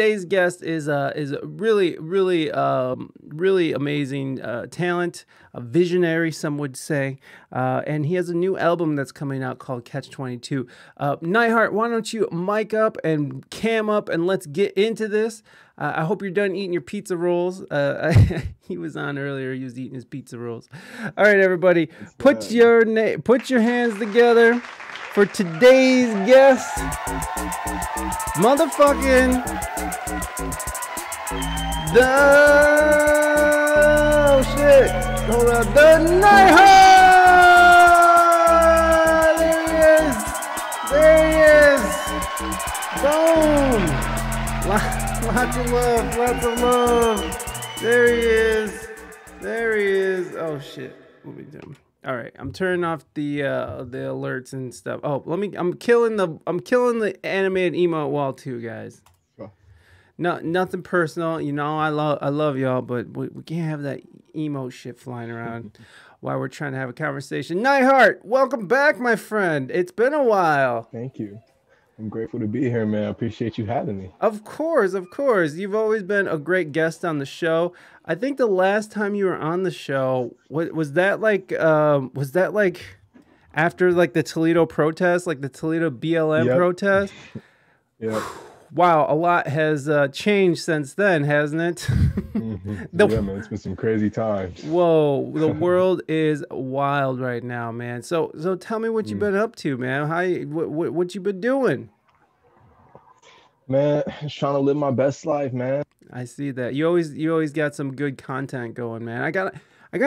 Today's guest is really amazing talent, a visionary, some would say, and he has a new album that's coming out called Catch 22. Knightheart, why don't you mic up and cam up and let's get into this. I hope you're done eating your pizza rolls. He was on earlier. He was eating his pizza rolls. All right, everybody, put your hands together for today's guest, motherfucking Knightheart. There he is, boom, lots of love, there he is, oh shit, what are we doing? All right, I'm turning off the alerts and stuff. Oh, I'm killing the animated emote wall too, guys. Sure. No, nothing personal, you know. I love y'all, but we can't have that emote shit flying around while we're trying to have a conversation. Knightheart, welcome back, my friend. It's been a while. Thank you. I'm grateful to be here, man. I appreciate you having me. Of course. You've always been a great guest on the show. I think the last time you were on the show, was that like after like the Toledo protest, like the Toledo BLM protest? Yeah. Wow, a lot has changed since then, hasn't it? Yeah, man, it's been some crazy times. Whoa, the world is wild right now, man. So tell me what you've been up to, man. What you been doing? Man, just trying to live my best life, man. I see that. You always got some good content going, man. I gotta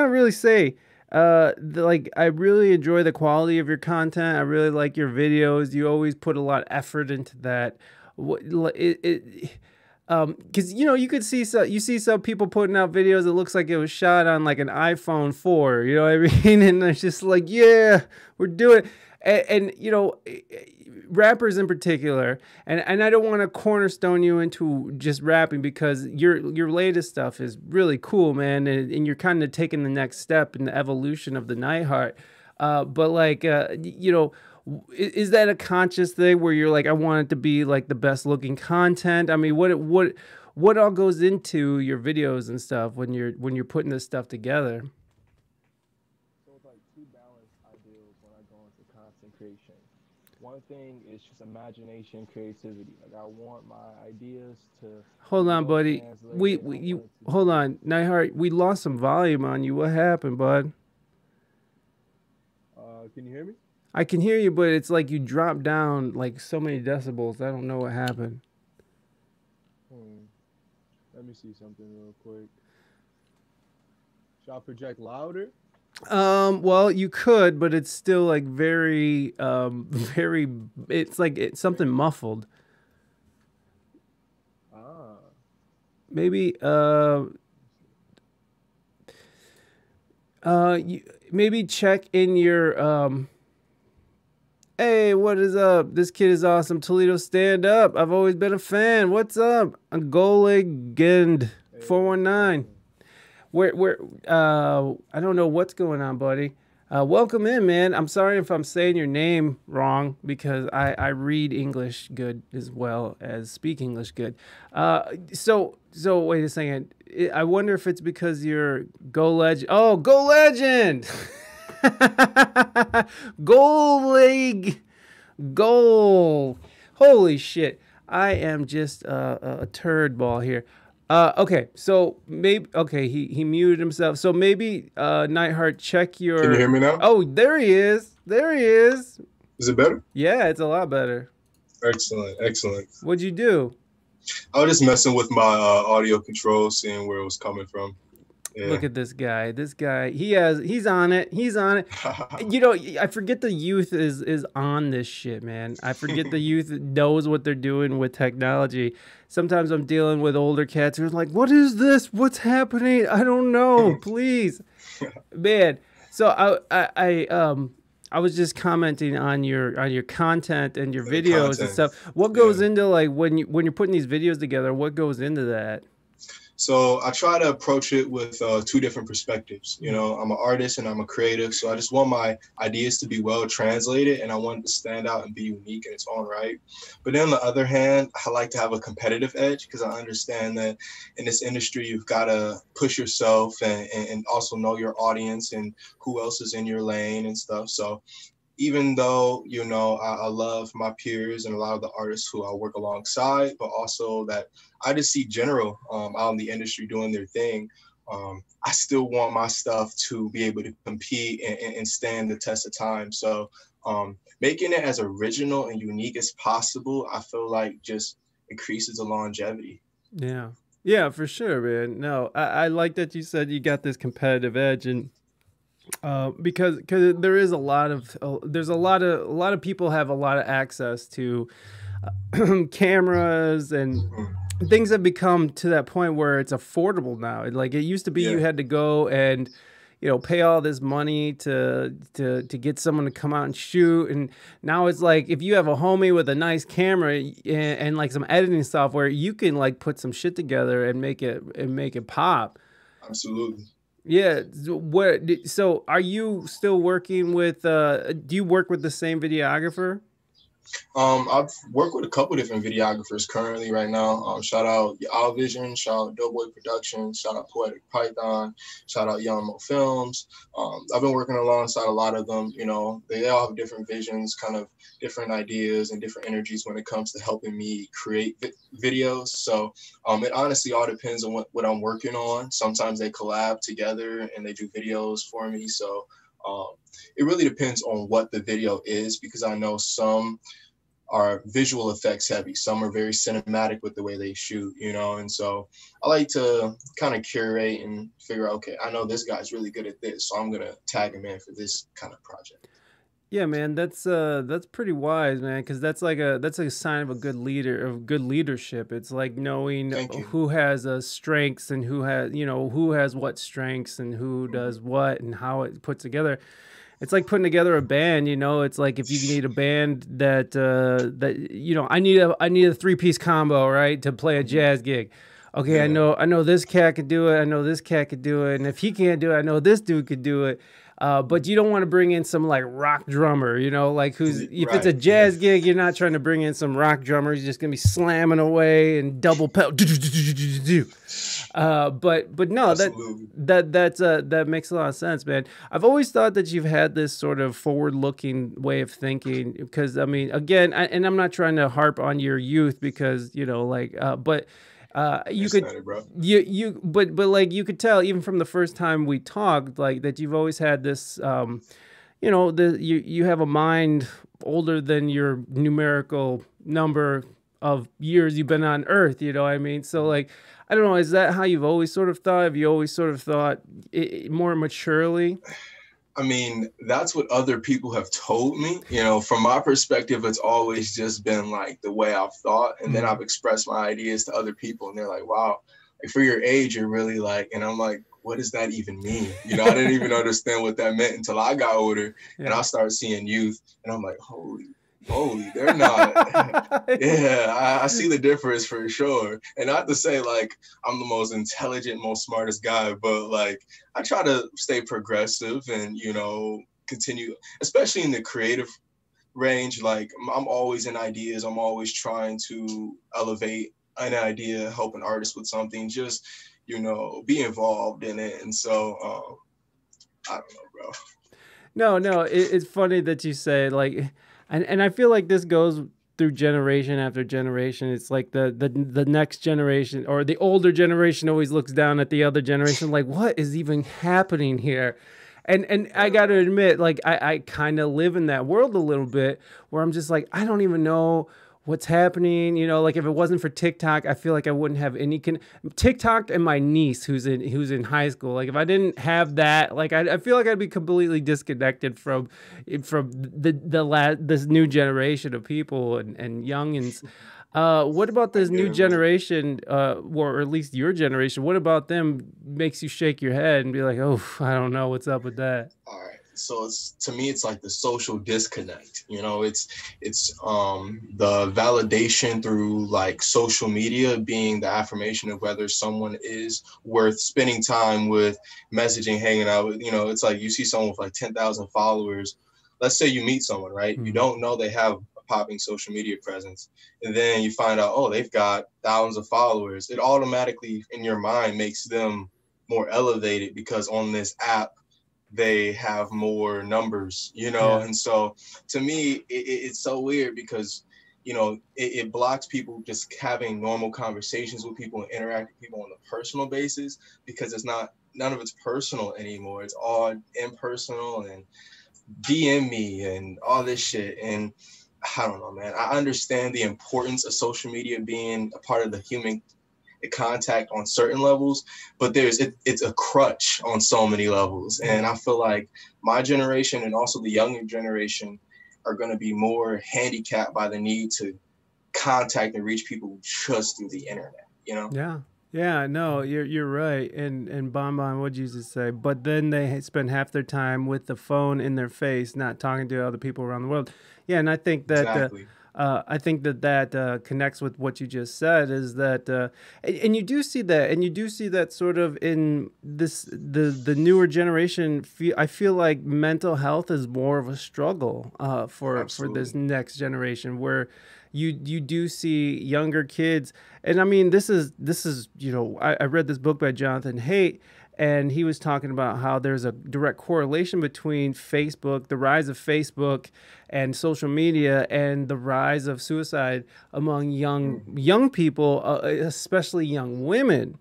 really say, I really enjoy the quality of your content. I really like your videos. You always put a lot of effort into that. Because you know, you see some people putting out videos that looks like it was shot on like an iPhone 4, you know what I mean? And it's just like, yeah, we're doing, and you know, rappers in particular, and I don't want to cornerstone you into just rapping because your latest stuff is really cool, man, and you're kind of taking the next step in the evolution of the Knightheart, but you know. Is that a conscious thing where you're like, I want it to be like the best looking content? I mean, what all goes into your videos and stuff when you're putting this stuff together? So it's like two balanced ideals when I go into content creation. One thing is just imagination, creativity. Like I want my ideas to hold on, buddy. Hold on, Knightheart. We lost some volume on you. What happened, bud? Can you hear me? I can hear you, but it's like you dropped down like so many decibels. I don't know what happened. Let me see something real quick. Should I project louder? Well, you could, but it's still like very, it's something muffled. Ah. Maybe, maybe check in your, Hey, what is up? This kid is awesome. Toledo, stand up. I've always been a fan. What's up? Angoligend 419. I don't know what's going on, buddy. Welcome in, man. I'm sorry if I'm saying your name wrong because I read English good as well as speak English good. So wait a second. I wonder if it's because you're Go Legend. Oh, Go Legend. Goal. Holy shit. I am just a turd ball here. Okay, so maybe he muted himself. So maybe Knightheart, check your. Can you hear me now? Oh, there he is. Is it better? Yeah, it's a lot better. Excellent. What'd you do? I was just messing with my audio control, seeing where it was coming from. Yeah. Look at this guy. He's on it. You know, I forget the youth is on this shit, man. I forget the youth knows what they're doing with technology. Sometimes I'm dealing with older cats who's like, "What is this? What's happening? I don't know. Please." Man. So I was just commenting on your content and your videos and stuff. What goes into like when you're putting these videos together, what goes into that? So I try to approach it with two different perspectives. You know, I'm an artist and I'm a creative, so I just want my ideas to be well translated, and I want it to stand out and be unique in its own right. But then on the other hand, I like to have a competitive edge, because I understand that in this industry, you've got to push yourself and also know your audience and who else is in your lane and stuff. So even though, you know, I love my peers and a lot of the artists who I work alongside, but also that I just see general out in the industry doing their thing, I still want my stuff to be able to compete and stand the test of time. So making it as original and unique as possible, I feel like just increases the longevity. Yeah. Yeah, for sure, man. No, I like that you said you got this competitive edge, and because there is a lot of there's a lot of people have a lot of access to cameras, and things have become to that point where it's affordable now. Like it used to be, you had to go and, you know, pay all this money to get someone to come out and shoot. And now it's like, if you have a homie with a nice camera and like some editing software, you can like put some shit together and make it pop. Absolutely. Yeah. So are you still working with, do you work with the same videographer? I've worked with a couple different videographers currently right now. Shout out Y'all Vision, shout out Doughboy Productions, shout out Poetic Python, shout out Yamo Films. I've been working alongside a lot of them. You know, they all have different visions, kind of different ideas and different energies when it comes to helping me create videos. So it honestly all depends on what I'm working on. Sometimes they collab together and they do videos for me. So it really depends on what the video is, because I know some are visual effects heavy, some are very cinematic with the way they shoot, you know, and so I like to kind of curate and figure out, okay, I know this guy's really good at this, so I'm gonna tag him in for this kind of project. Yeah, man, that's pretty wise, man, because that's a sign of a good leader, of good leadership. It's like knowing who has strengths and who has, you know, who has what strengths and who does what and how it puts together. It's like putting together a band, you know. It's like if you need a band that you know, I need a three-piece combo, right, to play a jazz gig. Okay, yeah. I know this cat could do it. I know this cat could do it, and if he can't do it, I know this dude could do it. But you don't want to bring in some like rock drummer, you know, like who's, if it's a jazz gig, you're not trying to bring in some rock drummer. He's just going to be slamming away and double pedal. But no, absolutely. That makes a lot of sense, man. I've always thought that you've had this sort of forward looking way of thinking, because I mean, again, and I'm not trying to harp on your youth, because, you know, like, but like you could tell even from the first time we talked, like that you've always had this, you know, you have a mind older than your numerical number of years you've been on Earth. You know what I mean? So like, I don't know, is that how you've always sort of thought? Have you always sort of thought it more maturely? I mean, that's what other people have told me. You know, from my perspective, it's always just been like the way I've thought. And then I've expressed my ideas to other people and they're like, wow, like, for your age, you're really like, and I'm like, what does that even mean? You know, I didn't even understand what that meant until I got older and I started seeing youth and I'm like, holy, they're not. I see the difference for sure. And not to say like I'm the most intelligent, most smartest guy, but like I try to stay progressive and, you know, continue, especially in the creative range. Like I'm always in ideas. I'm always trying to elevate an idea, help an artist with something, just, you know, be involved in it. And so I don't know, bro. No, it's funny that you say like, and I feel like this goes through generation after generation. It's like the next generation or the older generation always looks down at the other generation like, what is even happening here? And I got to admit, like I kind of live in that world a little bit where I'm just like, I don't even know what's happening. You know, like if it wasn't for TikTok, I feel like I wouldn't have any TikTok and my niece who's in high school. Like if I didn't have that, like I feel like I'd be completely disconnected from this new generation of people and youngins. What about this new generation, or at least your generation? What about them makes you shake your head and be like, oh, I don't know what's up with that? All right. So it's, to me, it's like the social disconnect, you know, it's the validation through like social media being the affirmation of whether someone is worth spending time with, messaging, hanging out with. You know, it's like you see someone with like 10,000 followers. Let's say you meet someone, right? Mm-hmm. You don't know they have a popping social media presence. And then you find out, oh, they've got thousands of followers. It automatically in your mind makes them more elevated because on this app, they have more numbers, you know? Yeah. And so to me, it's so weird because, you know, it blocks people just having normal conversations with people and interacting with people on a personal basis because it's not, none of it's personal anymore. It's all impersonal and DM me and all this shit. And I don't know, man, I understand the importance of social media being a part of the human contact on certain levels, but it's a crutch on so many levels. And I feel like my generation and also the younger generation are going to be more handicapped by the need to contact and reach people just through the internet, you know? Yeah, no, you're right. And Bonbon, what'd you just say? But then they spend half their time with the phone in their face, not talking to other people around the world. Yeah, and I think that exactly. I think that connects with what you just said, is that, and you do see that, sort of in this, the newer generation. I feel like mental health is more of a struggle for this next generation, where you do see younger kids. And I mean, this is, you know, I read this book by Jonathan Haidt, and he was talking about how there's a direct correlation between Facebook, the rise of Facebook and social media, and the rise of suicide among young people, especially young women.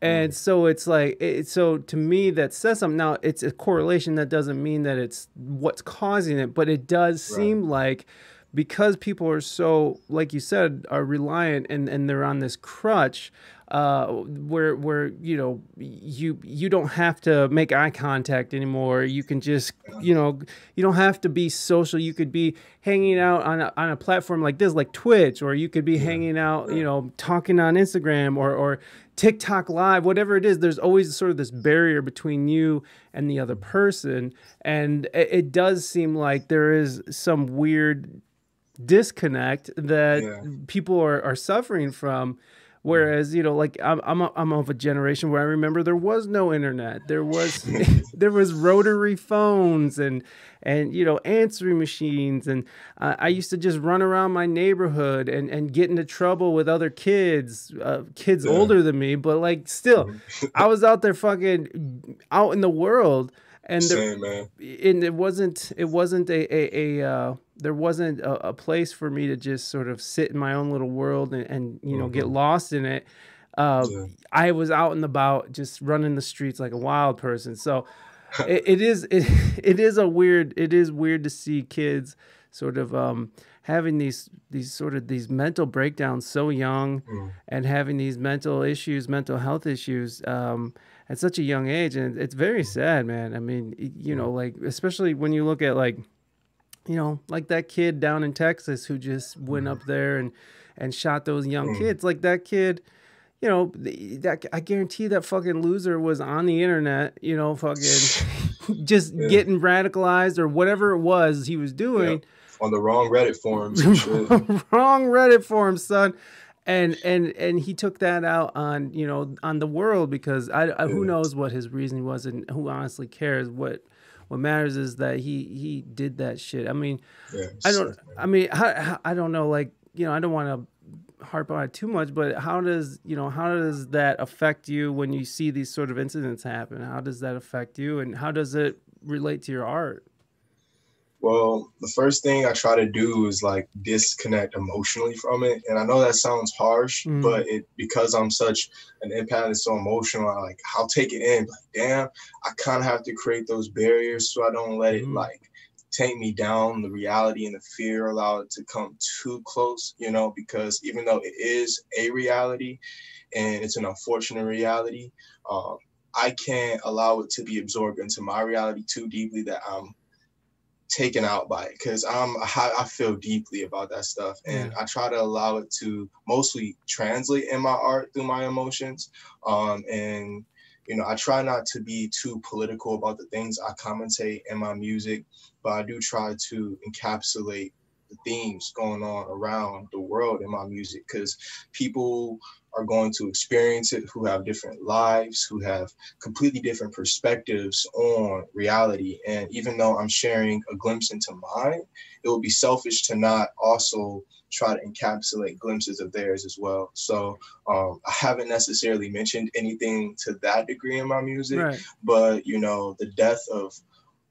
And so it's like, so to me that says something. Now, it's a correlation. That doesn't mean that it's what's causing it, but it does seem like, because people are so, like you said, are reliant and they're on this crutch, where you know, you don't have to make eye contact anymore. You can just, you know, you don't have to be social. You could be hanging out on a platform like this, like Twitch, or you could be hanging out, you know, talking on Instagram or TikTok Live, whatever it is. There's always sort of this barrier between you and the other person, and it does seem like there is some weird disconnect that people are suffering from. Whereas, you know, like I'm of a generation where I remember there was no internet. There was rotary phones and you know, answering machines, and I used to just run around my neighborhood and get into trouble with other kids, older than me, but like still, I was out there fucking out in the world, and there wasn't a place for me to just sort of sit in my own little world and you know, get lost in it. I was out and about, just running the streets like a wild person. So it is weird to see kids sort of having these mental breakdowns so young, and having these mental health issues at such a young age. And it's very sad, man. I mean, you know, like, especially when you look at like, you know, like that kid down in Texas who just went up there and shot those young kids. Like that kid, you know, that I guarantee that fucking loser was on the internet, you know, fucking just getting radicalized or whatever it was he was doing. On the wrong Reddit forums. Wrong Reddit forums, son. And he took that out on, you know, on the world, because I who knows what his reasoning was, and who honestly cares. What matters is that he did that shit. I mean, I don't know, like, you know, I don't want to harp on it too much, but how does that affect you when you see these sort of incidents happen? How does that affect you, and how does it relate to your art? Well, the first thing I try to do is like disconnect emotionally from it. And I know that sounds harsh, but because I'm such an empath and so emotional, I'll take it in. Like, damn, I kind of have to create those barriers so I don't let it like take me down, the reality and the fear, allow it to come too close, you know, because even though it is a reality and it's an unfortunate reality, I can't allow it to be absorbed into my reality too deeply that I'm taken out by it, because I feel deeply about that stuff, and I try to allow it to mostly translate in my art through my emotions, and You know, I try not to be too political about the things I commentate in my music, but I do try to encapsulate the themes going on around the world in my music, because people are going to experience it who have different lives, who have completely different perspectives on reality. And even though I'm sharing a glimpse into mine, it would be selfish to not also try to encapsulate glimpses of theirs as well. So I haven't necessarily mentioned anything to that degree in my music, right. But you know, the death of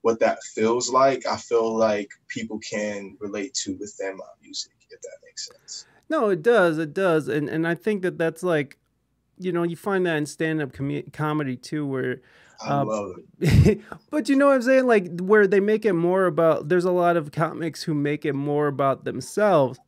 what that feels like, I feel like people can relate to within my music, if that makes sense. No, it does. It does. And I think that that's like, you know, you find that in stand-up comedy too, where, I love it. But you know what I'm saying? Like where they make it more about, there's a lot of comics who make it more about themselves,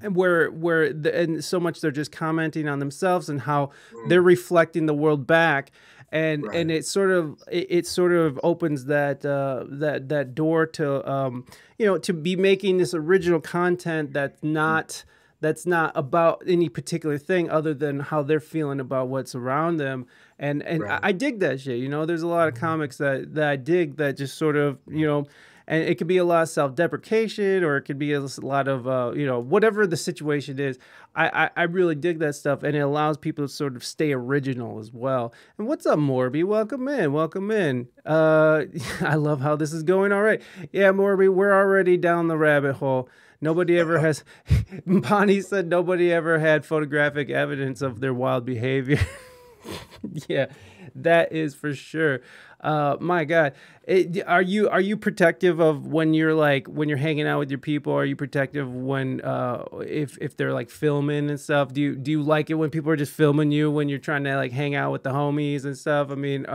and and so much they're just commenting on themselves and how they're reflecting the world back. And, right. And it sort of opens that that door to, you know, to be making this original content that's not... that's not about any particular thing other than how they're feeling about what's around them. And right. I dig that shit, you know. There's a lot of comics that I dig that just sort of, you know, and it could be a lot of self-deprecation, or it could be a lot of, you know, whatever the situation is. I really dig that stuff, and it allows people to sort of stay original as well. And what's up, Morby? Welcome in, welcome in. I love how this is going already. Yeah, Morby, we're already down the rabbit hole. Nobody ever has, Bonnie said nobody ever had photographic evidence of their wild behavior. Yeah, that is for sure. My God, are you protective of when you're like, when you're hanging out with your people? Are you protective when if they're like filming and stuff? Do you like it when people are just filming you when you're trying to like hang out with the homies and stuff? I mean,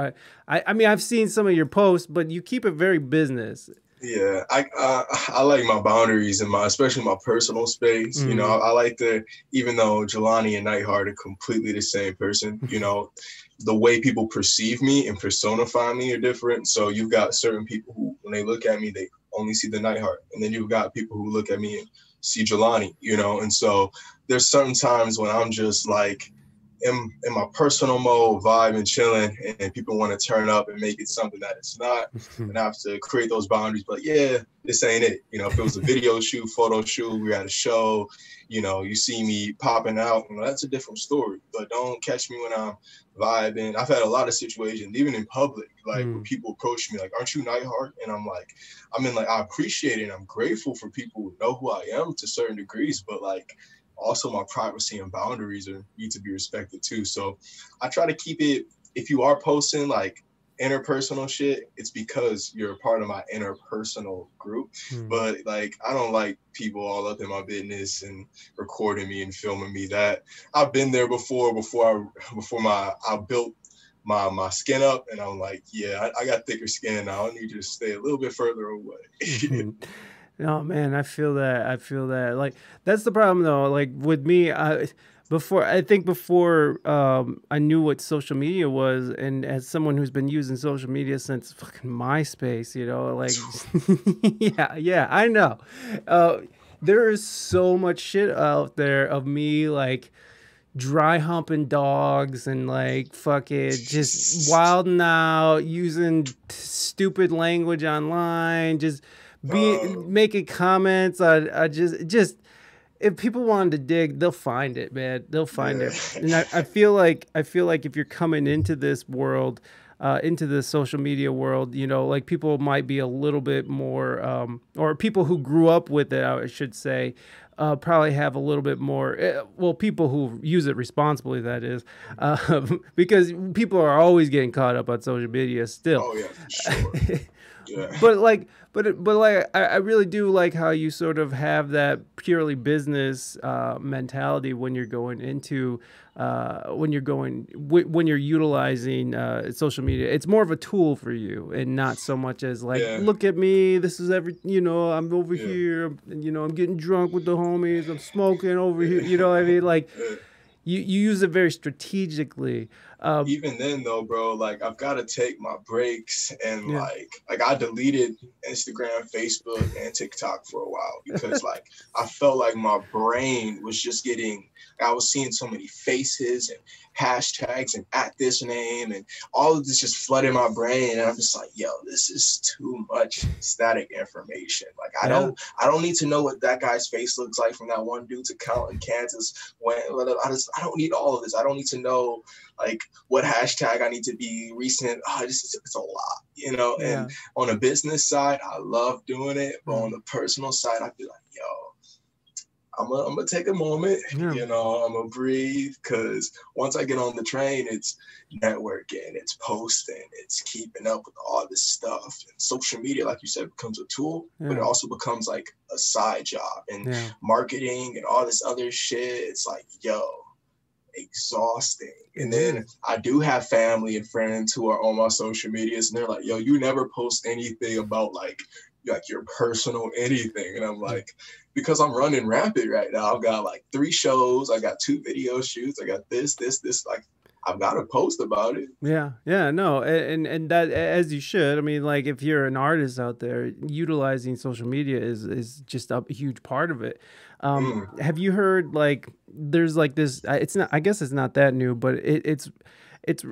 I mean I've seen some of your posts, but you keep it very business. Yeah, I like my boundaries and especially my personal space. Mm-hmm. You know, I like to, even though Jelani and Knightheart are completely the same person, you know, the way people perceive me and personify me are different. So you've got certain people who, when they look at me, they only see the Knightheart. And then you've got people who look at me and see Jelani, you know. And so there's certain times when I'm just like, in my personal mode, vibe and chilling, and people want to turn up and make it something that it's not, and I have to create those boundaries. But yeah, this ain't it. You know, if it was a video shoot, photo shoot, we had a show, you know, you see me popping out, you know, that's a different story. But don't catch me when I'm vibing. I've had a lot of situations, even in public, like when people approach me, like, aren't you Knightheart? And I'm like, I appreciate it. And I'm grateful for people who know who I am to certain degrees, but like, also my privacy and boundaries need to be respected too. So I try to keep it, if you are posting like interpersonal shit, it's because you're a part of my interpersonal group. But like, I don't like people all up in my business and recording me and filming me. That I've been there before I built my skin up, and I'm like, yeah, I got thicker skin. I need you to stay a little bit further away. Oh man, I feel that. I feel that. Like that's the problem though. Like with me, before I knew what social media was, and as someone who's been using social media since fucking MySpace, you know, like yeah, I know. There is so much shit out there of me like dry humping dogs and like fucking just wilding out, using stupid language online, just. Making comments. I just if people wanted to dig, they'll find it, man. They'll find it. And I feel like if you're coming into this world, into the social media world, you know, like people might be a little bit more, or people who grew up with it, I should say, probably have a little bit more. Well, people who use it responsibly, that is, because people are always getting caught up on social media still. Oh yeah, for sure. Yeah. But like, I really do like how you sort of have that purely business mentality when you're going into, when you're utilizing social media. It's more of a tool for you, and not so much as like, look at me, this is every, you know, I'm over here, you know, I'm getting drunk with the homies, I'm smoking over here, you know what I mean? Like, You use it very strategically. Even then, though, bro, like, I've got to take my breaks. And, yeah, like I deleted Instagram, Facebook, and TikTok for a while because, like, I felt like my brain was just getting, I was seeing so many faces and hashtags and at this name and all of this just flooded my brain. And I'm just like, yo, this is too much static information. Like, I don't need to know what that guy's face looks like from that one dude's account in Kansas. I don't need all of this. I don't need to know, like, what hashtag I need to be recent. Oh, it's a lot, you know? Yeah. And on a business side, I love doing it. But on the personal side, I feel like, yo, I'm gonna take a moment, you know, I'm gonna breathe, because once I get on the train, it's networking, it's posting, it's keeping up with all this stuff. And social media, like you said, becomes a tool, but it also becomes like a side job and marketing and all this other shit. It's like, yo, exhausting. And then I do have family and friends who are on my social medias and they're like, yo, you never post anything about like your personal anything. And I'm like, because I'm running rampant right now. I've got like 3 shows, I got 2 video shoots, I got this, like, I've got to post about it. Yeah. Yeah, no. And that, as you should. I mean, like, if you're an artist out there, utilizing social media is just a huge part of it. Have you heard, like, there's like this, it's not, I guess it's not that new, but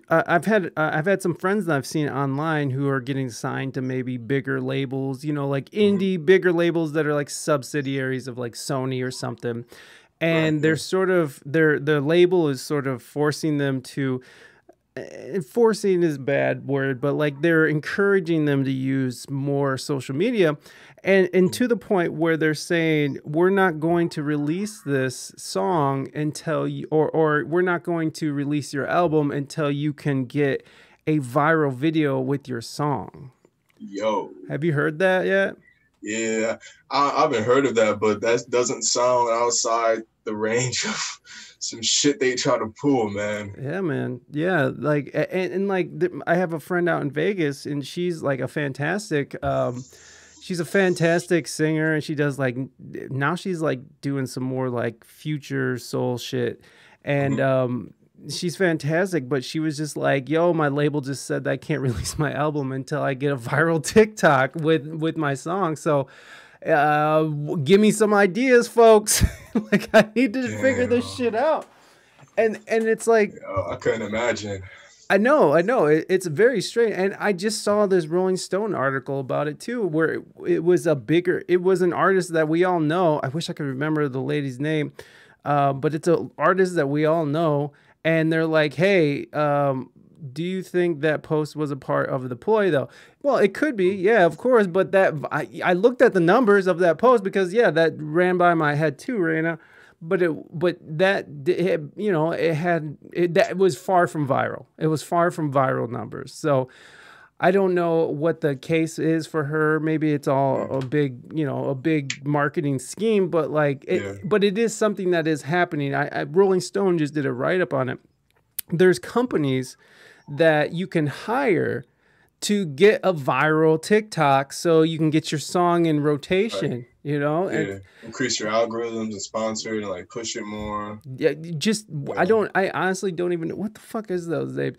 I've had some friends that I've seen online who are getting signed to maybe bigger labels, you know, like indie bigger labels that are like subsidiaries of like Sony or something. And they're sort of, their label is sort of forcing them to, forcing is a bad word, but like they're encouraging them to use more social media. And to the point where they're saying, we're not going to release this song until you, or we're not going to release your album until you can get a viral video with your song. Yo. Have you heard that yet? Yeah, I haven't heard of that, but that doesn't sound outside the range of some shit they try to pull, man. Yeah, man. Yeah, like, and like, I have a friend out in Vegas, and she's like a fantastic, she's a fantastic singer, and she does like, now she's like doing some more like future soul shit, and she's fantastic, but she was just like, yo, my label just said that I can't release my album until I get a viral TikTok with my song. So give me some ideas, folks. Like, I need to figure this shit out. And it's like, yo, I couldn't imagine. I know. It's very strange. And I just saw this Rolling Stone article about it too, where it was a bigger, it was an artist that we all know. I wish I could remember the lady's name, but it's an artist that we all know. And they're like, hey, do you think that post was a part of the ploy, though? Well, it could be. Yeah, of course. But that I looked at the numbers of that post because, yeah, that ran by my head, too, Raina. But that, you know, that was far from viral. It was far from viral numbers. So I don't know what the case is for her. Maybe it's all a big, you know, a big marketing scheme, but like, but it is something that is happening. Rolling Stone just did a write-up on it. There's companies that you can hire to get a viral TikTok so you can get your song in rotation, you know? Yeah. And increase your algorithms and sponsor it and like push it more. Yeah, just, yeah. I honestly don't even know. What the fuck is those, Dave?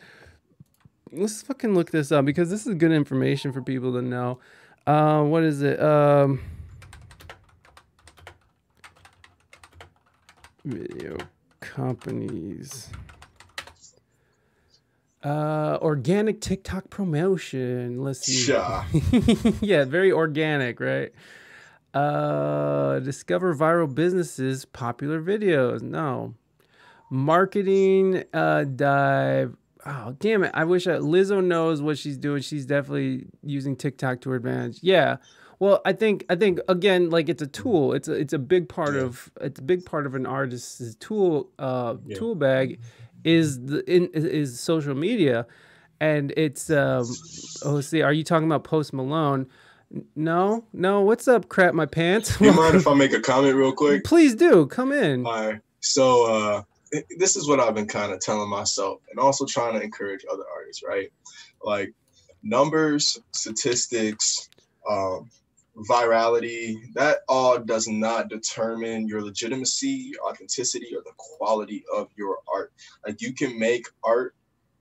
Let's fucking look this up because this is good information for people to know. What is it? Video companies. Organic TikTok promotion. Let's see. Yeah. Yeah, very organic, right? Discover viral businesses, popular videos. No. Marketing dive. Oh, damn it. I wish Lizzo knows what she's doing. She's definitely using TikTok to her advantage. Yeah. Well, I think again, like, it's a tool. It's a big part of an artist's tool tool bag is social media. And it's let's see, are you talking about Post Malone? No. What's up, crap my pants? Do you mind if I make a comment real quick? Please do. Come in. All right. So this is what I've been kind of telling myself and also trying to encourage other artists, right? Like, numbers, statistics, virality, that all does not determine your legitimacy, authenticity, or the quality of your art. Like, you can make art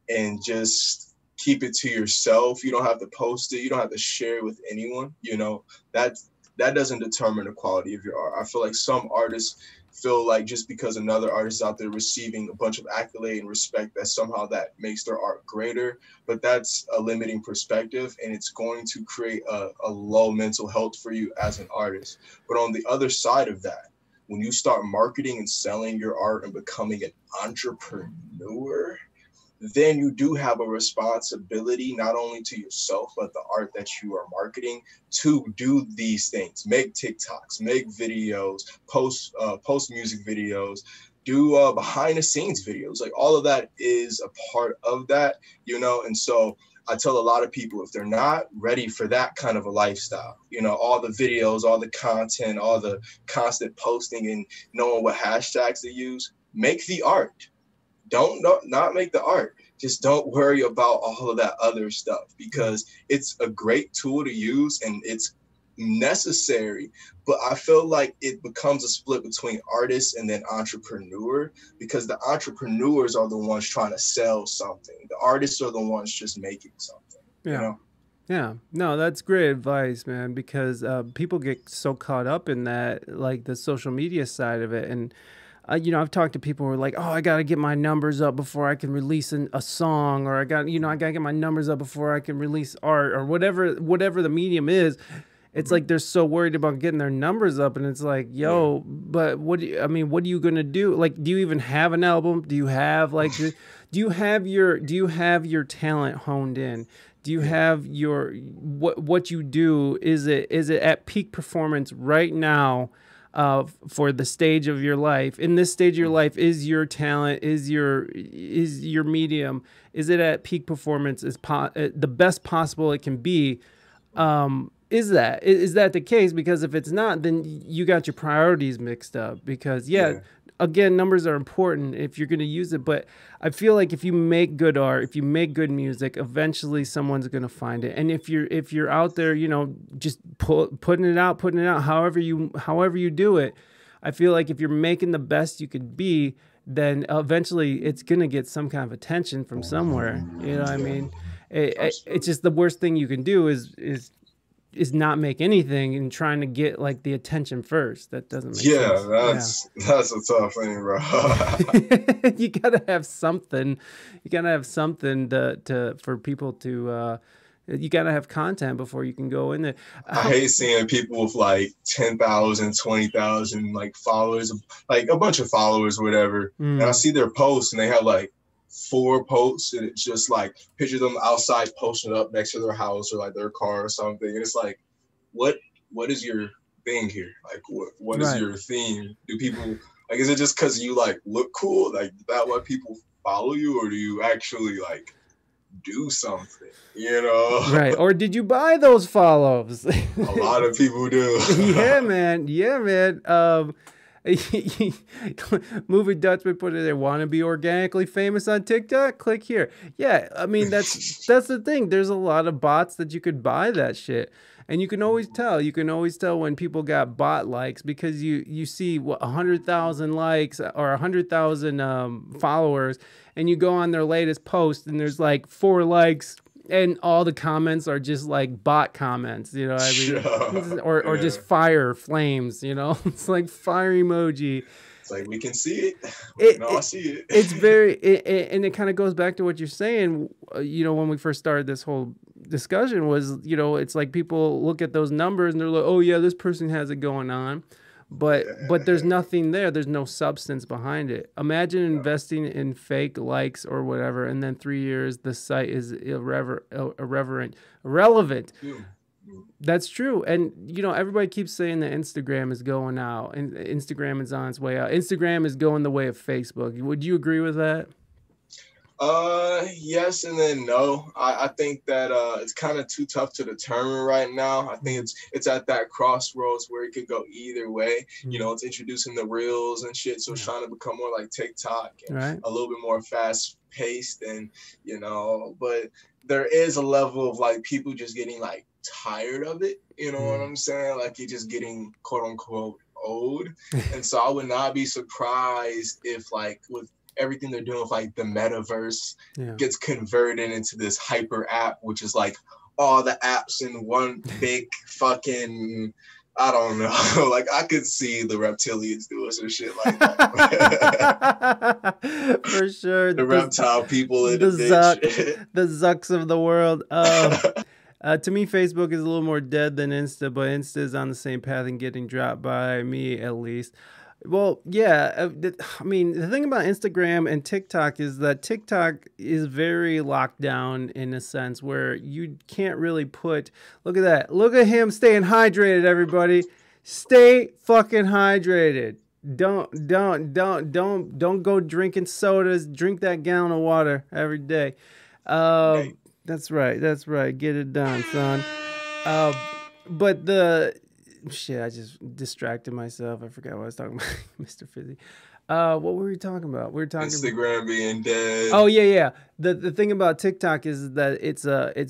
and just keep it to yourself. You don't have to post it. You don't have to share it with anyone. You know, that doesn't determine the quality of your art. I feel like some artists feel like just because another artist is out there receiving a bunch of accolade and respect, that somehow that makes their art greater. But that's a limiting perspective, and it's going to create a low mental health for you as an artist. But on the other side of that, when you start marketing and selling your art and becoming an entrepreneur, then you do have a responsibility, not only to yourself, but the art that you are marketing, to do these things. Make TikToks, make videos, post music videos, do behind the scenes videos. Like, all of that is a part of that, you know? And so I tell a lot of people, if they're not ready for that kind of a lifestyle, you know, all the videos, all the content, all the constant posting and knowing what hashtags to use, make the art. Don't make the art. Just don't worry about all of that other stuff, because it's a great tool to use and it's necessary. But I feel like it becomes a split between artists and then entrepreneur, because the entrepreneurs are the ones trying to sell something. The artists are the ones just making something. Yeah. You know? Yeah. No, that's great advice, man, because people get so caught up in that, like the social media side of it. And you know, I've talked to people who are like, oh, I got to get my numbers up before I can release a song, or I got to get my numbers up before I can release art, or whatever the medium is. It's like they're so worried about getting their numbers up, and it's like, yo, but what are you going to do? Like, do you even have an album? Do you have like do you have your talent honed in? Do you have your what you do? Is it at peak performance right now? For the stage of your life, in this stage of your life, is your talent, is your medium, is it at peak performance, the best possible it can be? Is that the case? Because if it's not, then you got your priorities mixed up, because yeah. Again, numbers are important if you're going to use it, but I feel like if you make good art, if you make good music, eventually someone's going to find it. And if you're out there, you know, just putting it out, however you do it, I feel like if you're making the best you could be, then eventually it's going to get some kind of attention from somewhere. You know what I mean? It's just the worst thing you can do is not make anything and trying to get like the attention first. That doesn't make sense. That's a tough thing, bro. You gotta have something. You gotta have something for people to. You gotta have content before you can go in there. I hate seeing people with like 10,000, 20,000 like followers, like a bunch of followers, or whatever. Mm. And I see their posts and they have like 4 posts, and it's just like picture them outside posting up next to their house or like their car or something. And it's like, what is your thing here? Like what is your theme? Do people like, is it just because you like look cool, like that why people follow you, or do you actually like do something, you know? Right. Or did you buy those follows? A lot of people do. Yeah man. Movie Dutchman put it there. Want to be organically famous on TikTok? Click here. Yeah, I mean that's the thing. There's a lot of bots that you could buy that shit, and you can always tell. You can always tell when people got bot likes, because you see what 100,000 likes or 100,000 followers, and you go on their latest post and there's like 4 likes. And all the comments are just like bot comments, you know what I mean? Yeah. Or just fire, flames, you know? It's like fire emoji. It's like, we can see it. We can all see it. It's very, and it kind of goes back to what you're saying, you know, when we first started this whole discussion was, you know, it's like people look at those numbers and they're like, oh yeah, this person has it going on. But there's nothing there. There's no substance behind it. Imagine investing in fake likes or whatever, and then 3 years the site is irrelevant. Yeah. That's true. And you know, everybody keeps saying that Instagram is going out, and Instagram is on its way out. Instagram is going the way of Facebook. Would you agree with that? Yes and then no. I think that it's kind of too tough to determine right now. I think it's at that crossroads where it could go either way. You know, it's introducing the reels and shit, so it's trying to become more like TikTok and a little bit more fast paced, and you know, but there is a level of like people just getting like tired of it. You know what I'm saying? Like, you're just getting quote unquote old. And so I would not be surprised if, like, with everything they're doing with, like, the metaverse gets converted into this hyper app, which is like all the apps in one big fucking, I don't know. Like, I could see the reptilians doing some shit like that. For sure. The reptile people in the bitch. The Zucks of the world. To me, Facebook is a little more dead than Insta, but Insta is on the same path and getting dropped by me, at least. Well, yeah, I mean, the thing about Instagram and TikTok is that TikTok is very locked down in a sense where you can't really put, look at that. Look at him staying hydrated, everybody. Stay fucking hydrated. Don't go drinking sodas. Drink that gallon of water every day. Hey. That's right. That's right. Get it done, son. But the... Shit, I just distracted myself. I forgot what I was talking about. Mr. Fizzy. What were we talking about? We were talking Instagram being dead. Oh yeah, yeah. The thing about TikTok is that it's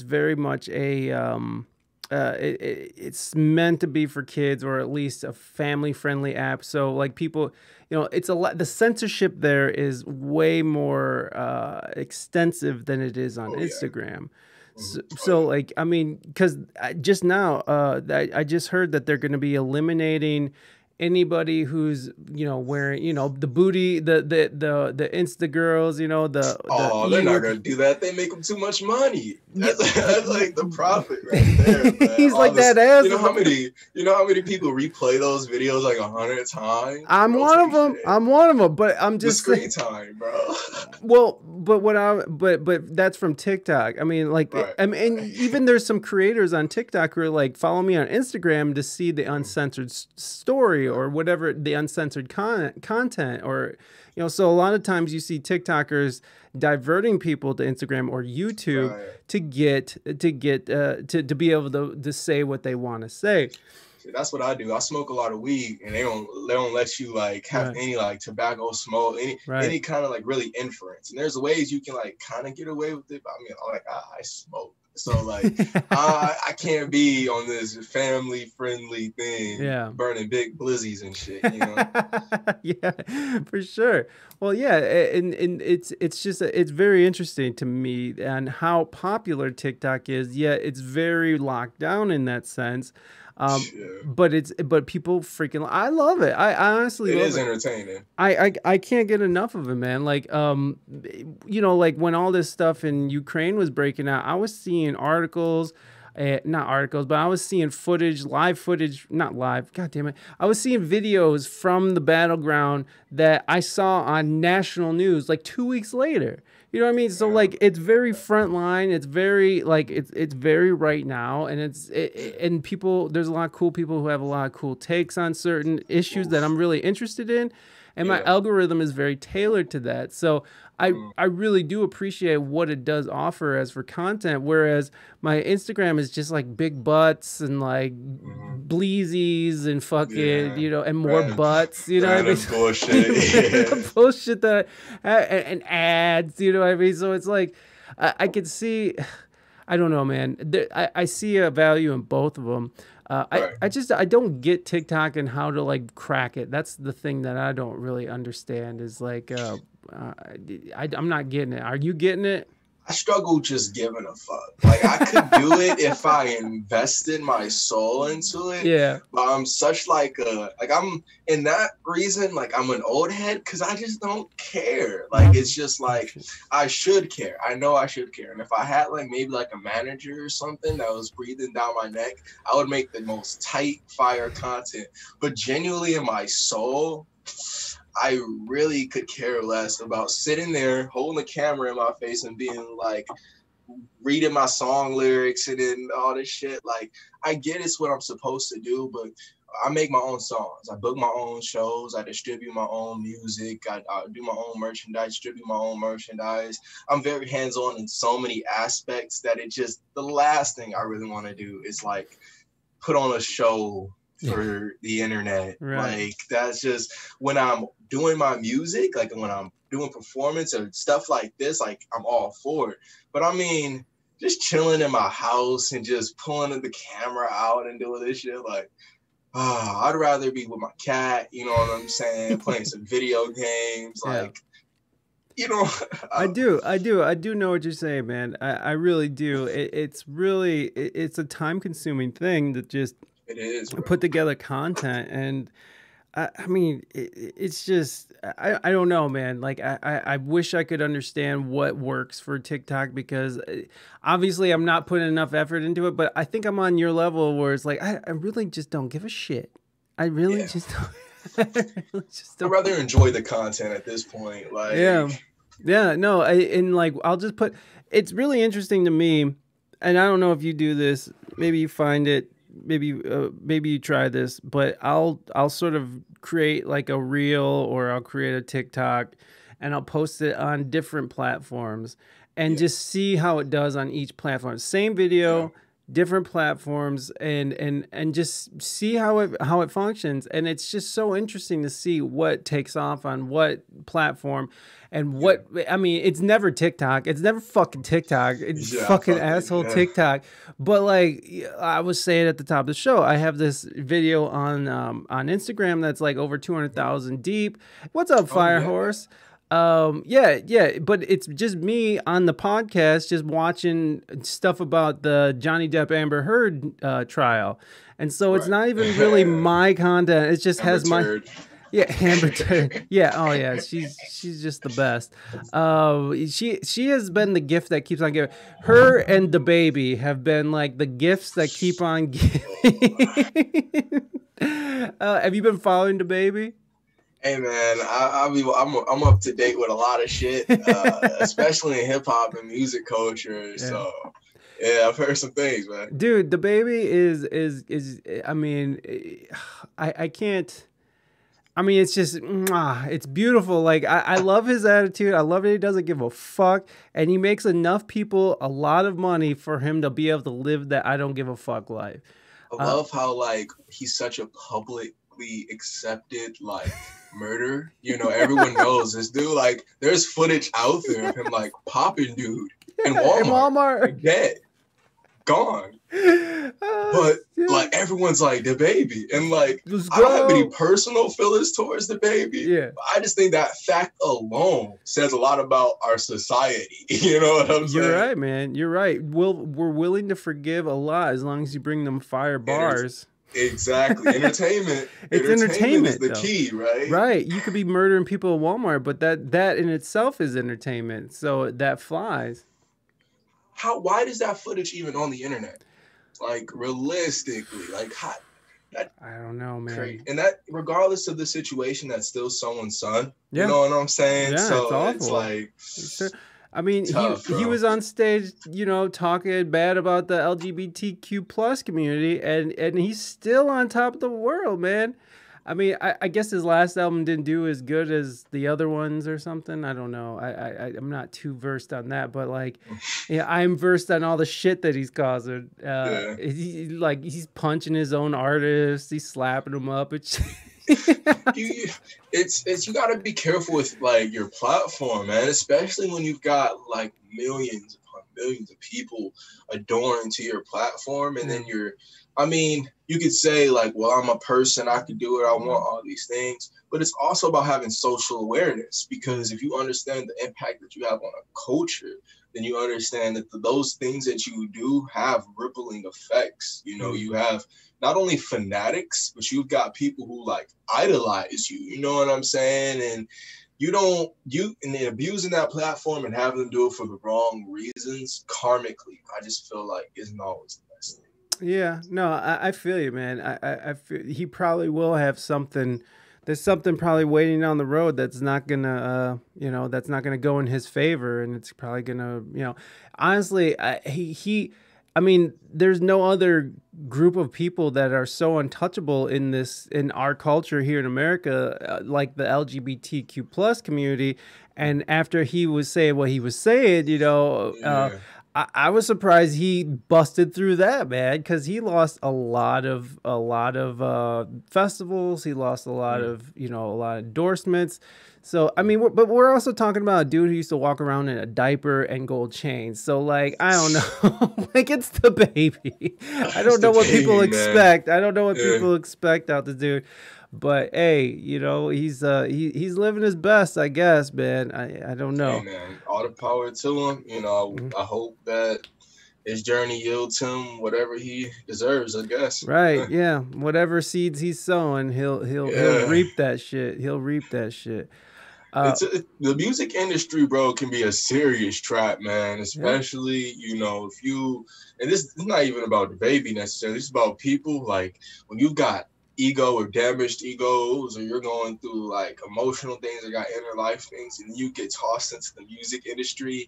very much a it's meant to be for kids, or at least a family-friendly app. So, like, people, you know, it's a lot. The censorship there is way more extensive than it is on Instagram. Yeah. So, like, I mean, because just now, I just heard that they're going to be eliminating anybody who's, you know, wearing, you know, the booty, the Insta girls, you know, the... Oh, they're not going to do that. They make them too much money. That's like the profit right there, man. He's all like this, that ass. You know how many people replay those videos like 100 times? I'm one of them. I'm one of them, but I'm just... The screen time, bro. Well, but what I... But that's from TikTok. I mean, like... Right. I mean, and even there's some creators on TikTok who are like, follow me on Instagram to see the uncensored story or whatever, the uncensored content or... You know, so a lot of times you see TikTokers diverting people to Instagram or YouTube to be able to say what they want to say. That's what I do. I smoke a lot of weed, and they don't let you like have any like tobacco smoke, any kind of like really inference. And there's ways you can like kind of get away with it. But I mean, like I smoke. So, like, I can't be on this family-friendly thing, burning big blizzies and shit, you know? Yeah, for sure. Well, yeah, and it's just, it's very interesting to me and how popular TikTok is, yet it's very locked down in that sense. But people freaking, I love it. I honestly love it. It is entertaining. I can't get enough of it, man. Like, you know, like when all this stuff in Ukraine was breaking out, I was seeing articles, but I was seeing footage, live footage, not live, God damn it. I was seeing videos from the battleground that I saw on national news like 2 weeks later. You know what I mean? So, like, it's very frontline. It's very, like, it's very right now. And and people, there's a lot of cool people who have a lot of cool takes on certain issues that I'm really interested in. And my algorithm is very tailored to that. So I really do appreciate what it does offer as for content. Whereas my Instagram is just like big butts and like bleezies and fucking, you know, and more butts, you know what I mean? Bullshit. Bullshit that, and ads, you know what I mean? So it's like, I could see, I don't know, man. I see a value in both of them. I don't get TikTok and how to like crack it. That's the thing that I don't really understand is like, I'm not getting it. Are you getting it? I struggle just giving a fuck. Like, I could do it if I invested my soul into it. Yeah. But I'm such like a, like, I'm in that reason, like, I'm an old head because I just don't care. Like, it's just like, I should care. I know I should care. And if I had like maybe like a manager or something that was breathing down my neck, I would make the most tight fire content. But genuinely in my soul, I really could care less about sitting there holding the camera in my face and being like, reading my song lyrics and then all this shit. Like, I get it's what I'm supposed to do, but I make my own songs. I book my own shows. I distribute my own music. I do my own merchandise, distribute my own merchandise. I'm very hands-on in so many aspects that it just, the last thing I really want to do is like put on a show for the internet. Like, that's just, when I'm doing my music, like when I'm doing performance or stuff like this, like, I'm all for it. But I mean, just chilling in my house and just pulling the camera out and doing this shit. Like, oh, I'd rather be with my cat, you know what I'm saying? Playing some video games, like, you know. I do know what you're saying, man. I really do. It's a time-consuming thing to just put together content. And I mean, it's just, I don't know, man. Like, I wish I could understand what works for TikTok, because obviously I'm not putting enough effort into it, but I think I'm on your level where it's like, I really just don't give a shit. I really just don't. I'd rather enjoy the content at this point. Like, yeah, no. And like, I'll just put, it's really interesting to me. And I don't know if you do this, maybe you find it, maybe you try this, but I'll sort of create like a reel, or I'll create a TikTok, and I'll post it on different platforms and just see how it does on each platform. Same video, different platforms, and just see how it functions. And it's just so interesting to see what takes off on what platform and what. I mean, it's never TikTok. It's never fucking TikTok. It's fucking asshole TikTok. But like I was saying at the top of the show, I have this video on Instagram that's like over 200,000 deep. What's up, Firehorse? But it's just me on the podcast just watching stuff about the Johnny Depp Amber Heard trial, and so it's not even really my content. It just has my Amber Heard. Oh yeah, she's just the best. She has been the gift that keeps on giving. Her and DaBaby have been like the gifts that keep on giving. Have you been following DaBaby? Hey man, I'm up to date with a lot of shit, especially in hip hop and music culture. So yeah, I've heard some things, man. Dude, DaBaby is I mean, I can't. I mean, it's just, it's beautiful. Like, I love his attitude. I love that he doesn't give a fuck. And he makes enough people a lot of money for him to be able to live that I don't give a fuck life. I love how, like, he's such a publicly accepted, like, murder, you know, everyone knows this dude. Like, there's footage out there of him like popping dude in Walmart, like, dead, gone. But like everyone's like DaBaby, and like I don't have any personal feelings towards DaBaby. But I just think that fact alone says a lot about our society. You know what I'm saying? You're right, man. You're right. We're willing to forgive a lot as long as you bring them fire bars. Exactly. Entertainment. It's entertainment is the key, right? Right. You could be murdering people at Walmart, but that in itself is entertainment. So that flies. Why is that footage even on the internet? Like, realistically, like, I don't know, man. Crazy. And that, regardless of the situation, that's still someone's son. You know what I'm saying? Yeah, so it's awful. It's like, I mean, he was on stage, you know, talking bad about the LGBTQ+ community, and he's still on top of the world, man. I mean, I guess his last album didn't do as good as the other ones or something. I don't know. I'm not too versed on that, but like, yeah, I'm versed on all the shit that he's causing. Like, he's punching his own artists. He's slapping them up. It's you gotta be careful with like your platform, man, especially when you've got like millions upon millions of people adoring to your platform, and then you're, I mean, you could say like, well, I'm a person, I could do what I want, all these things, but it's also about having social awareness, because if you understand the impact that you have on a culture, then you understand that those things that you do have rippling effects. You know, you have not only fanatics, but you've got people who like idolize you, you know what I'm saying? And and they're abusing that platform and having them do it for the wrong reasons karmically, I just feel like isn't always the best thing. Yeah, no, I feel you, man. I feel he probably will have something. There's something probably waiting down the road that's not gonna, you know, that's not gonna go in his favor, and it's probably gonna, you know, honestly, I mean, there's no other group of people that are so untouchable in our culture here in America, like the LGBTQ+ community. And after he was saying what he was saying, you know, I was surprised he busted through that, man, because he lost a lot of festivals. He lost a lot of, you know, a lot of endorsements. So, I mean, but we're also talking about a dude who used to walk around in a diaper and gold chains. So, like, I don't know. Like, it's DaBaby. I don't know what people expect. I don't know what people expect out the dude. But, hey, you know, he's living his best, I guess, man. I don't know. Hey, man. All the power to him. You know, I hope that his journey yields him whatever he deserves, I guess. Right, yeah. Whatever seeds he's sowing, he'll reap that shit. He'll reap that shit. The music industry, bro, can be a serious trap, man, especially, you know, if you, and this is not even about DaBaby necessarily, it's about people, like, when you've got ego or damaged egos, or you're going through, like, emotional things or got inner life things, and you get tossed into the music industry,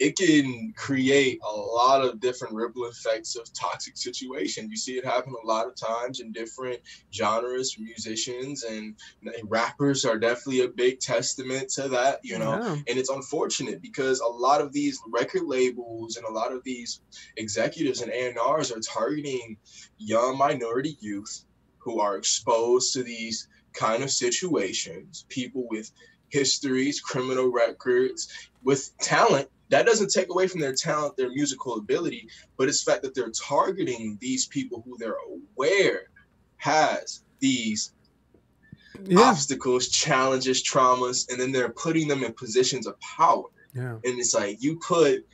it can create a lot of different ripple effects of toxic situation. You see it happen a lot of times in different genres, musicians, and rappers are definitely a big testament to that, you know. Yeah. And it's unfortunate because a lot of these record labels and a lot of these executives and A&Rs are targeting young minority youth who are exposed to these kind of situations, people with histories, criminal records, with talent. That doesn't take away from their talent, their musical ability, but it's the fact that they're targeting these people who they're aware has these obstacles, challenges, traumas, and then they're putting them in positions of power. Yeah. And it's like you put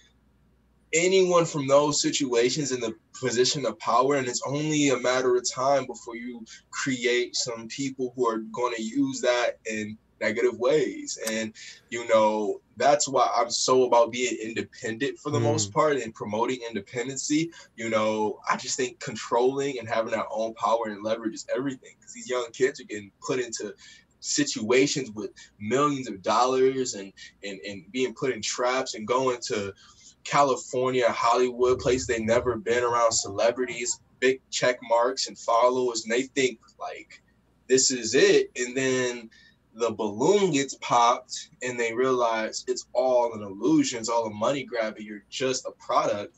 anyone from those situations in the position of power, and it's only a matter of time before you create some people who are going to use that and negative ways. And you know, that's why I'm so about being independent for the most part and promoting independency. You know, I just think controlling and having our own power and leverage is everything, because these young kids are getting put into situations with millions of dollars and being put in traps and going to California, Hollywood, place they've never been, around celebrities, big check marks and followers, and they think like this is it, and then the balloon gets popped and they realize it's all an illusion, it's all a money grab, and you're just a product.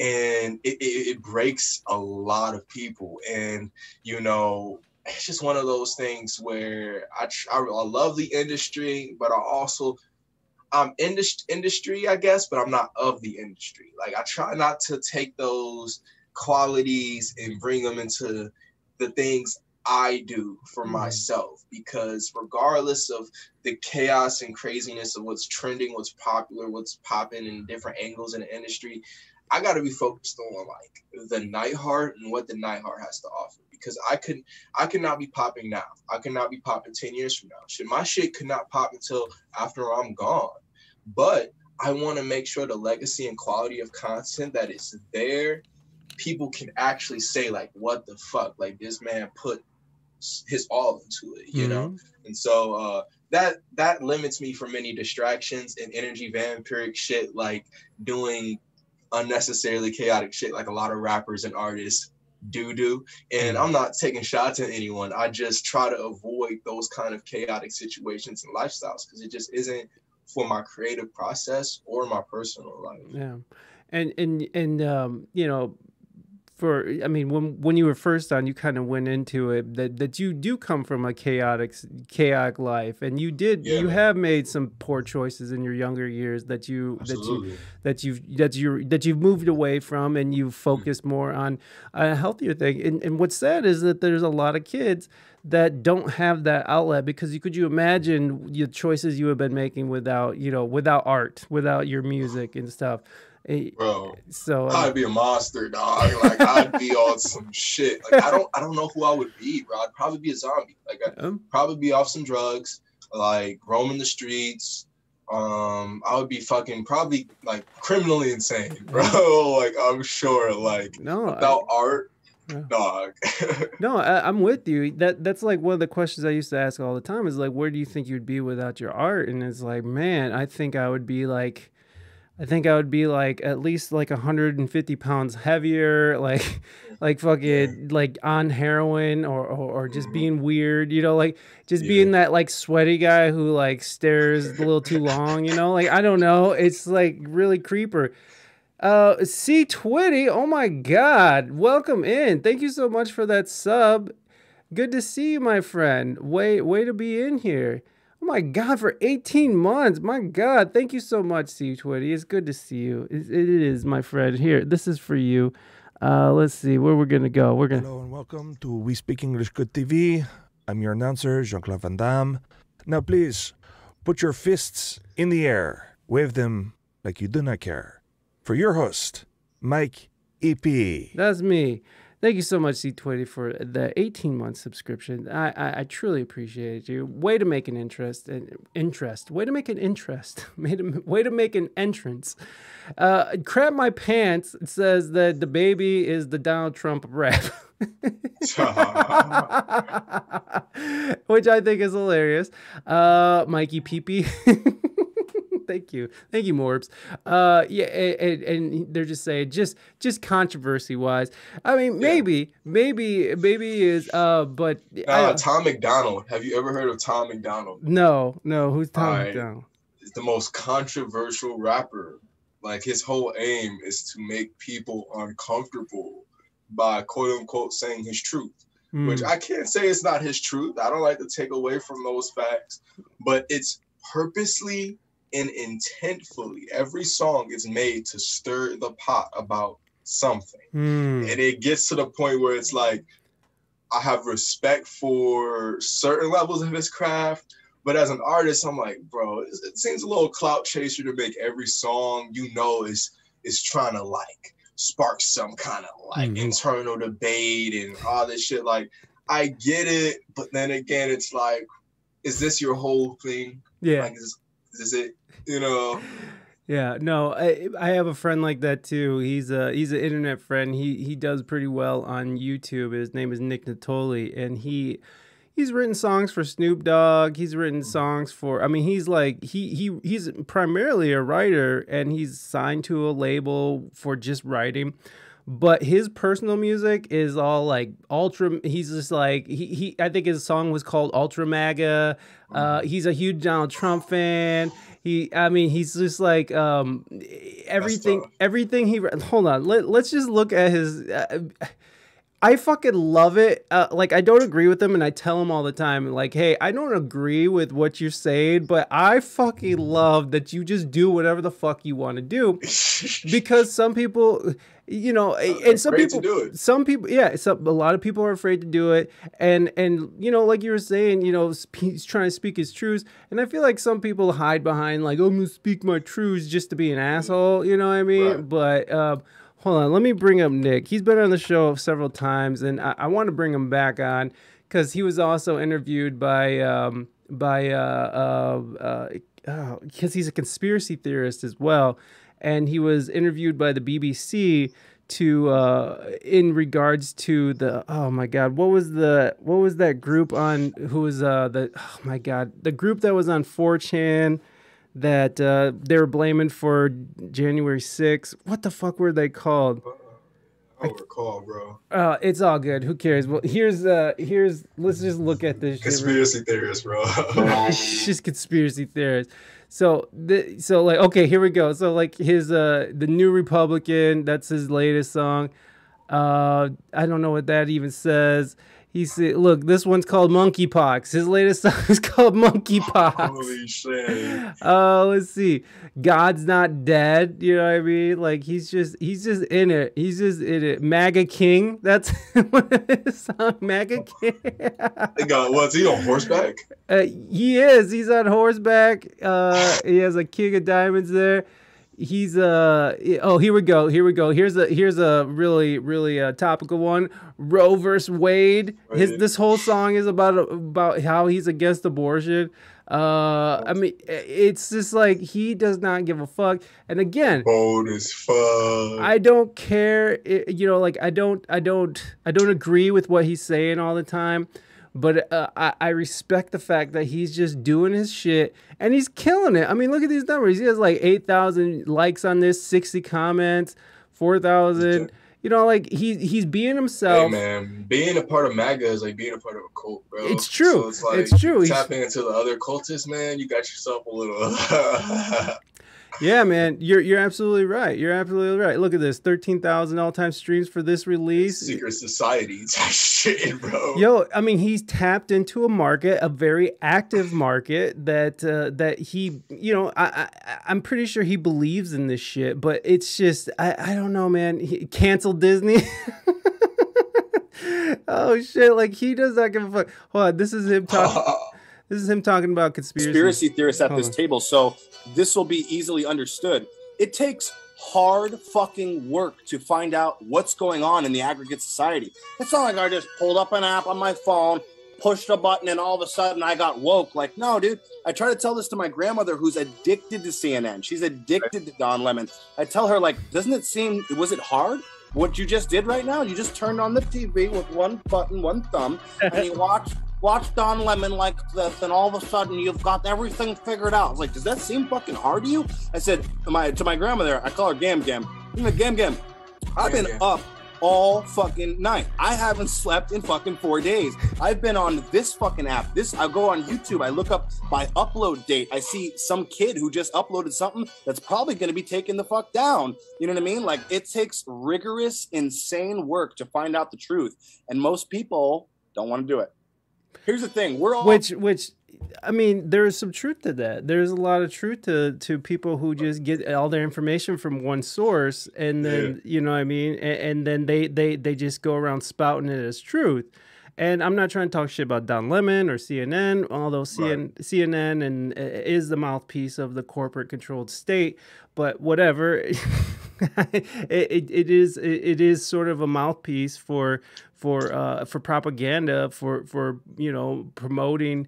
And it breaks a lot of people. And you know, it's just one of those things where I love the industry, but I also I'm industry, I guess, but I'm not of the industry. Like, I try not to take those qualities and bring them into the things I do for myself, because regardless of the chaos and craziness of what's trending, what's popular, what's popping in different angles in the industry, I got to be focused on like the Knightheart and what the Knightheart has to offer, because I cannot be popping now. I cannot be popping 10 years from now. My shit could not pop until after I'm gone. But I want to make sure the legacy and quality of content that is there, people can actually say like, what the fuck? Like, this man put his all into it, you know? And so that limits me from many distractions and energy vampiric shit, like doing unnecessarily chaotic shit like a lot of rappers and artists do. And I'm not taking shots at anyone. I just try to avoid those kind of chaotic situations and lifestyles because it just isn't for my creative process or my personal life. Yeah. And you know, I mean when you were first on, you kind of went into it that you do come from a chaotic life, and you did you have made some poor choices in your younger years that you that you've moved away from, and you've focused more on a healthier thing. And what's sad is that there's a lot of kids that don't have that outlet, because could you imagine the choices you have been making without, you know, without art, without your music and stuff. Bro, so I'd be a monster, dog. Like, I'd be on some shit. Like, I don't know who I would be, bro. I'd probably be a zombie. Like, I'd probably be off some drugs, like roaming the streets. I would be fucking probably like criminally insane, bro. Like, I'm sure. Like, without art. Dog. No, I'm with you. That's like one of the questions I used to ask all the time is like, where do you think you'd be without your art? And it's like, man, I think I would be like, at least like 150 pounds heavier, like fucking like on heroin or just being weird, you know, like just being that like sweaty guy who like stares a little too long, you know, like, I don't know. It's like really creeper. C20. Oh my God. Welcome in. Thank you so much for that sub. Good to see you, my friend. Way to be in here. Oh my God, for 18 months. My God, thank you so much, C20. It's good to see you. It is, my friend. Here, this is for you. Let's see where we're going to go. We're going to... Hello and welcome to We Speak English Good TV. I'm your announcer, Jean-Claude Van Damme. Now, please, put your fists in the air. Wave them like you do not care. For your host, Mike EP. That's me. Thank you so much, C20, for the 18-month subscription. I truly appreciate you. Way to make an interest. Way to make an interest. Way to make an entrance. Crap my pants. It says that DaBaby is the Donald Trump of rap. Which I think is hilarious. Mikey Peepee. Thank you, Morbs. Yeah, and they're just saying, just controversy wise. I mean, maybe is. But Tom McDonald. Have you ever heard of Tom McDonald? No. Who's Tom McDonald? He's the most controversial rapper. Like, his whole aim is to make people uncomfortable by quote unquote saying his truth. Mm. Which I can't say it's not his truth. I don't like to take away from those facts, but it's purposely and intentfully. Every song is made to stir the pot about something. Mm. And it gets to the point where it's like, I have respect for certain levels of his craft, but as an artist, I'm like, bro, it seems a little clout chaser to make every song, you know, is trying to like spark some kind of like internal debate and all this shit. Like, I get it, but then again, it's like, is this your whole thing? Yeah. Like, is it, you know? Yeah, no, I have a friend like that too. He's an internet friend. He does pretty well on YouTube. His name is Nick Natoli, and he's written songs for Snoop Dogg. He's written songs for, I mean, he's like, he's primarily a writer, and he's signed to a label for just writing. But his personal music is all like ultra. He's just like he. I think his song was called Ultra MAGA. He's a huge Donald Trump fan. He's just like everything he. Hold on. Let's just look at his. I fucking love it. Like, I don't agree with him, and I tell him all the time, like, hey, I don't agree with what you're saying, but I fucking love that you just do whatever the fuck you want to do, because some people, you know, and some people do it. Some people, yeah, a lot of people are afraid to do it, and you know, like you were saying, you know, he's trying to speak his truths, and I feel like some people hide behind like, oh, I'm gonna speak my truths just to be an asshole, you know what I mean? Right. But hold on, let me bring up Nick. He's been on the show several times, and I want to bring him back on because he was also interviewed because he's a conspiracy theorist as well, and he was interviewed by the BBC to in regards to the, oh my God, what was that group on who was the group that was on 4chan. That they were blaming for January 6th. What the fuck were they called? I don't recall, bro. It's all good. Who cares? Well, here's let's just look at this. Conspiracy theorists, bro. It's just conspiracy theorists. So like, okay, here we go. So like his the New Republican, that's his latest song. I don't know what that even says. He said, look, this one's called Monkeypox. His latest song is called Monkeypox. Holy shit. Let's see. God's Not Dead. You know what I mean? Like, he's just in it. He's just in it. MAGA King. That's one of his songs. MAGA King. Is he on horseback? He is. He's on horseback. He has a king of diamonds there. He's oh, here we go. Here's a really topical one. Roe versus Wade. This whole song is about how he's against abortion. I mean, it's just like he does not give a fuck. And again, bold as fuck. I don't care. You know, like I don't agree with what he's saying all the time. But I respect the fact that he's just doing his shit, and he's killing it. I mean, look at these numbers. He has like 8,000 likes on this, 60 comments, 4,000. You know, like he's being himself. Hey, man, being a part of MAGA is like being a part of a cult, bro. It's true. So it's like, it's true. Tapping into the other cultists, man, you got yourself a little... Yeah, man, you're absolutely right. You're absolutely right. Look at this, 13,000 all-time streams for this release. Secret Society's shit, bro. Yo, I mean, he's tapped into a market, a very active market that that he, you know, I'm pretty sure he believes in this shit, but it's just I don't know, man. He canceled Disney. Oh shit! Like he does not give a fuck. Hold on, this is him talking. This is him talking about conspiracy theorists at this table. So this will be easily understood. It takes hard fucking work to find out what's going on in the aggregate society. It's not like I just pulled up an app on my phone, pushed a button, and all of a sudden I got woke. Like, no, dude. I try to tell this to my grandmother who's addicted to CNN. She's addicted to Don Lemon. I tell her, like, doesn't it seem, was it hard? What you just did right now, you just turned on the TV with one button, one thumb, and you watch Don Lemon like this, and all of a sudden you've got everything figured out. I was like, does that seem fucking hard to you? I said to my grandmother, I call her Gam Gam. I'm like, Gam Gam, I've been up all fucking night. I haven't slept in fucking 4 days. I've been on this fucking app. I go on YouTube. I look up my upload date. I see some kid who just uploaded something that's probably going to be taken the fuck down. You know what I mean? Like, it takes rigorous, insane work to find out the truth. And most people don't want to do it. Here's the thing. We're all... Which I mean, there is some truth to that. There's a lot of truth to people who just get all their information from one source, and then you know what I mean, and then they just go around spouting it as truth. And I'm not trying to talk shit about Don Lemon or CNN, although CNN is the mouthpiece of the corporate controlled state. But whatever, it is sort of a mouthpiece for propaganda, for you know, promoting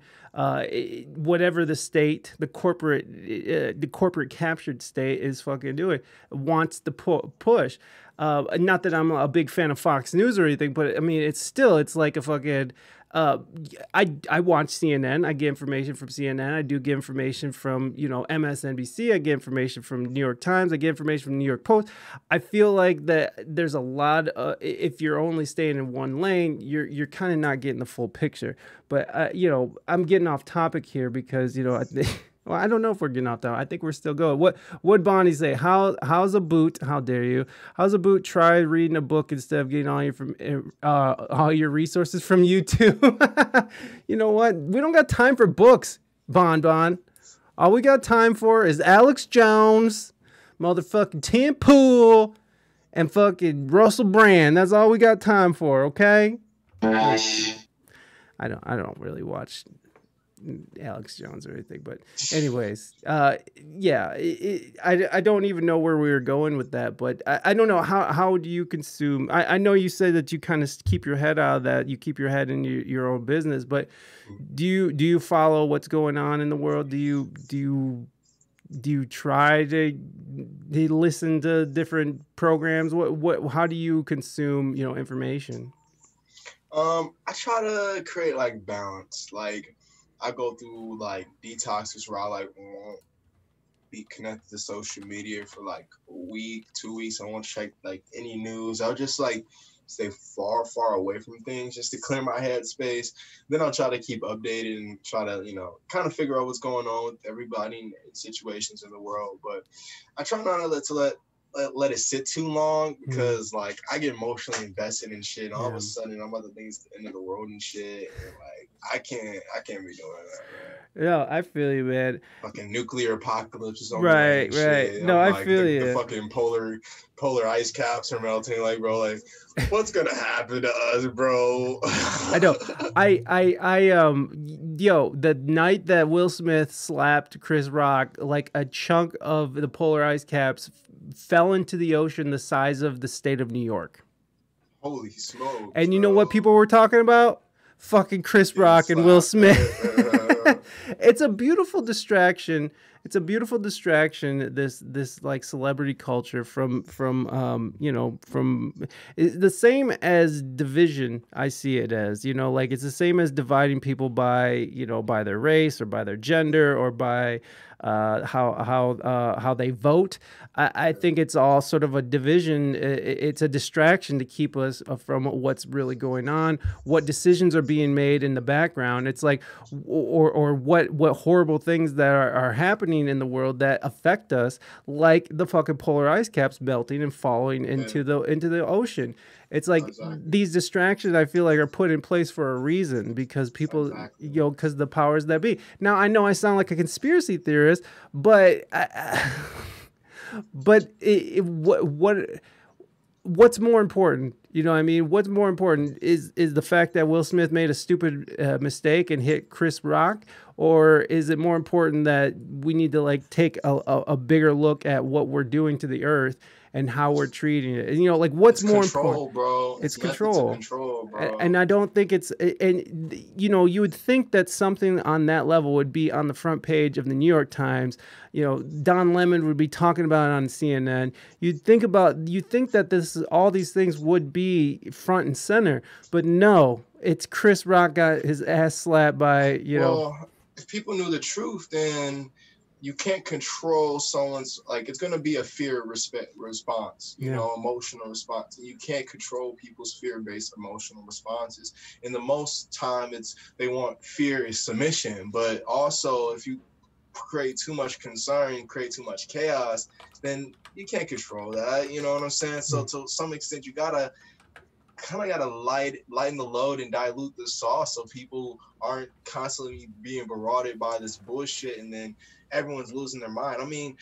whatever the state, the corporate captured state is fucking doing, wants to push. Not that I'm a big fan of Fox News or anything, but I mean, it's like a fucking, I watch CNN. I get information from CNN. I do get information from, you know, MSNBC. I get information from New York Times. I get information from New York Post. I feel like that there's a lot of, if you're only staying in one lane, you're kind of not getting the full picture. But, you know, I'm getting off topic here because, you know, I think... Well, I don't know if we're getting off that. I think we're still going. What would Bonnie say? How's a boot? How dare you? How's a boot? Try reading a book instead of getting all your resources from YouTube. You know what? We don't got time for books, Bon. All we got time for is Alex Jones, motherfucking Tim Pool, and fucking Russell Brand. That's all we got time for. Okay. I don't really watch Alex Jones or anything, but anyways, yeah, I don't even know where we were going with that, but I don't know how do you consume. I know you said that you kind of keep your head out of that, you keep your head in your own business, but do you follow what's going on in the world? Do you try to listen to different programs? How do you consume, you know, information? I try to create like balance. Like, I go through like detoxes where I like won't be connected to social media for like a week, 2 weeks. I won't check like any news. I'll just like stay far, far away from things just to clear my head space. Then I'll try to keep updated and try to, you know, kind of figure out what's going on with everybody and situations in the world. But I try not to let it sit too long because like I get emotionally invested in shit. All of a sudden I'm about to think it's the end of the world and shit. And like I can't be doing that. Yeah, I feel you, man. Fucking nuclear apocalypse is on. Right, right. No, I feel you. The fucking polar ice caps are melting. Like, bro, like what's gonna happen to us, bro? I know. Yo, the night that Will Smith slapped Chris Rock, like a chunk of the polar ice caps fell into the ocean the size of the state of New York. Holy smokes. And you know what people were talking about? Fucking Chris Rock and Will Smith. It's a beautiful distraction. It's a beautiful distraction, this like celebrity culture from the same as division. I see it as, you know, like it's the same as dividing people by, you know, by their race or by their gender or by how they vote. I think it's all sort of a division. It's a distraction to keep us from what's really going on, what decisions are being made in the background. It's like, or what horrible things that are happening happening in the world that affect us, like the fucking polar ice caps melting and falling into the ocean. It's like these distractions, I feel like, are put in place for a reason, because people, you know, because the powers that be. Now, I know I sound like a conspiracy theorist, but what's more important? You know what I mean? What's more important is the fact that Will Smith made a stupid mistake and hit Chris Rock, or is it more important that we need to like take a bigger look at what we're doing to the earth and how we're treating it? And, you know, like, what's more important? Bro. It's control. It's control, bro. And I don't think it's, and you know, you would think that something on that level would be on the front page of the New York Times. You know, Don Lemon would be talking about it on CNN. You'd think about, you think that this, all these things would be front and center, but no, it's Chris Rock got his ass slapped by, you know. If people knew the truth, then you can't control someone's, like, it's going to be a fear response, you know, emotional response. You can't control people's fear-based emotional responses. And the most time it's, they want fear is submission. But also, if you create too much concern, create too much chaos, then you can't control that. You know what I'm saying? So to some extent, you gotta lighten the load and dilute the sauce, so people aren't constantly being barraged by this bullshit, and then everyone's losing their mind. I mean,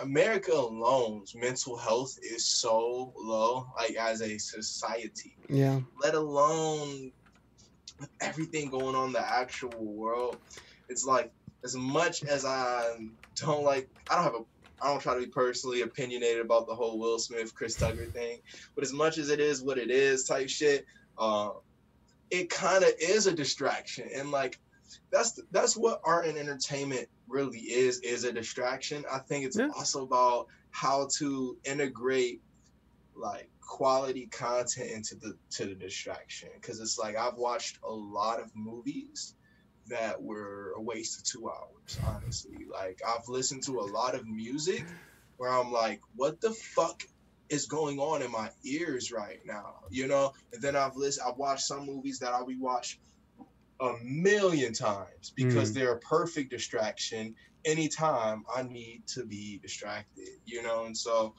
America alone's mental health is so low, like, as a society. Yeah. Let alone with everything going on in the actual world. It's like, as much as I don't like, I don't try to be personally opinionated about the whole Will Smith, Chris Tucker thing, but as much as it is what it is type shit, it kind of is a distraction. And like, that's what art and entertainment really is a distraction. I think it's also about how to integrate like quality content into the, distraction. 'Cause it's like, I've watched a lot of movies that were a waste of 2 hours, honestly. Like, I've listened to a lot of music where I'm like, what the fuck is going on in my ears right now, you know? And then I've watched some movies that I'll rewatch a million times because they're a perfect distraction anytime I need to be distracted, you know? And so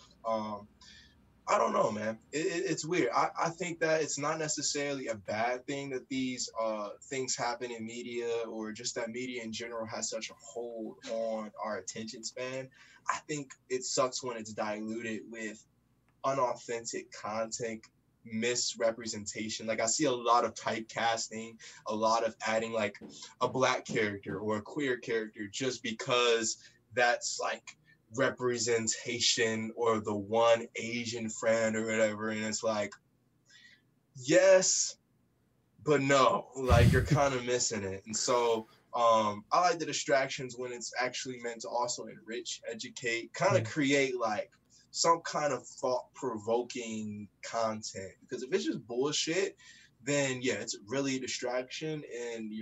I don't know, man. It's weird. I think that it's not necessarily a bad thing that these things happen in media, or just that media in general has such a hold on our attention span. I think it sucks when it's diluted with unauthentic content, misrepresentation. Like, I see a lot of typecasting, a lot of adding like a black character or a queer character just because that's like representation, or the one Asian friend or whatever. And it's like, yes, but no, like, you're kind of missing it. And so I like the distractions when it's actually meant to also enrich, educate, kind of create like some kind of thought-provoking content. Because if it's just bullshit, then yeah, it's really a distraction, and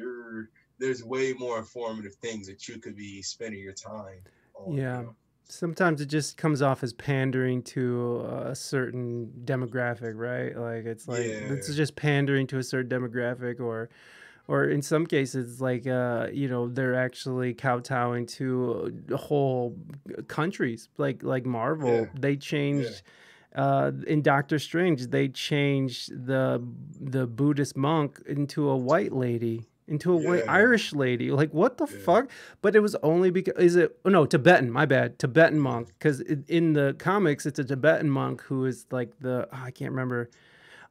there's way more informative things that you could be spending your time on. Yeah. You know? Sometimes it just comes off as pandering to a certain demographic, right? Like, it's like, it's just pandering to a certain demographic, or in some cases, like, you know, they're actually kowtowing to whole countries, like Marvel. They changed, in Doctor Strange, they changed the Buddhist monk into a white lady. Into a white Irish lady. Like, what the fuck? But it was only because, Tibetan, my bad, Tibetan monk. Because in the comics, it's a Tibetan monk who is like the, oh, I can't remember,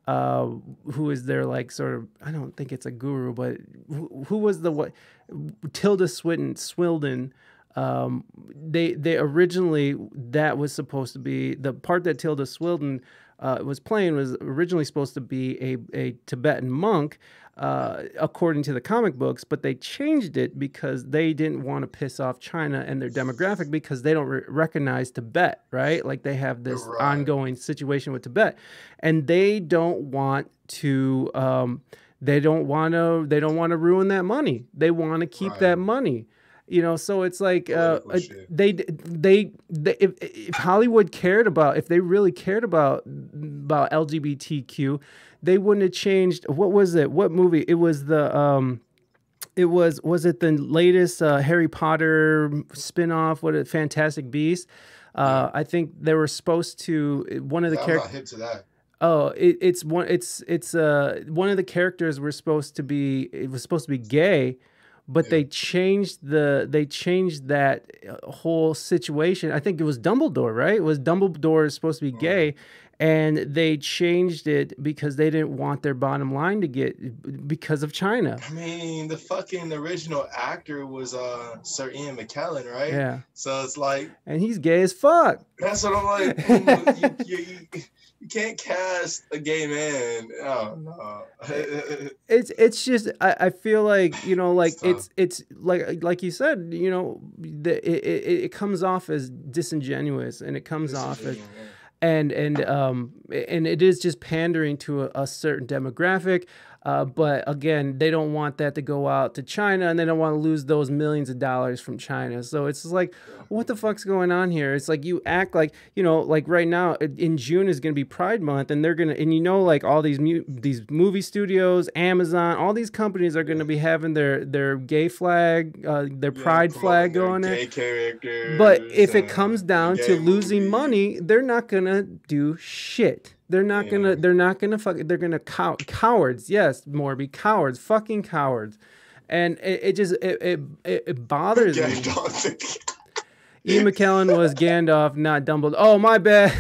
who is their like sort of, I don't think it's a guru, but who was the, what, Tilda Swinton, they originally, that was supposed to be, the part that Tilda Swinton was playing was originally supposed to be a Tibetan monk, according to the comic books, but they changed it because they didn't want to piss off China and their demographic, because they don't recognize Tibet, right? Like, they have this ongoing situation with Tibet, and they don't want to, they don't want to ruin that money. They want to keep that money. You know, so it's like if Hollywood cared about, if they really cared about LGBTQ, they wouldn't have changed. What was it? What movie? It was the It was it the latest Harry Potter spinoff? What a Fantastic Beast! I think they were supposed to one of the characters. Oh, it's one of the characters were supposed to be. It was supposed to be gay, but yeah. they changed that whole situation. I think it was Dumbledore, right? It was Dumbledore supposed to be gay, and they changed it because they didn't want their bottom line to get because of China. I mean, the fucking original actor was Sir Ian McKellen, right? Yeah. So it's like, and he's gay as fuck. That's what I'm like. You can't cast a gay man. Oh no. It's just I feel like, you know, like it's like you said, you know, it comes off as disingenuous, and it comes off as and it is just pandering to a certain demographic. But again, they don't want that to go out to China, and they don't want to lose those millions of dollars from China. So it's just like, what the fuck's going on here? It's like you act like, you know, like right now in June is going to be Pride Month, and they're going to, and you know, like all these movie studios, Amazon, all these companies are going to be having their gay flag, their pride flag going in. But if it comes down to losing money, they're not going to do shit. They're not gonna cowards. Yes, Morby, cowards, fucking cowards. And it just bothers me. Ian McKellen was Gandalf, not Dumbledore. Oh, my bad.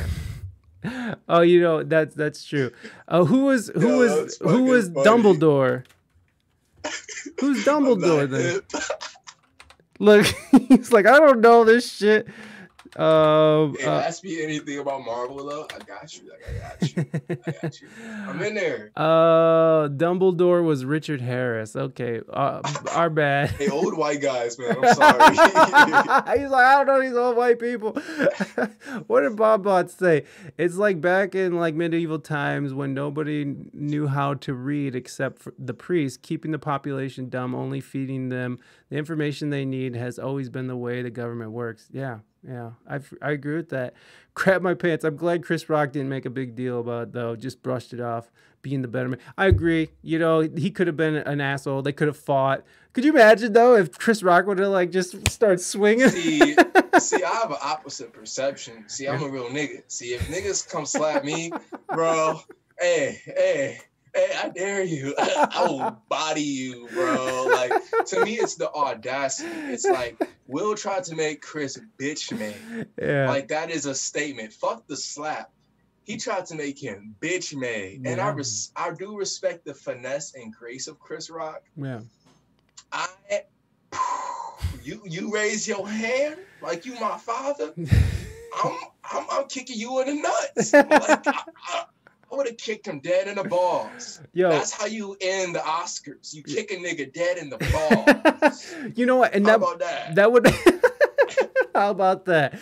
Oh, you know, that's true. Who was Dumbledore? Who's Dumbledore then? Look, he's like, I don't know this shit. Hey, ask me anything about Marvel though. I got you. I got you. I'm in there. Dumbledore was Richard Harris. Okay, our bad. Hey, old white guys, man. I'm sorry. He's like, I don't know these old white people. What did Bobbot say? It's like back in like medieval times when nobody knew how to read except for the priest, keeping the population dumb, only feeding them the information they need has always been the way the government works. Yeah. Yeah, I agree with that. Crap my pants. I'm glad Chris Rock didn't make a big deal about it, though. Just brushed it off, being the better man. I agree. You know, he could have been an asshole. They could have fought. Could you imagine, though, if Chris Rock would have, like, just started swinging? See, I have an opposite perception. See, I'm a real nigga. See, if niggas come slap me, bro, hey, I dare you. I will body you, bro. Like, to me, it's the audacity. It's like, Will tried to make Chris bitch made. Yeah. Like, that is a statement. Fuck the slap. He tried to make him bitch made. Yeah. And I do respect the finesse and grace of Chris Rock. Yeah. You raise your hand like you my father. I'm kicking you in the nuts. Like, I would have kicked him dead in the balls. Yo, that's how you end the Oscars. You kick a nigga dead in the balls. You know what? And how about that would. How about that?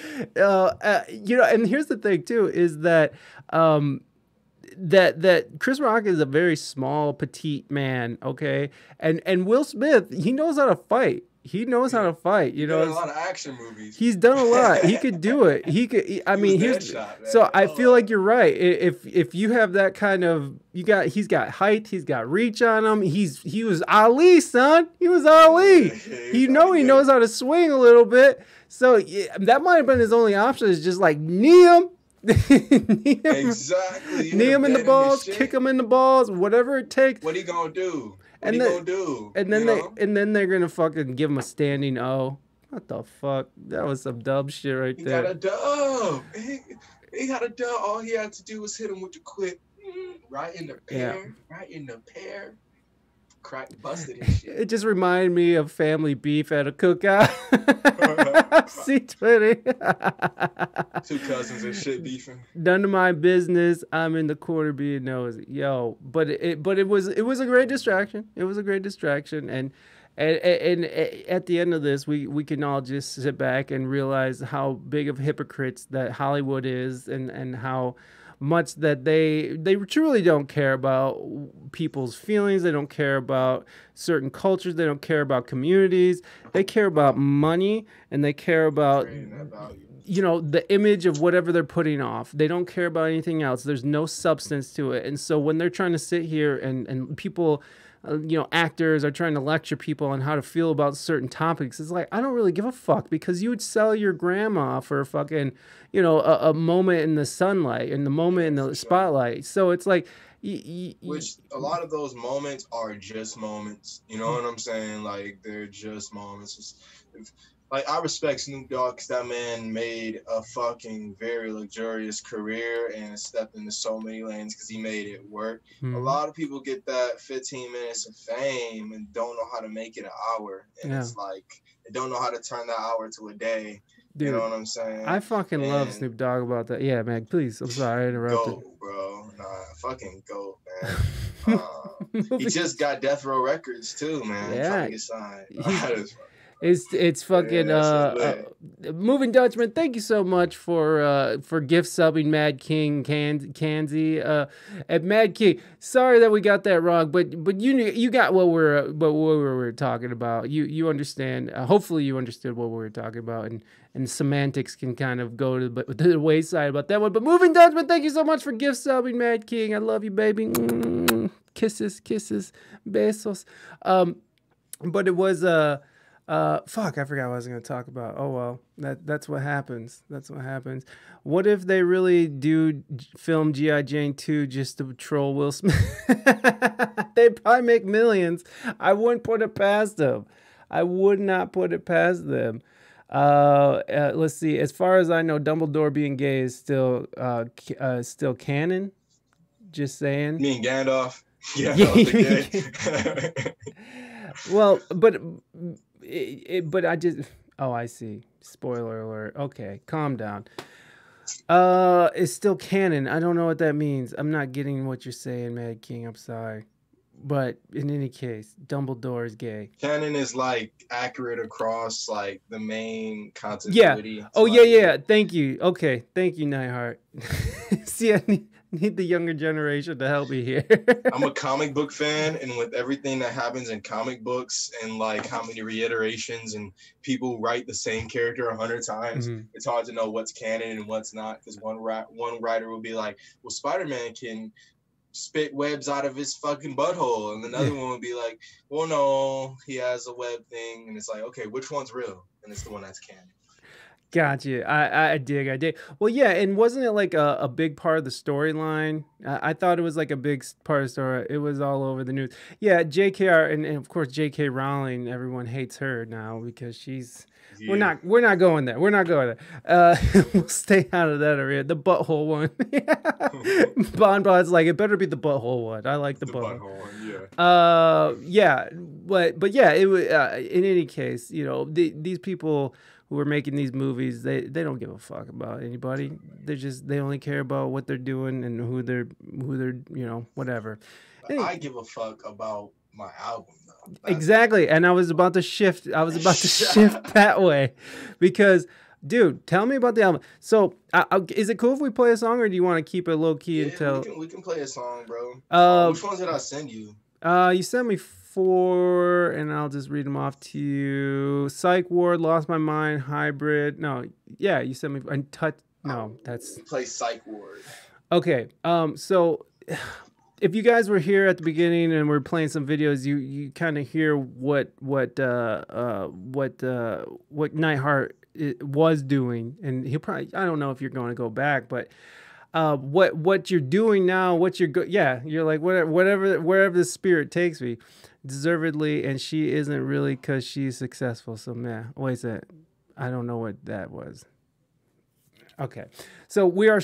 You know, and here's the thing too: is that that Chris Rock is a very small, petite man. Okay, and Will Smith, he knows how to fight. He knows how to fight, you know. He's done a lot of action movies. He's done a lot. He could do it. He could. I mean, here's. So I feel like you're right. If you have that kind of, he's got height, he's got reach on him. He was Ali, son. He was Ali. He knows how to swing a little bit. So yeah, that might have been his only option is just like knee him. Exactly. Knee him in the balls. Kick him in the balls. Whatever it takes. What he gonna do? And then they're gonna fucking give him a standing O. What the fuck? That was some dub shit right there. He got a dub. He got a dub. All he had to do was hit him with the quick, right in the pear, right in the pear. Crack busted and shit. It just reminded me of family beef at a cookout. C20. Two cousins and shit beefing. None of my business. I'm in the corner being nosy. Yo, but it was a great distraction. It was a great distraction, and at the end of this, we can all just sit back and realize how big of hypocrites that Hollywood is, and how much that they truly don't care about people's feelings. They don't care about certain cultures. They don't care about communities. They care about money, and they care about, you know, the image of whatever they're putting off. They don't care about anything else. There's no substance to it. And so when they're trying to sit here and people you know, actors are trying to lecture people on how to feel about certain topics. It's like, I don't really give a fuck, because you would sell your grandma for a fucking, you know, a moment in the sunlight and the moment in the spotlight. So it's like, which a lot of those moments are just moments. You know what I'm saying? Like, they're just moments. Like, I respect Snoop Dogg because that man made a fucking very luxurious career and stepped into so many lanes because he made it work. Mm-hmm. A lot of people get that 15 minutes of fame and don't know how to make it an hour. And it's like, they don't know how to turn that hour to a day. Dude, you know what I'm saying? I fucking love Snoop Dogg about that. Yeah, man, please. I'm sorry I interrupted. Go, bro. Nah, fucking go, man. He just got Death Row Records, too, man. Yeah. Trying to get signed. It's fucking Moving Dutchman, thank you so much for gift subbing Mad King Kanzi at Mad King. Sorry that we got that wrong, but you got what we were talking about. You understand. Hopefully you understood what we were talking about, and semantics can kind of go to the wayside about that one. But Moving Dutchman, thank you so much for gift subbing Mad King. I love you, baby. Kisses, besos. But it was fuck, I forgot what I was going to talk about. Oh, well, that's what happens. That's what happens. What if they really do film G.I. Jane 2 just to troll Will Smith? They'd probably make millions. I wouldn't put it past them. I would not put it past them. Let's see. As far as I know, Dumbledore being gay is still still canon. Just saying. Me and Gandalf. Yeah. Well, but I just, oh, I see. Spoiler alert. Okay, calm down. It's still canon. I don't know what that means. I'm not getting what you're saying, Mad King. I'm sorry. But in any case, Dumbledore is gay. Canon is like accurate across like the main continuity. Yeah. Oh, yeah. Thank you. Okay. Thank you, Knightheart. See, I need the younger generation to help me here. I'm a comic book fan, and with everything that happens in comic books and like how many reiterations and people write the same character 100 times, it's hard to know what's canon and what's not, because one writer will be like, well, Spider-Man can spit webs out of his fucking butthole, and another one would be like, well, no, he has a web thing, and it's like, okay, which one's real? And it's the one that's canon. Gotcha. I dig. Well, yeah, and wasn't it like a big part of the storyline? I thought it was like a big part of the story. It was all over the news. Yeah, JKR, and of course J.K. Rowling. Everyone hates her now because she's. Yeah. We're not going there. We're not going there. We'll stay out of that area. The butthole one. Bonbon's like, it better be the butthole one. I like the butthole one. Yeah. Yeah. But yeah. It was. In any case, you know, these people who are making these movies, they don't give a fuck about anybody. They only care about what they're doing and who they're you know, whatever. I give a fuck about my album though. Exactly. And I was about to shift that way, because dude, tell me about the album. So is it cool if we play a song, or do you want to keep it low key until we can play a song, bro? Which ones did I send you? You sent me 4, and I'll just read them off to you. Psych Ward, Lost My Mind, Hybrid. No, yeah, you sent me and touch. No, that's play Psych Ward. Okay, so if you guys were here at the beginning and we're playing some videos, you kind of hear what Knightheart was doing, and he'll probably, I don't know if you're going to go back, but. What you're doing now, you're like, wherever the spirit takes me, deservedly, and she isn't really, because she's successful, so man, wait a sec, I don't know what that was. Okay, so we're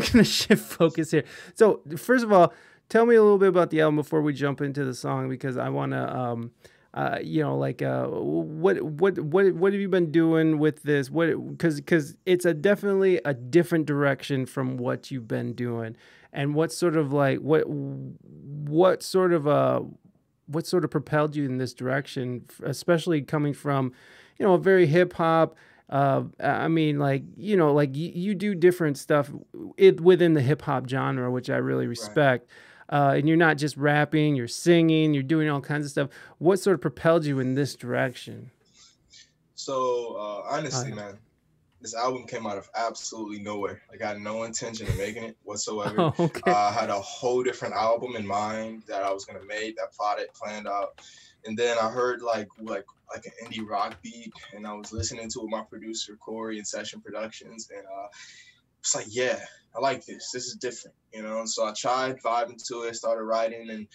gonna shift focus here. So first of all, tell me a little bit about the album before we jump into the song, because I want to you know, like, what have you been doing with this? Because it's definitely a different direction from what you've been doing, and what sort of propelled you in this direction, especially coming from, you know, a very hip hop. I mean, like, you know, like you do different stuff within the hip hop genre, which I really respect. Right. And you're not just rapping, you're singing, you're doing all kinds of stuff. What sort of propelled you in this direction? So, honestly, man, This album came out of absolutely nowhere. I got no intention of making it whatsoever. Oh, okay. I had a whole different album in mind that I was gonna make, that planned out. And then I heard like an indie rock beat, and I was listening to it with my producer Corey in Session Productions, and it's like, yeah, I like this. This is different, you know. And so I tried vibing to it, started writing, and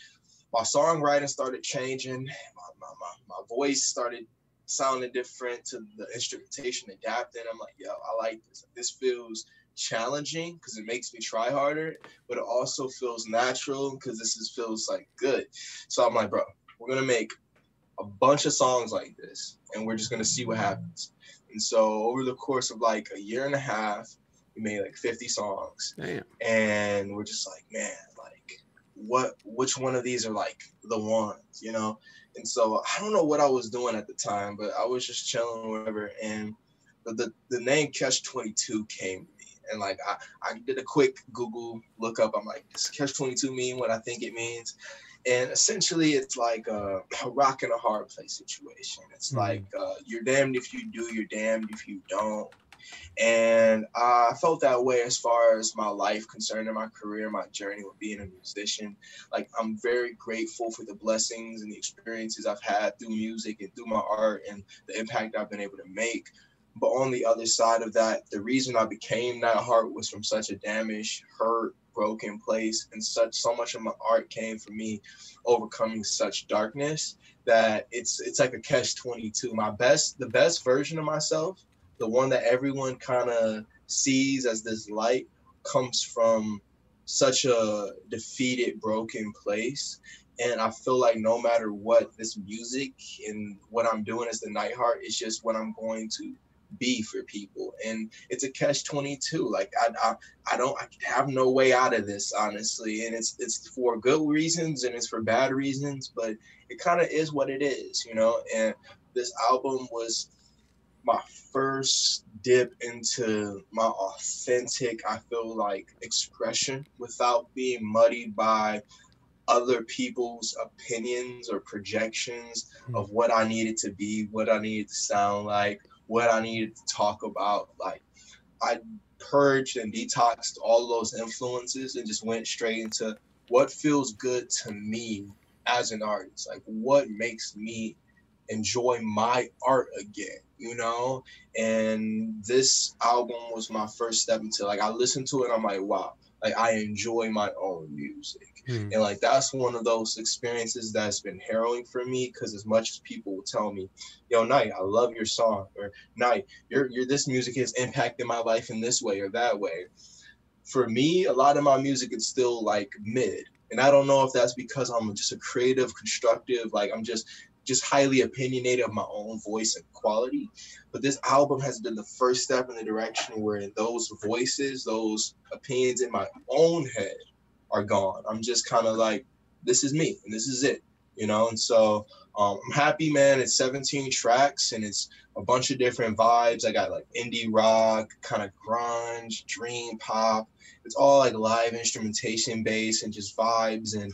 my songwriting started changing. My voice started sounding different to the instrumentation adapted. I'm like, yo, I like this. This feels challenging because it makes me try harder, but it also feels natural because this feels like good. So I'm like, bro, we're gonna make a bunch of songs like this, and we're just gonna see what happens. And so over the course of like a year and a half, we made like 50 songs. Damn. And we're just like, man, like which one of these are like the ones, you know? And so I don't know what I was doing at the time, but I was just chilling or whatever. And the name Catch 22 came to me. And like I did a quick Google lookup. I'm like, does Catch 22 mean what I think it means? And essentially it's like a rock in a hard place situation. It's like you're damned if you do, you're damned if you don't. And I felt that way as far as my life concerned and my career, my journey with being a musician. Like, I'm very grateful for the blessings and the experiences I've had through music and through my art and the impact I've been able to make. But on the other side of that, the reason I became Knightheart was from such a damaged, hurt, broken place, and so much of my art came from me overcoming such darkness that it's like a catch-22. The best version of myself, the one that everyone kind of sees as this light, comes from such a defeated, broken place. And I feel like no matter what, this music and what I'm doing as the Knightheart, it's just what I'm going to be for people. And it's a catch-22. Like I have no way out of this, honestly. And it's for good reasons and it's for bad reasons, but it kind of is what it is, you know? And this album was my first dip into my authentic, I feel like, expression without being muddied by other people's opinions or projections of what I needed to be, what I needed to sound like, what I needed to talk about. Like, I purged and detoxed all those influences and just went straight into what feels good to me as an artist, like what makes me enjoy my art again, you know? And this album was my first step into, like, I listened to it and I'm like, wow, like I enjoy my own music. And like, that's one of those experiences that's been harrowing for me, because as much as people will tell me, yo, Knight, I love your song, or Knight, your this music has impacted my life in this way or that way, for me, a lot of my music is still like mid. And I don't know if that's because I'm just a creative, constructive, like I'm just highly opinionated of my own voice and quality. But this album has been the first step in the direction where those voices, those opinions in my own head are gone. I'm just kind of like, this is me and this is it, you know? And so I'm happy, man. It's 17 tracks and it's a bunch of different vibes. I got like indie rock, kind of grunge, dream pop. It's all like live instrumentation based and just vibes. And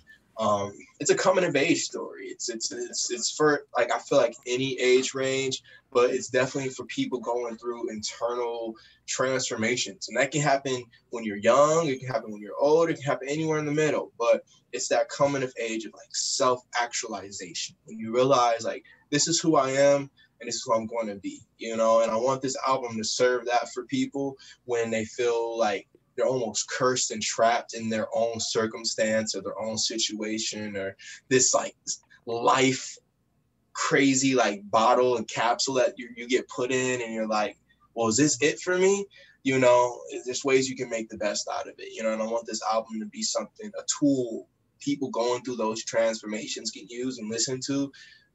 it's a coming of age story. It's for, like, I feel like any age range, but it's definitely for people going through internal transformations. And that can happen when you're young, it can happen when you're old, it can happen anywhere in the middle, but it's that coming of age of like self-actualization. When you realize like, this is who I am and this is who I'm going to be, you know? And I want this album to serve that for people when they feel like they're almost cursed and trapped in their own circumstance or their own situation, or this like life crazy like bottle and capsule that you get put in, and you're like, well, is this it for me? You know, there's ways you can make the best out of it, you know? And I want this album to be something, a tool people going through those transformations can use and listen to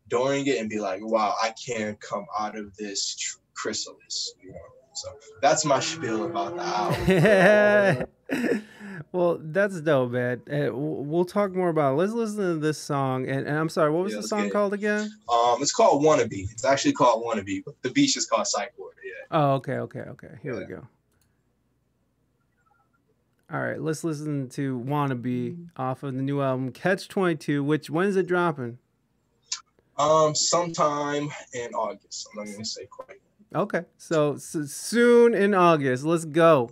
during it and be like, wow, I can come out of this chrysalis, you know? So that's my spiel about the album. Well, that's dope, man. We'll talk more about it. Let's listen to this song. And I'm sorry, what was the song called again? It's called Wannabe. It's actually called Wannabe, but the beach is called Psych Ward. Yeah. Oh, okay. Here we go. All right, let's listen to Wannabe off of the new album, Catch 22, which, when's it dropping? Sometime in August. I'm not going to say quite. Okay, so soon in August. Let's go.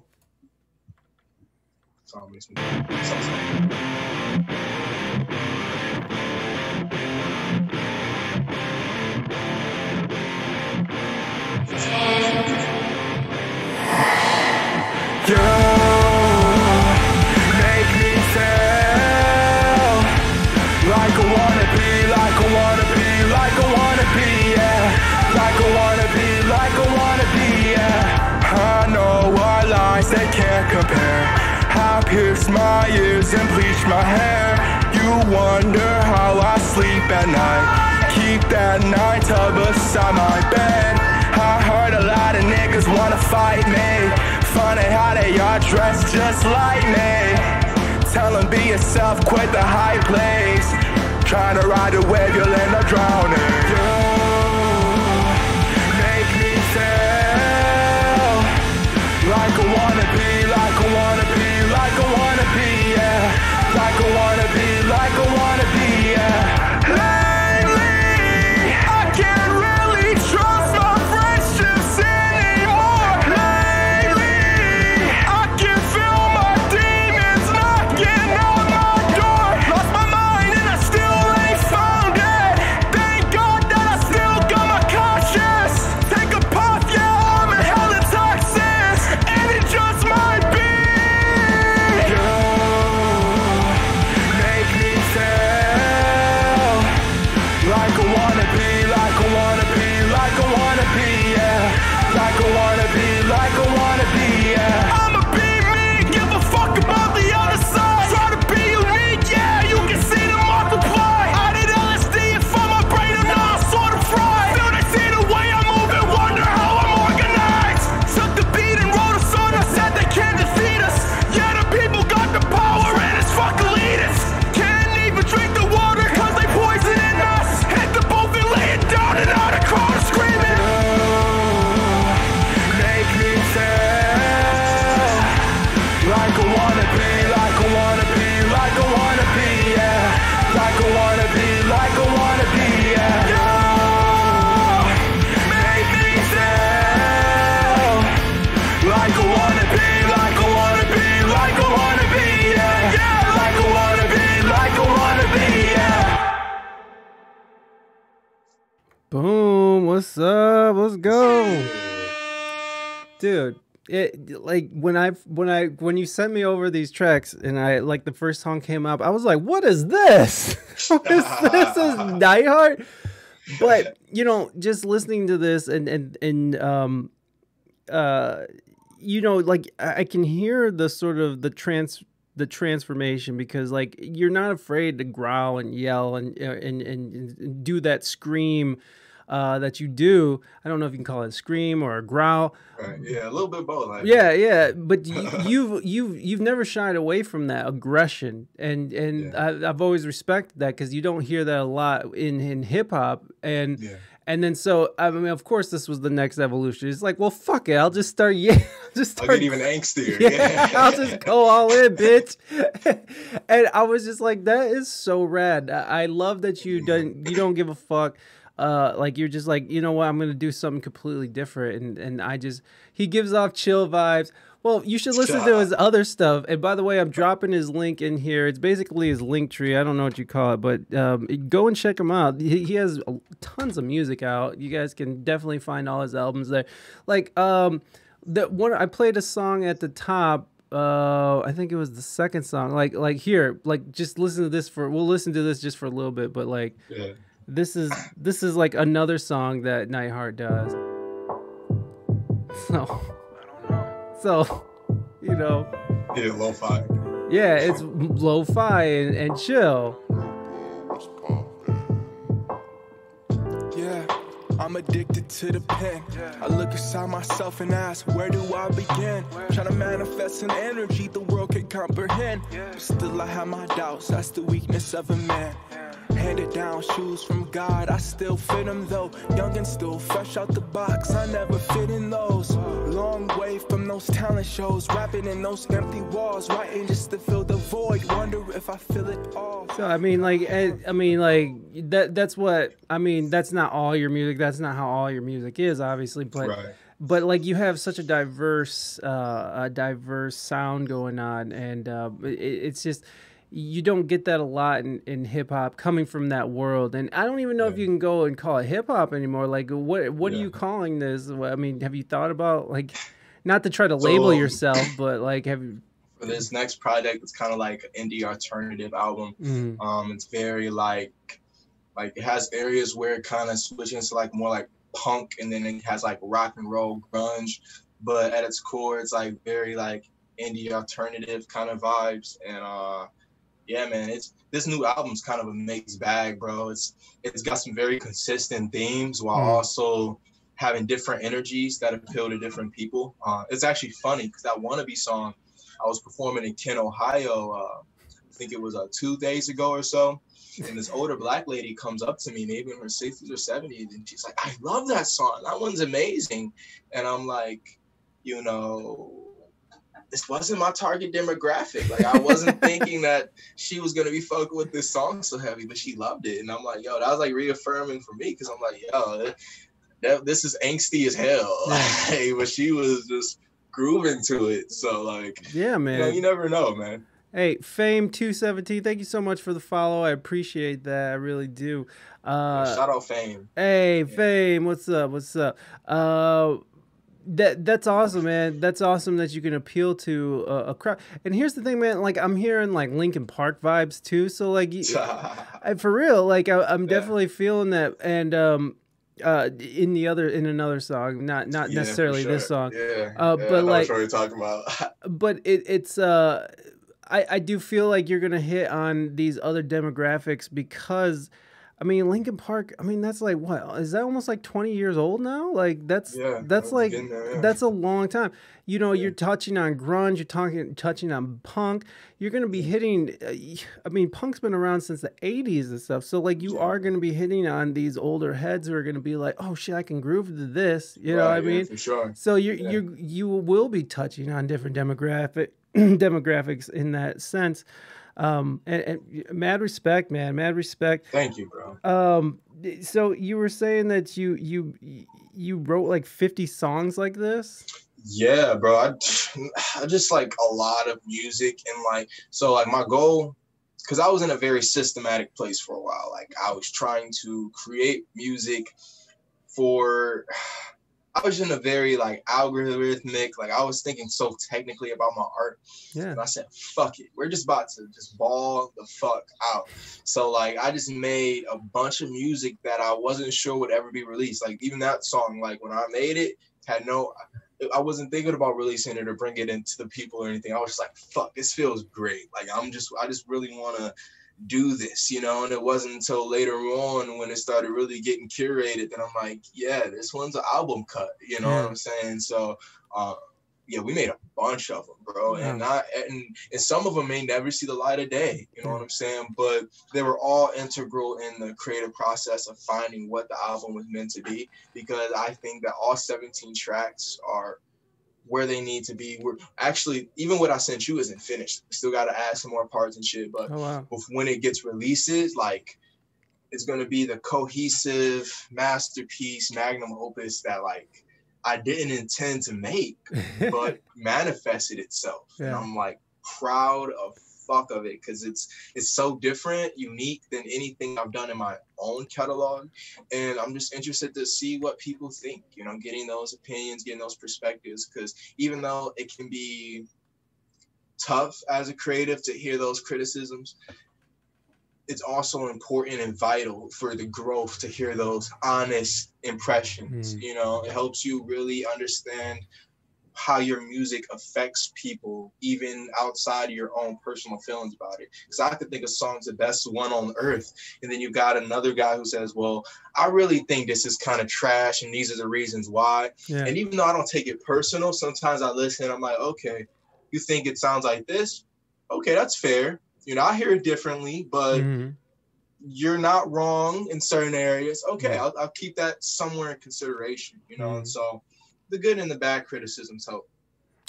It's always me. They can't compare. I pierce my ears and bleach my hair. You wonder how I sleep at night. Keep that 9-tub beside my bed. I heard a lot of niggas wanna fight me. Funny how they all dress just like me. Tell them be yourself, quit the high plays. Trying to ride the wave, you'll end up drowning. Like I wanna be, like I wanna be, like I wanna be, yeah. Like I wanna be, like I wanna be, yeah. Lately, I can't really trust my friendships anymore. Lately, I can feel my demons knocking on my door. Lost my mind and I still ain't found it. Thank God that I still got my conscience. Take a puff, yeah, I'm in hell and toxic. And it just might be you make me feel like I wanna be, like I wanna be, like I wanna be, yeah. Like I wanna be, like I wanna be, yeah. I'ma be me, give a fuck about the other side. Try to be unique, yeah, you can see the multiply. I did LSD and found my brain and now I sort of fried. Feel they see the way I move and wonder how I'm organized. Took the beat and wrote a song that said they can't defeat us. Yeah, the people got the power and it's fucking leaders. Can't even drink the water cause they poisoning us. Hit the booth and lay it down and out of crowd is screaming. You make me feel like I wanna be, like I wanna be, like I wanna be, yeah. Like I wanna be, like I wanna be, yeah. You make me feel like I wanna be, like I wanna be, like I wanna be, yeah. Yeah, like I wanna be, like I wanna be, yeah. Boom. What's up? Let's go, dude. Like when you sent me over these tracks and I like the first song came up, I was like, what is this? What is this? Is Knightheart? But you know, just listening to this and you know, like I can hear the sort of the transformation, because like you're not afraid to growl and yell and do that scream that you do. I don't know if you can call it a scream or a growl. Yeah, a little bit both. Yeah, but you've never shied away from that aggression, and yeah. I've always respected that, because you don't hear that a lot in hip hop, and yeah. And then so I mean, of course, this was the next evolution. It's like, well, fuck it, I'll just start. Yeah, I'll get even angstier. Yeah, I'll just go all in, bitch. And I was just like, that is so rad. I love that you don't give a fuck. Like you're just like, you know what, I'm gonna do something completely different, and he gives off chill vibes. Well, you should listen to his other stuff. And by the way, I'm dropping his link in here. It's basically his link tree. I don't know what you call it, but go and check him out. He has tons of music out. You guys can definitely find all his albums there. Like that one, I played a song at the top. I think it was the second song. Like here, like just listen to this for. We'll listen to this just for a little bit, but like. Yeah. This is like another song that Knightheart does. So you know. Yeah, lo-fi. Yeah, it's lo-fi and chill. Yeah, I'm addicted to the pen. I look inside myself and ask, where do I begin? Trying to manifest an energy the world can comprehend. Still I have my doubts, that's the weakness of a man. Handed down shoes from God, I still fit them though. Young and still fresh out the box, I never fit in those. Long way from those talent shows, rapping in those empty walls, writing just to fill the void, wonder if I fill it all. So that's not all your music, that's not how all your music is, obviously, but right. But like you have such a diverse sound going on, and it's just, you don't get that a lot in hip hop coming from that world. And I don't even know if you can go and call it hip hop anymore. Like what are you calling this? I mean, have you thought about, like, not to try to label yourself, but like, have you? For this next project, it's kind of like an indie alternative album. Mm-hmm. It's very like it has areas where it kind of switches to like more like punk, and then it has like rock and roll grunge, but at its core, it's like very like indie alternative kind of vibes. And, yeah, man, this new album's kind of a mixed bag, bro. It's got some very consistent themes while also having different energies that appeal to different people. It's actually funny because that Wannabe song, I was performing in Kent, Ohio, I think it was 2 days ago or so, and this older black lady comes up to me, maybe in her 60s or 70s, and she's like, I love that song. That one's amazing. And I'm like, you know, this wasn't my target demographic. Like, I wasn't thinking that she was going to be fucking with this song so heavy, but she loved it. And I'm like, yo, that was like reaffirming for me, because I'm like, yo, this is angsty as hell. Like, but she was just grooving to it. So, like, yeah, man. You know, you never know, man. Hey, Fame217, thank you so much for the follow. I appreciate that. I really do. Shout out Fame. Hey, yeah. Fame, what's up? What's up? That's awesome, man. That's awesome that you can appeal to a crowd. And here's the thing, man. Like, I'm hearing like Linkin Park vibes too. So like, for real, like I'm definitely feeling that. And in another song, not necessarily this song. Yeah, but like, what you're talking about. But I do feel like you're gonna hit on these other demographics, because I mean, Linkin Park, I mean, that's like, what, is that almost like 20 years old now? Like, that's a long time. You know, you're touching on grunge, you're touching on punk. You're going to be hitting, I mean, punk's been around since the 80s and stuff. So, like, you are going to be hitting on these older heads who are going to be like, oh, shit, I can groove to this. You know what I mean? For sure. So, you will be touching on different demographics in that sense. And mad respect, man, mad respect. Thank you, bro. So you were saying that you wrote like 50 songs like this? Yeah, bro. I just like a lot of music, and like, so like my goal, because I was in a very systematic place for a while. Like, I was trying to create music for, I was in a very like algorithmic, like I was thinking so technically about my art. Yeah. And I said, fuck it. We're just about to just ball the fuck out. So like, I just made a bunch of music that I wasn't sure would ever be released. Like, even that song, like when I made it, I wasn't thinking about releasing it or bring it into the people or anything. I was just like, fuck, this feels great. Like, I just really want to do this, you know. And it wasn't until later on when it started really getting curated that I'm like, yeah, this one's an album cut, you know what I'm saying? So yeah, we made a bunch of them, bro. And and some of them may never see the light of day, you know what I'm saying, but they were all integral in the creative process of finding what the album was meant to be, because I think that all 17 tracks are where they need to be. We're actually, even what I sent you isn't finished. We still got to add some more parts and shit, but when it gets released, like, it's going to be the cohesive masterpiece, magnum opus that like I didn't intend to make, but manifested itself. Yeah. And I'm like proud of it, because it's so different, unique than anything I've done in my own catalog. And I'm just interested to see what people think, you know, getting those opinions, getting those perspectives, because even though it can be tough as a creative to hear those criticisms, it's also important and vital for the growth to hear those honest impressions. You know, it helps you really understand how your music affects people, even outside of your own personal feelings about it. Because I could think a song's the best one on earth, and then you got another guy who says, well, I really think this is kind of trash, and these are the reasons why. Yeah. And even though I don't take it personal, sometimes I listen and I'm like, okay, you think it sounds like this? Okay, that's fair. You know, I hear it differently, but you're not wrong in certain areas. Okay, yeah. I'll keep that somewhere in consideration, you know. Mm-hmm. And so the good and the bad criticisms help.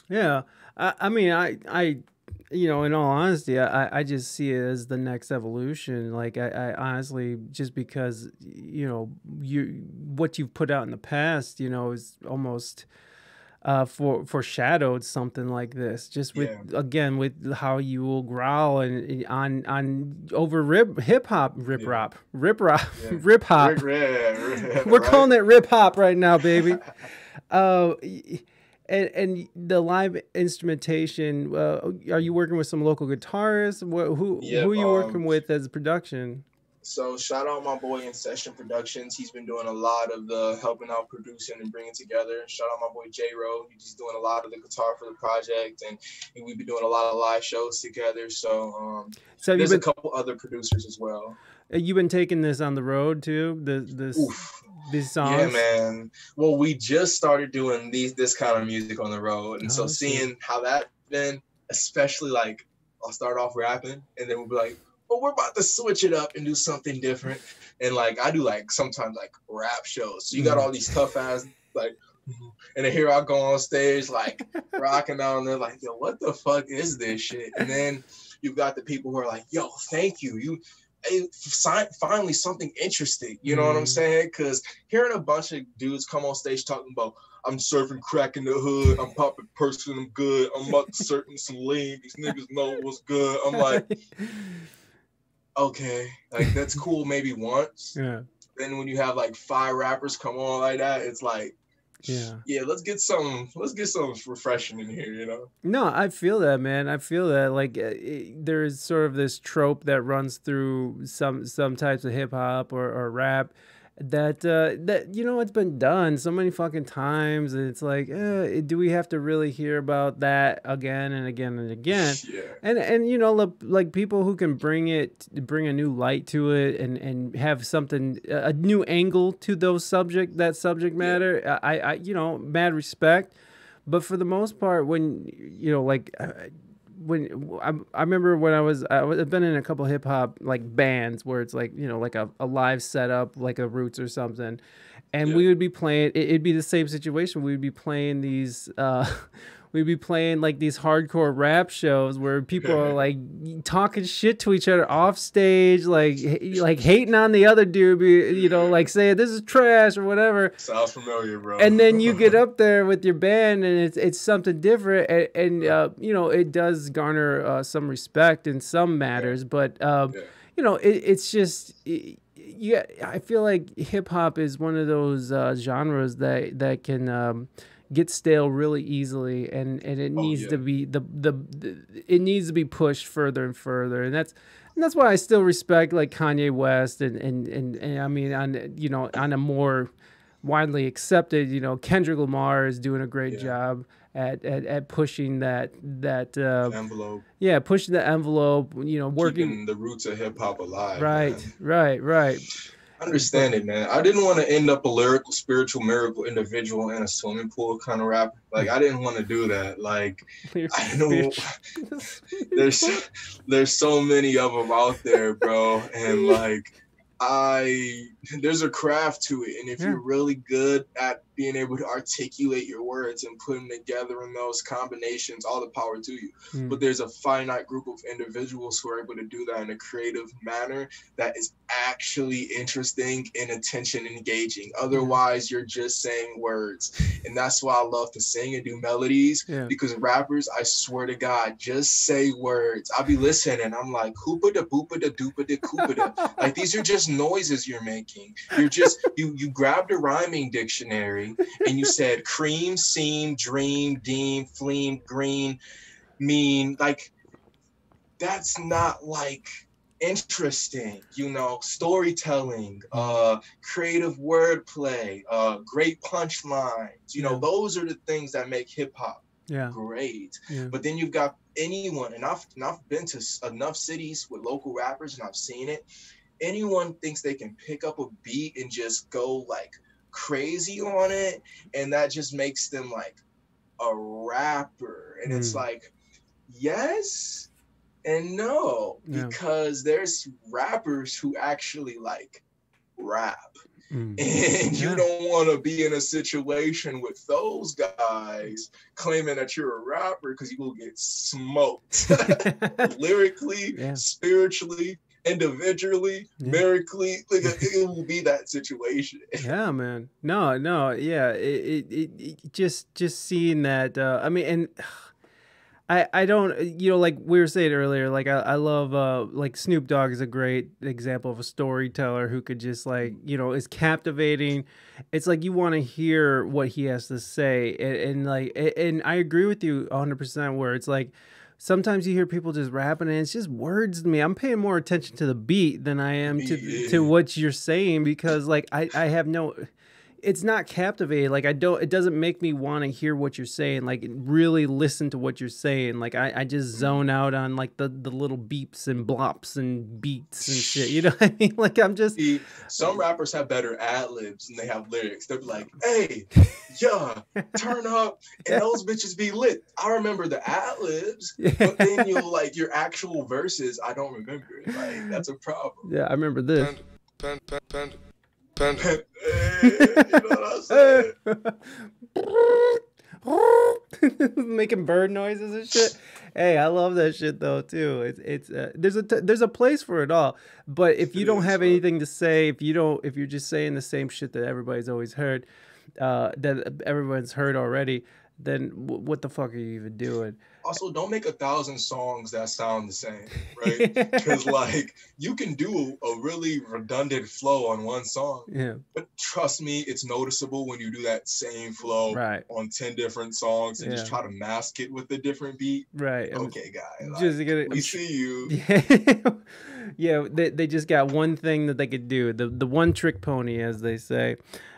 Yeah, I mean, you know, in all honesty, I just see it as the next evolution. Like, I honestly, just because, you know, what you've put out in the past, you know, is almost foreshadowed something like this. Just with, yeah, again, with how you will growl and on over rip hop. We're calling it rip hop right now, baby. And the live instrumentation, are you working with some local guitarists? Who are you working with as a production? So shout out my boy In Session Productions. He's been doing a lot of the helping out, producing and bringing together. Shout out my boy J-Ro. He's doing a lot of the guitar for the project, and we've been doing a lot of live shows together. So, so there's a couple other producers as well. You've been taking this on the road too? These songs? Yeah, man. Well, we just started doing this kind of music on the road. And so seeing how that's been, especially like I'll start off rapping and then we'll be like, well, we're about to switch it up and do something different. And like I do like sometimes like rap shows. So you got all these tough ass like, and then here I go on stage like rocking out and they're like, yo, what the fuck is this shit? And then you've got the people who are like, yo, thank you. Finally something interesting, you know what I'm saying? Because hearing a bunch of dudes come on stage talking about, I'm surfing crack in the hood, I'm popping person, I'm good, I'm up certain some lean, these niggas know what's good. I'm like, okay, like that's cool maybe once. Yeah. Then when you have like 5 rappers come on like that, it's like, yeah, let's get some refreshing in here, you know. No, I feel that, man. I feel that like there is sort of this trope that runs through some types of hip hop or rap that you know, it's been done so many fucking times, and it's like, do we have to really hear about that again and again and again? Yeah. And you know, look, like people who can bring a new light to it and have something, a new angle to that subject matter. Yeah. I you know, mad respect, but for the most part, when you know, like I remember when I've been in a couple hip hop like bands where it's like, you know, like a live setup, like a Roots or something, and we would be playing. It'd be the same situation. We'd be playing these. We'd be playing like these hardcore rap shows where people are like talking shit to each other off stage, like hating on the other dude, you know, like saying this is trash or whatever. Sounds familiar, bro. And then you get up there with your band, and it's something different, and you know, it does garner some respect in some matters, but you know, it's just. I feel like hip hop is one of those genres that can. Get stale really easily, and it needs to be it needs to be pushed further and further, and that's why I still respect like Kanye West and I mean, on, you know, on a more widely accepted, you know, Kendrick Lamar is doing a great job at pushing that envelope. Yeah, pushing the envelope, you know, working. Keeping the roots of hip hop alive. Right, man. Right. Understand it, man. I didn't want to end up a lyrical, spiritual, miracle individual in a swimming pool kind of rapper. Like, I didn't want to do that. Like, I know there's so many of them out there, bro. And like, there's a craft to it, and if you're really good at being able to articulate your words and putting together in those combinations, all the power to you. But there's a finite group of individuals who are able to do that in a creative manner that is actually interesting and attention engaging. Otherwise, you're just saying words, and that's why I love to sing and do melodies, because rappers, I swear to God, just say words. I'll be listening and I'm like, hoopa da boopa da doopa da koopa da. Like, these are just noises you're making. You're just you grabbed a rhyming dictionary and you said cream, seam, dream, deem, fleam, green, mean. Like, that's not like interesting, you know. Storytelling, creative wordplay, great punchlines, you know, those are the things that make hip-hop great. But then you've got anyone, and I've been to enough cities with local rappers and I've seen it. Anyone thinks they can pick up a beat and just go like crazy on it, and that just makes them like a rapper, and it's like, yes, And no, because there's rappers who actually like rap. Mm. And you don't want to be in a situation with those guys claiming that you're a rapper, because you will get smoked lyrically, spiritually, individually, lyrically. Like, it will be that situation. Yeah, man. No. Yeah. It just seeing that, I mean, and I don't, you know, like we were saying earlier, like I love, like Snoop Dogg is a great example of a storyteller who could just like, you know, is captivating. It's like you want to hear what he has to say. And like, and I agree with you 100% where it's like, sometimes you hear people just rapping and it's just words to me. I'm paying more attention to the beat than I am to what you're saying, because like I have no... It's not captivating. Like it doesn't make me want to hear what you're saying. Like really listen to what you're saying. Like I just zone out on like the little beeps and blops and beats and shit. You know what I mean? Like I'm just... See, some rappers have better ad-libs than they have lyrics. They're like, hey, yeah, turn up. And those bitches be lit. I remember the ad-libs, but then you'll like your actual verses, I don't remember it. Like that's a problem. Yeah, I remember this. Panda. Hey, you know what I'm saying? Making bird noises and shit. Hey, I love that shit though too. It's there's a place for it all. But if you don't have anything to say, if you're just saying the same shit that everybody's always heard, that everyone's heard already, then what the fuck are you even doing? Also, don't make 1,000 songs that sound the same, right? Because, like, you can do a really redundant flow on one song. Yeah. But trust me, it's noticeable when you do that same flow on 10 different songs and just try to mask it with a different beat. Right. Okay, guys. Like, we see you. Yeah. Yeah, they just got one thing that they could do. The one trick pony, as they say.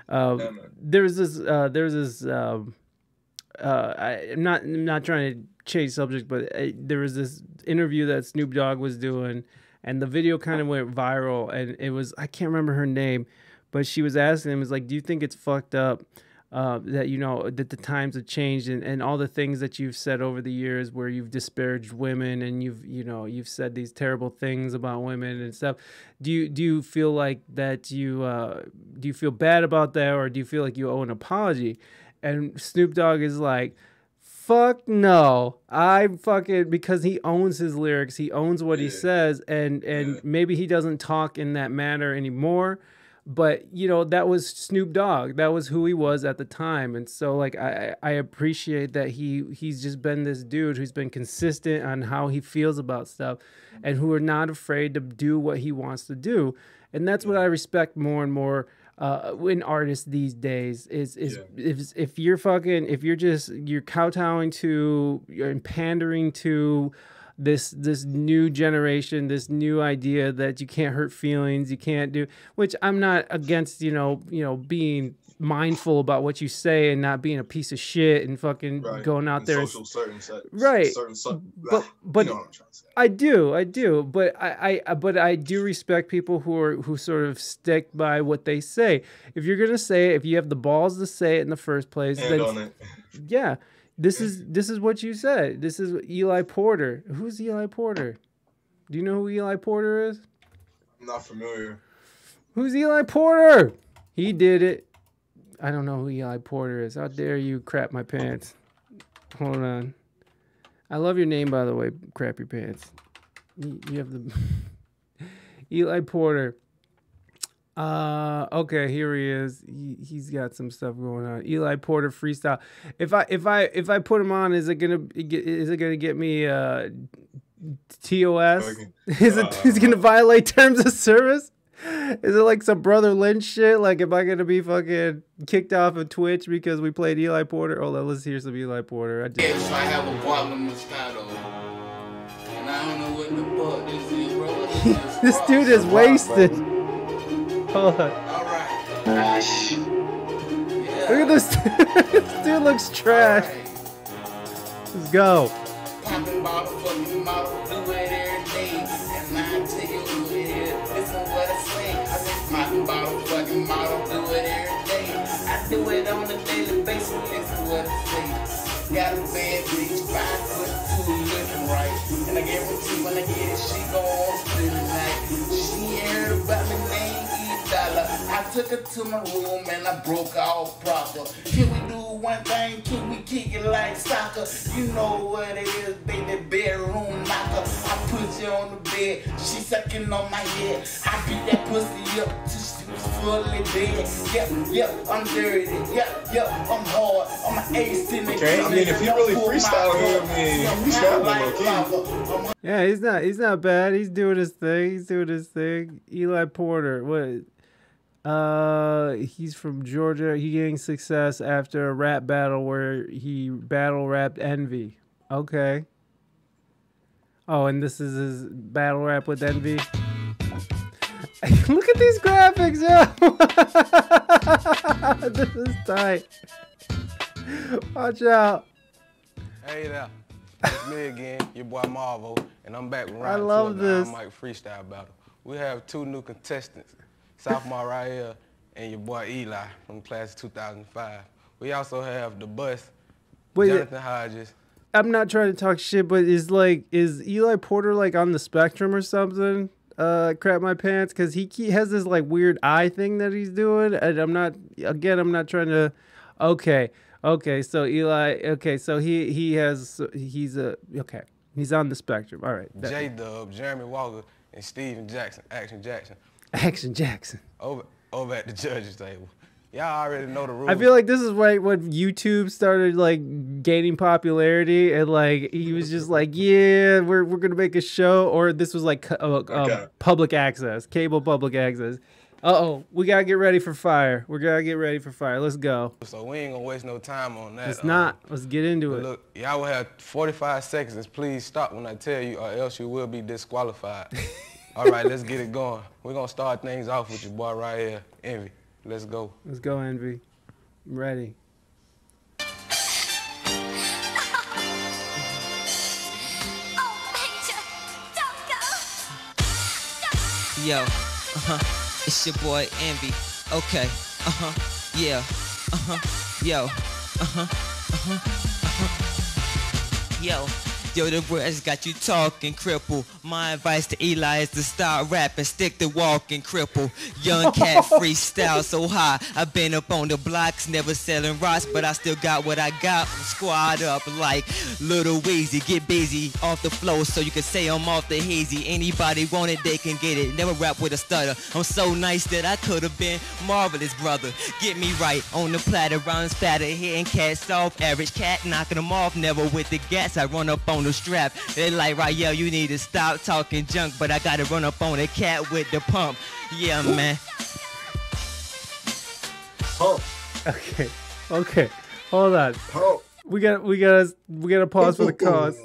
I'm not trying to change subject, but there was this interview that Snoop Dogg was doing, and the video kind of went viral, and it was, I can't remember her name, but she was asking him, was like, do you think it's fucked up that, you know, that the times have changed and all the things that you've said over the years where you've disparaged women and you've said these terrible things about women and stuff. Do you feel like that do you feel bad about that, or do you feel like you owe an apology? And Snoop Dogg is like, fuck no. I fucking, because he owns his lyrics. He owns what he says. And maybe he doesn't talk in that manner anymore. But, you know, that was Snoop Dogg. That was who he was at the time. And so, like, I appreciate that he's just been this dude who's been consistent on how he feels about stuff and who are not afraid to do what he wants to do. And that's what I respect more and more. In artists these days if you're fucking, if you're just, you're kowtowing to, you're pandering to this new generation, this new idea that you can't hurt feelings, you can't do, which I'm not against, you know, being mindful about what you say and not being a piece of shit and fucking going out and there social, certain but you know what I'm trying to say. I do but I do respect people who sort of stick by what they say. If you're gonna say it, if you have the balls to say it in the first place, this is what you said. This is Eli Porter. Who's Eli Porter? Do you know who Eli Porter is? I'm not familiar. Who's Eli Porter? He did it. I don't know who Eli Porter is. How dare you crap my pants? Hold on. I love your name, by the way, crap your pants. You have the... Eli Porter. Okay, here he is. He's got some stuff going on. Eli Porter freestyle. If I put him on, is it gonna get me TOS? Is it gonna violate terms of service? Is it like some Brother Lynch shit? Like, am I gonna be fucking kicked off of Twitch because we played Eli Porter? Oh, let's hear some Eli Porter. I have a problem with Moscato, and I don't know what the fuck this is, bro. This dude is wasted. Hold on. All right. Trash. Yeah. Look at this. This dude looks trash. Right. Let's go. Popping bottle for you, mouth, do it every day, and not take it with it. Listen what I say. I think popping bottle for you, mouth, do it every day. I do it on a daily basis. Listen what I say. Got a bad bitch, 5'2", living right. like every time when I get it, she gon' spend the night. She heard about my name, E-Dollar. I took her to my room and I broke off proper. Can we do one thing? Can we kick it like soccer? You know what it is, baby, bedroom knocker. I put you on the bed, she sucking on my head. I beat that pussy up till she was fully dead. Yep, yep, I'm dirty. Yep, yep, I'm hard. I'm an ace in the game. I mean, if you really freestyle here, I mean, freestyle. Yeah, he's not bad. He's doing his thing. Eli Porter, what? He's from Georgia. He gained success after a rap battle where he battle-rapped Envy. Okay. Oh, and this is his battle rap with Envy. Look at these graphics, yo! This is tight. Watch out. Hey there. It's me again, your boy Marvel, and I'm back with Ryan. I love this. Mike freestyle battle. We have two new contestants. Sophomore right here, and your boy Eli from class of 2005. We also have the bus, wait, Jonathan Hodges. I'm not trying to talk shit, but is Eli Porter like on the spectrum or something? Crap my pants, because he has this like weird eye thing that he's doing, and I'm not trying to. Okay, so Eli, okay, so he's on the spectrum. All right. J Dub, Jeremy Walker, and Steven Jackson, Action Jackson. Over at the judges table. Y'all already know the rules. I feel like this is right when YouTube started like gaining popularity, and like he was just like, yeah, we're gonna make a show, or this was like public access, cable public access. We gotta get ready for fire. Let's go. So we ain't gonna waste no time on that. It's not. Let's get into it. Look, y'all will have 45 seconds. Please stop when I tell you, or else you will be disqualified. All right, let's get it going. We're going to start things off with your boy right here, Envy. Let's go. Let's go, Envy. I'm ready. Yo, it's your boy, Envy. Okay, yeah, yo, yo. Yo, the words got you talking, cripple. My advice to Eli is to start rapping, stick to walking, cripple. Young cat freestyle so high. I've been up on the blocks, never selling rocks, but I still got what I got. Squad up like Little Weezy. Get busy off the flow so you can say I'm off the hazy. Anybody want it, they can get it. Never rap with a stutter. I'm so nice that I could have been marvelous, brother. Get me right on the platter, rounds fatter, hitting cats off. Average cat knocking them off, never with the gats. I run up on the strap, they like, right, yo, you need to stop talking junk, but I gotta run up on a cat with the pump. Yeah, man. Oh. Okay. Hold on. Oh. We gotta pause for the cause.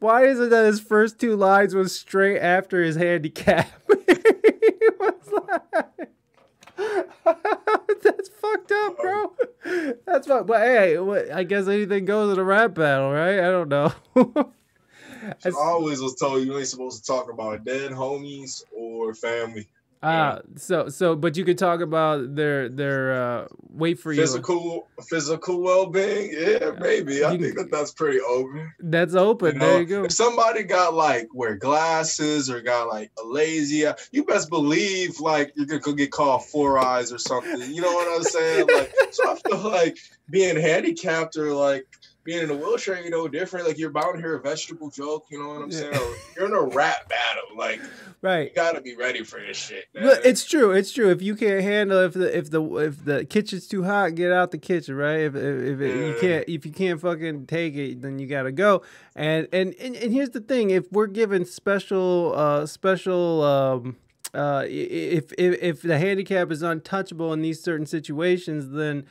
Why is it that his first two lines was straight after his handicap? He was like, that's fucked up, bro. That's fucked. But hey, I guess anything goes in a rap battle, right? I don't know. I always was told you ain't supposed to talk about dead homies or family. But you could talk about their wait for physical well-being. Yeah, maybe. I think that's pretty open. That's open. You know, there you go. If somebody got like wear glasses or got like a lazy eye, you best believe like you're gonna get called four eyes or something. You know what I'm saying? Like, so I feel like being handicapped or like being in a wheelchair, you know, different. Like, you're bound to hear a vegetable joke, you know what I'm saying? Or you're in a rap battle, like, right? You gotta be ready for this shit. Look, it's true. If you can't handle, if the kitchen's too hot, get out the kitchen, right? If you can't fucking take it, then you gotta go. And here's the thing: if we're given if the handicap is untouchable in these certain situations, then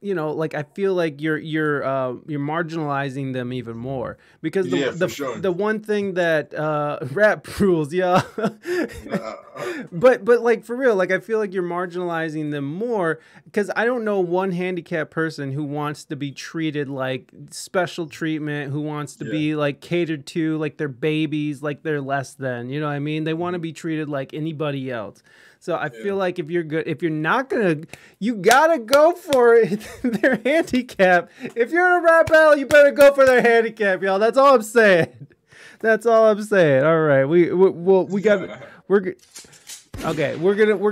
you know, like, I feel like you're marginalizing them even more, because the one thing that rap rules, yeah. But like, for real, like, I feel like you're marginalizing them more, because I don't know one handicapped person who wants to be treated like special treatment, who wants to be like catered to, like they're babies, like they're less than, you know what I mean? They want to be treated like anybody else. So I feel like if you're good, if you're not gonna, you gotta go for it. Their handicap. If you're in a rap battle, you better go for their handicap, y'all. That's all I'm saying. That's all I'm saying. All right, we're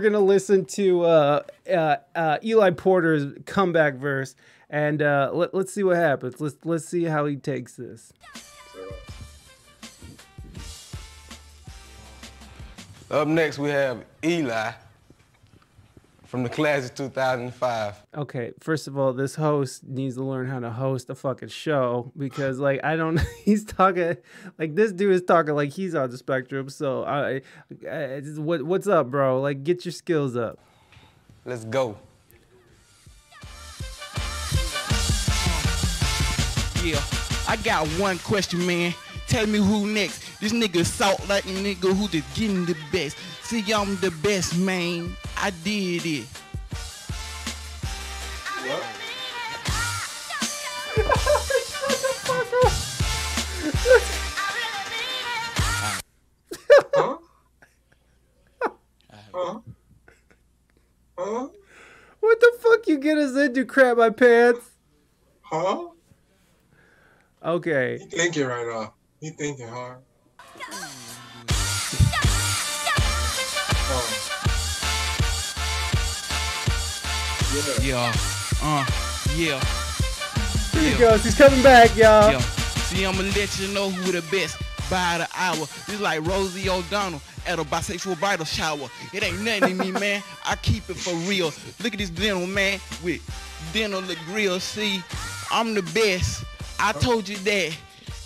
gonna listen to Eli Porter's comeback verse, and let's see what happens. Let's see how he takes this. Up next, we have Eli from the class of 2005. Okay, first of all, this host needs to learn how to host a fucking show because, like, I don't. He's talking like this dude is talking like he's on the spectrum. So, what's up, bro? Like, get your skills up. Let's go. Yeah, I got one question, man. Tell me who next. This nigga salt like a nigga who just getting the best. See, I'm the best, man. I did it. What? Huh? Huh? Huh? What the fuck you get us into, crap my pants? Huh? Okay. You thinking right now. You thinking hard. Yeah. Yeah. Here he goes. He's coming back, y'all. Yeah. See, I'ma let you know who the best by the hour. This like Rosie O'Donnell at a bisexual bridal shower. It ain't nothing to me, man. I keep it for real. Look at this dental, man, with dental the grill. See, I'm the best. I told you that.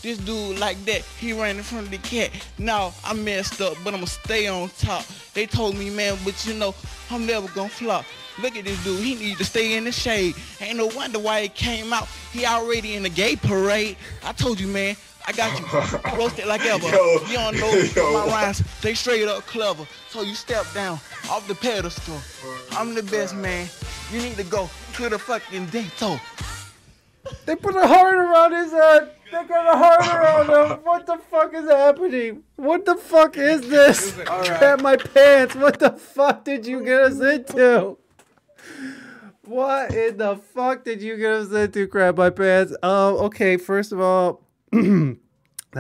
This dude like that, he ran in front of the cat. Now I messed up, but I'ma stay on top. They told me, man, but you know, I'm never gonna flop. Look at this dude, he needs to stay in the shade. Ain't no wonder why he came out. He already in the gay parade. I told you, man, I got you. Roasted like ever. Yo, you don't know my rhymes, they straight up clever. So you step down off the pedestal. I'm the best, man. You need to go to the fucking detour. They put a heart around his head. They got a heart around him. What the fuck is happening? What the fuck is this? Crap my pants. What the fuck did you get us into? What in the fuck did you get us into, crap my pants? Okay, first of all, that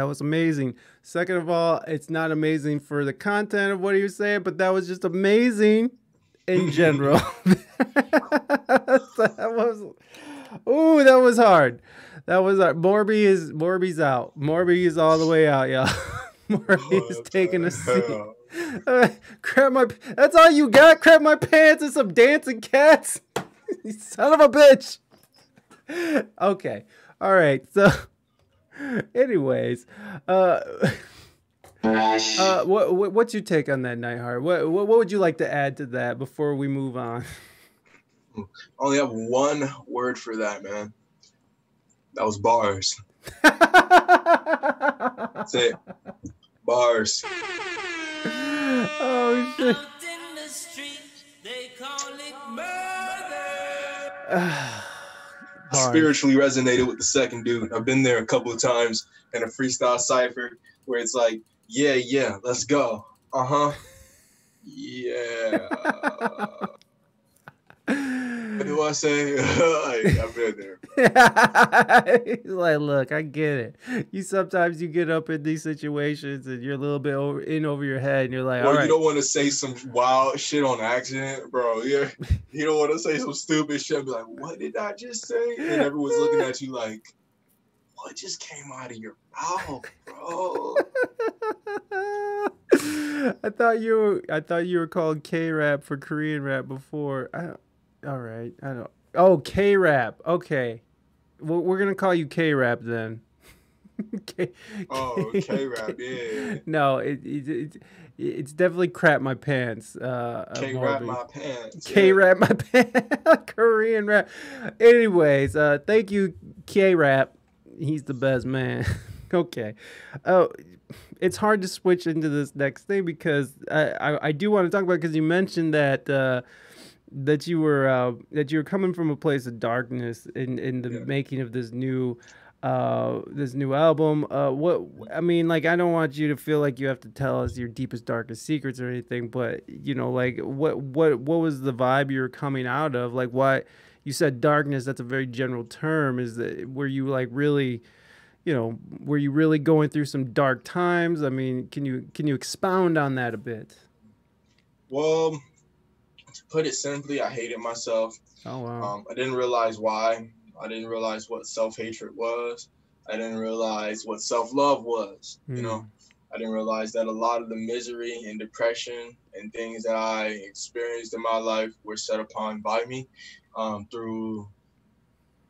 was amazing. Second of all, it's not amazing for the content of what he was saying, but that was just amazing in general. That was... Ooh, that was hard. That was hard. Morby's out. Morby is all the way out, y'all. Morby is taking a seat. Crap my... That's all you got? Crap my pants and some dancing cats? You son of a bitch. Okay. All right. So, anyways. What's your take on that, Knightheart? What would you like to add to that before we move on? I only have one word for that, man. That was bars. That's it. Bars. Oh, shit. I spiritually resonated with the second dude. I've been there a couple of times in a freestyle cipher where it's like, yeah, yeah, let's go. Uh-huh. Yeah. What do I say? Like, I've been there. He's like, look, I get it. You sometimes you get up in these situations and you're a little bit over your head, and you're like, all right. You don't want to say some wild shit on accident, bro. Yeah, you don't want to say some stupid shit. Be like, what did I just say? And everyone's looking at you like, what just came out of your mouth, bro? I thought you were called K-rap for Korean rap before. I don't. All right, I don't. Oh, K-Rap. Okay, well, we're gonna call you K-Rap then. K-Rap. Yeah. No, it's definitely crap my pants. K-Rap my pants. K-Rap my pants. Korean rap. Anyways, thank you, K-Rap. He's the best man. Okay. Oh, it's hard to switch into this next thing because I do want to talk about it because you mentioned that. That you were coming from a place of darkness in the making of this new this new album. I don't want you to feel like you have to tell us your deepest, darkest secrets or anything, but you know, like what was the vibe you were coming out of? Like, why you said darkness, that's a very general term. Is that, were you like really, you know, were you really going through some dark times? I mean, can you expound on that a bit? Well, to put it simply, I hated myself. Oh, wow. I didn't realize why. I didn't realize what self-hatred was. I didn't realize what self-love was, you know. I didn't realize that a lot of the misery and depression and things that I experienced in my life were set upon by me through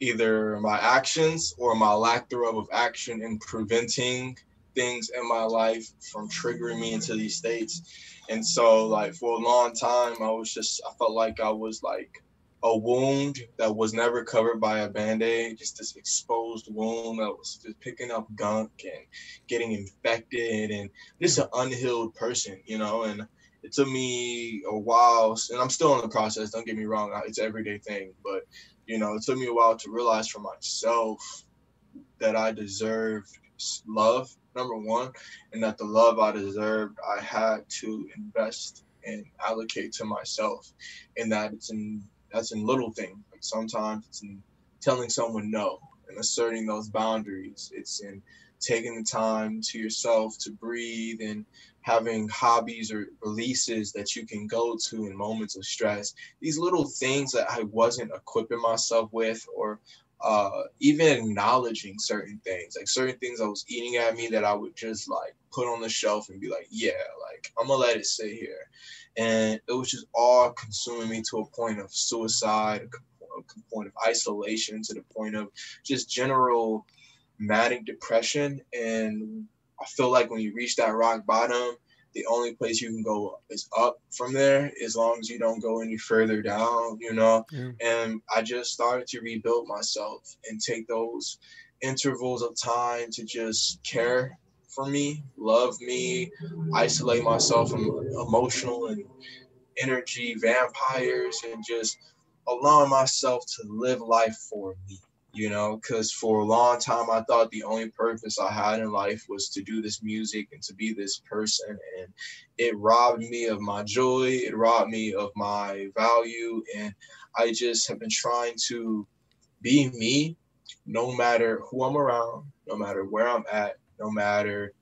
either my actions or my lack thereof of action in preventing things in my life from triggering me into these states. And so, like, for a long time, I felt like I was like a wound that was never covered by a Band-Aid, just this exposed wound that was just picking up gunk and getting infected, and just an unhealed person, you know. And it took me a while, and I'm still in the process, don't get me wrong, it's an everyday thing, but you know, it took me a while to realize for myself that I deserved love, number one, and that the love I deserved, I had to invest and allocate to myself, and that that's in little things. Like, sometimes it's in telling someone no and asserting those boundaries. It's in taking the time to yourself to breathe and having hobbies or releases that you can go to in moments of stress. These little things that I wasn't equipping myself with, or even acknowledging certain things, like certain things I was eating at me that I would just like put on the shelf and be like, yeah, like I'm gonna let it sit here. And it was just all consuming me to a point of suicide, a point of isolation, to the point of just general manic depression. And I feel like when you reach that rock bottom, the only place you can go is up from there, as long as you don't go any further down, you know? And I just started to rebuild myself and take those intervals of time to just care for me, love me, isolate myself from emotional and energy vampires, and just allow myself to live life for me. You know, because for a long time, I thought the only purpose I had in life was to do this music and to be this person. And it robbed me of my joy. It robbed me of my value. And I just have been trying to be me no matter who I'm around, no matter where I'm at, no matter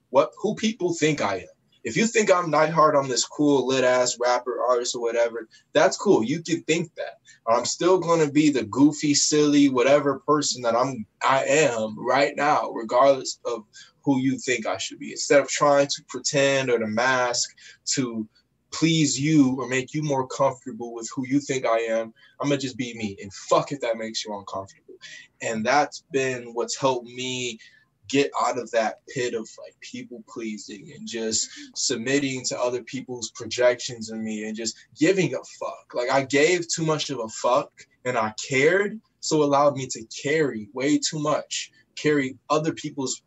who people think I am. If you think I'm Knightheart, I'm this cool lit-ass rapper, artist, or whatever, that's cool. You can think that. I'm still going to be the goofy, silly, whatever person that I am right now, regardless of who you think I should be. Instead of trying to pretend or to mask to please you or make you more comfortable with who you think I am, I'm going to just be me. And fuck if that makes you uncomfortable. And that's been what's helped me get out of that pit of like people pleasing and just submitting to other people's projections of me and just giving a fuck. Like, I gave too much of a fuck, and I cared, so it allowed me to carry way too much, carry other people's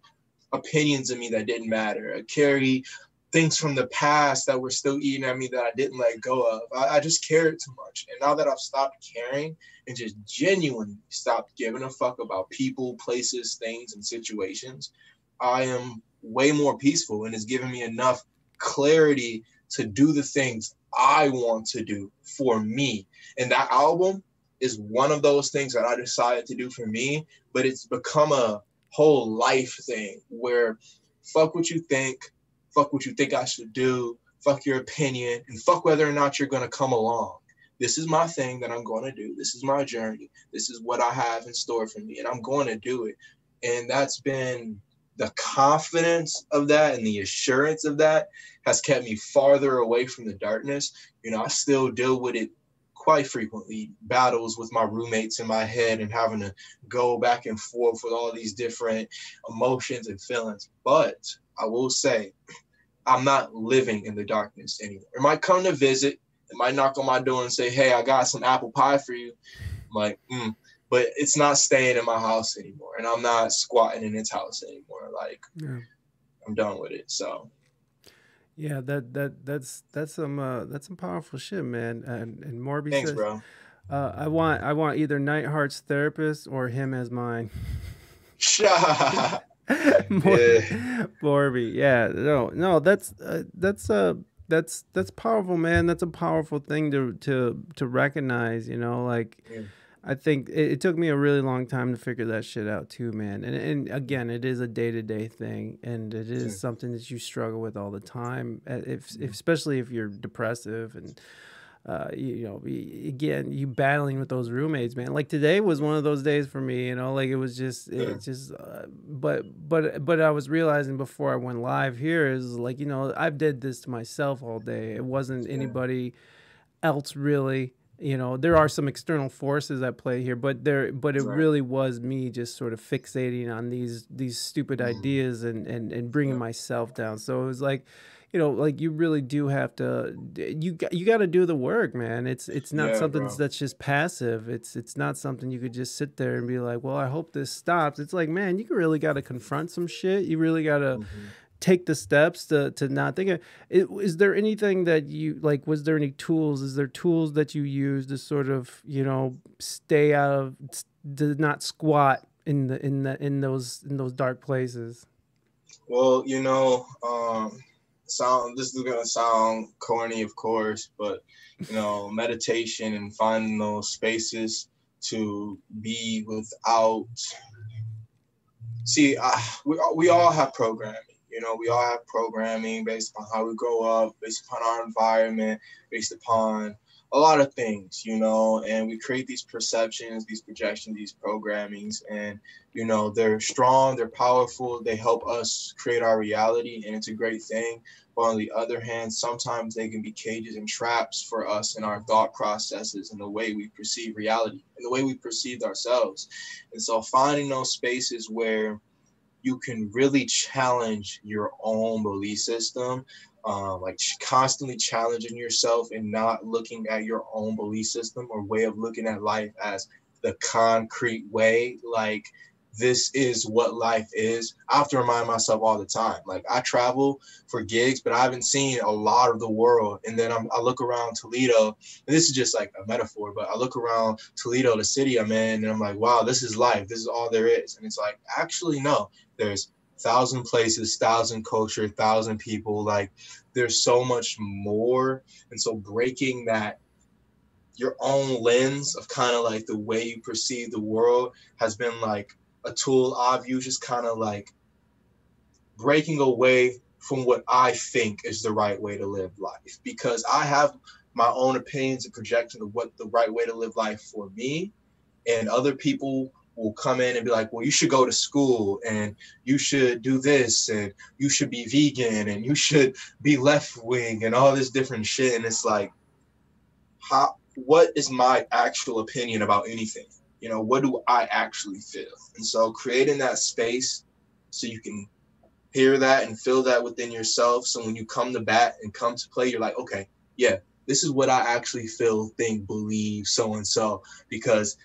opinions of me that didn't matter, carry things from the past that were still eating at me that I didn't let go of. I just cared too much. And now that I've stopped caring and just genuinely stopped giving a fuck about people, places, things, and situations, I am way more peaceful, and it's given me enough clarity to do the things I want to do for me. And that album is one of those things that I decided to do for me, but it's become a whole life thing where fuck what you think, fuck what you think I should do, fuck your opinion, and fuck whether or not you're going to come along. This is my thing that I'm going to do. This is my journey. This is what I have in store for me, and I'm going to do it. And that's been the confidence of that, and the assurance of that has kept me farther away from the darkness. You know, I still deal with it quite frequently, battles with my roommates in my head and having to go back and forth with all these different emotions and feelings. But I will say, I'm not living in the darkness anymore. It might come to visit. It might knock on my door and say, hey, I got some apple pie for you. I'm like, but it's not staying in my house anymore. And I'm not squatting in its house anymore. Like, I'm done with it. So yeah, that's some powerful shit, man. And Morby says, bro. I want either Knightheart's therapist or him as mine. Morby. Yeah. No, that's powerful, man. That's a powerful thing to recognize, you know, like, yeah. I think it took me a really long time to figure that shit out too, man. And again, it is a day-to-day thing, and it is something that you struggle with all the time, if especially if you're depressive and, you know, again, you battling with those roommates, man. Like today was one of those days for me, you know, like it was just, it's just, but I was realizing before I went live here is like, you know, I've did this to myself all day. It wasn't anybody else really. You know, there are some external forces at play here, but it really was me just sort of fixating on these stupid ideas and bringing myself down. So it was like, you know, like you really do have to, you got to do the work, man. It's not something that's just passive. It's not something you could just sit there and be like, well, I hope this stops. It's like, man, you really got to confront some shit. You really got to take the steps to not think of it. Is there anything that you like, was there any tools, is there tools that you use to sort of, you know, stay out of, to not squat in those dark places? Well, you know, this is going to sound corny, of course, but you know, meditation and finding those spaces to be without, see, we all have programming. You know, we all have programming based upon how we grow up, based upon our environment, based upon a lot of things, you know, and we create these perceptions, these projections, these programmings, and, you know, they're strong, they're powerful, they help us create our reality, and it's a great thing. But on the other hand, sometimes they can be cages and traps for us in our thought processes and the way we perceive reality and the way we perceive ourselves. And so finding those spaces where you can really challenge your own belief system, like constantly challenging yourself and not looking at your own belief system or way of looking at life as the concrete way, like this is what life is. I have to remind myself all the time, like I travel for gigs, but I haven't seen a lot of the world. And then I look around Toledo, and this is just like a metaphor, but I look around Toledo, the city I'm in, and I'm like, wow, this is life. This is all there is. And it's like, actually, no, there's 1,000 places, 1,000 culture, 1,000 people. Like there's so much more. And so breaking that, your own lens of kind of like the way you perceive the world has been like a tool I've used, just kind of like breaking away from what I think is the right way to live life, because I have my own opinions and projections of what the right way to live life for me, and other people will come in and be like, well, you should go to school, and you should do this, and you should be vegan, and you should be left wing, and all this different shit. And it's like, what is my actual opinion about anything? You know, what do I actually feel? And so creating that space so you can hear that and feel that within yourself. So when you come to bat and come to play, you're like, okay, yeah, this is what I actually feel, think, believe, so-and-so, because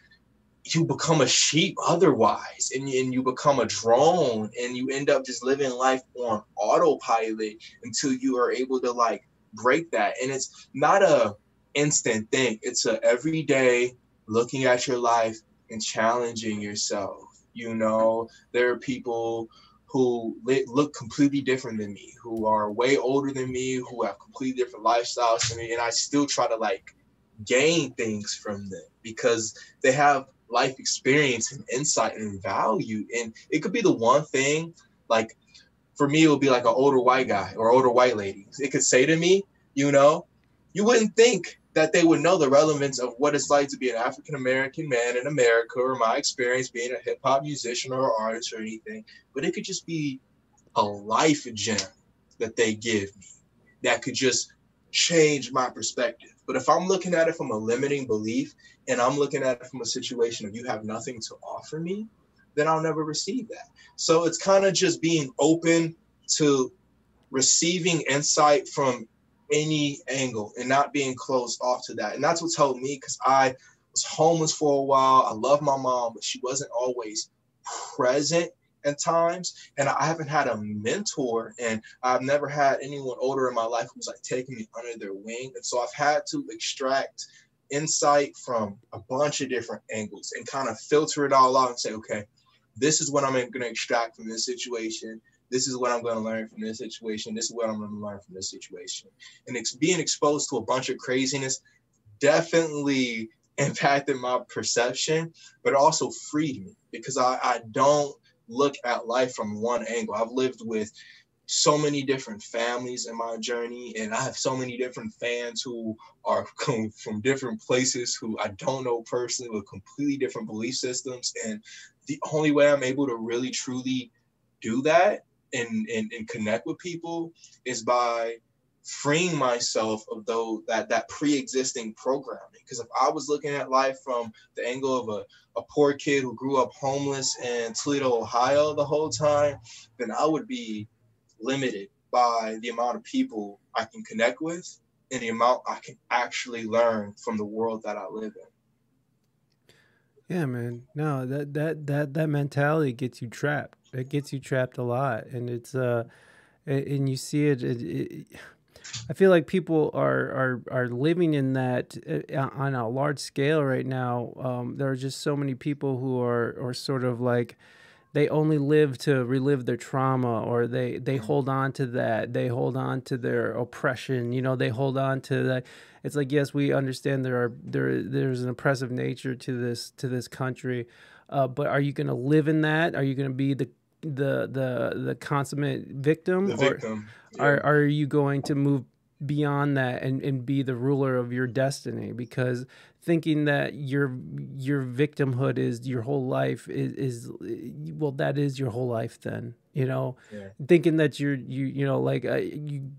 you become a sheep otherwise, and you become a drone, and you end up just living life on autopilot until you are able to like break that. And it's not a instant thing. It's a everyday looking at your life and challenging yourself. You know, there are people who look completely different than me, who are way older than me, who have completely different lifestyles than me, and I still try to like gain things from them because they have life experience and insight and value. And it could be the one thing, like for me, it would be like an older white guy or older white lady. It could say to me, you know, you wouldn't think that they would know the relevance of what it's like to be an African-American man in America, or my experience being a hip-hop musician or artist or anything, but it could just be a life gem that they give me that could just change my perspective. But if I'm looking at it from a limiting belief, and I'm looking at it from a situation of you have nothing to offer me, then I'll never receive that. So it's kind of just being open to receiving insight from any angle and not being closed off to that. And that's what's helped me, because I was homeless for a while. I love my mom, but she wasn't always present at times. And I haven't had a mentor, and I've never had anyone older in my life who's like taking me under their wing. And so I've had to extract insight from a bunch of different angles and kind of filter it all out and say, okay, this is what I'm going to extract from this situation. This is what I'm going to learn from this situation. This is what I'm going to learn from this situation. And it's being exposed to a bunch of craziness definitely impacted my perception, but it also freed me because I don't look at life from one angle. I've lived with so many different families in my journey, and I have so many different fans who are from different places who I don't know personally with completely different belief systems. And the only way I'm able to really truly do that and connect with people is by freeing myself of though that pre-existing programming. Because if I was looking at life from the angle of a poor kid who grew up homeless in Toledo, Ohio the whole time, then I would be limited by the amount of people I can connect with and the amount I can actually learn from the world that I live in. Yeah, man. No, that mentality gets you trapped. It gets you trapped a lot, and it's and you see it. I feel like people are living in that on a large scale right now. There are just so many people who are sort of like, they only live to relive their trauma, or they hold on to that. They hold on to their oppression. You know, they hold on to that. It's like, yes, we understand there's an oppressive nature to this country, but are you going to live in that? Are you going to be the consummate victim? The victim. Yeah. Are you going to move beyond that and be the ruler of your destiny? Because thinking that your victimhood is your whole life is well, that is your whole life then, you know. Yeah. Thinking that you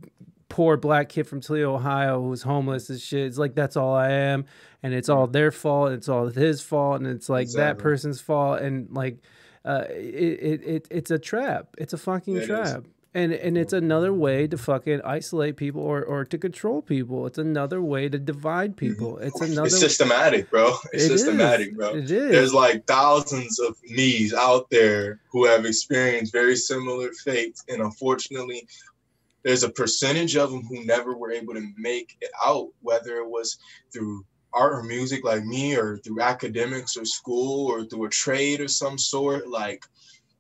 poor black kid from Toledo, Ohio, who's homeless and shit, it's like, that's all I am, and it's all their fault, and it's all his fault, and it's like, exactly, that person's fault, and like it's a trap. It's a fucking trap. And it's another way to fucking isolate people or to control people. It's another way to divide people. It's systematic, bro. It is. There's like thousands of me's out there who have experienced very similar fates. And unfortunately, there's a percentage of them who never were able to make it out, whether it was through art or music like me, or through academics or school, or through a trade or some sort. Like,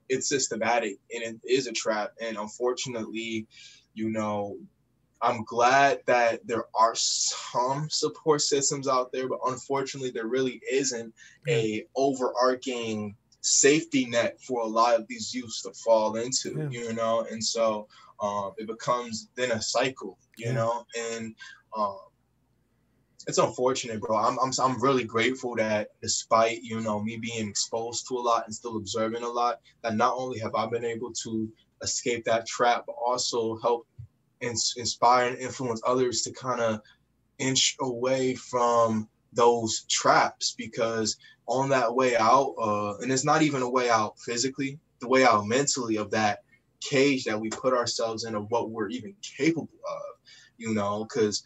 it's systematic, and it is a trap. And unfortunately, you know, I'm glad that there are some support systems out there, but unfortunately there really isn't a overarching safety net for a lot of these youths to fall into. Yeah. You know, and so it becomes then a cycle, you know. And it's unfortunate, bro. I'm really grateful that despite, you know, me being exposed to a lot and still observing a lot, that not only have I been able to escape that trap, but also help inspire and influence others to kind of inch away from those traps. Because on that way out, and it's not even a way out physically, the way out mentally of that cage that we put ourselves in, of what we're even capable of, you know, because,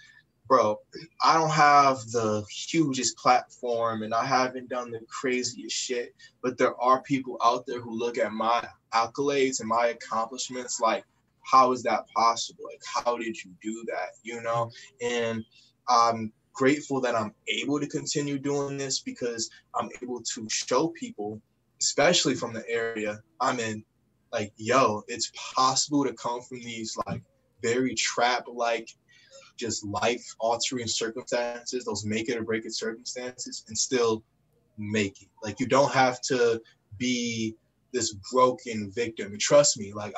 bro, I don't have the hugest platform and I haven't done the craziest shit, but there are people out there who look at my accolades and my accomplishments like, how is that possible? Like, how did you do that? You know? And I'm grateful that I'm able to continue doing this because I'm able to show people, especially from the area I'm in, like, yo, it's possible to come from these like very trap-like, just life altering circumstances, those make it or break it circumstances, and still make it. Like, you don't have to be this broken victim. And trust me, like,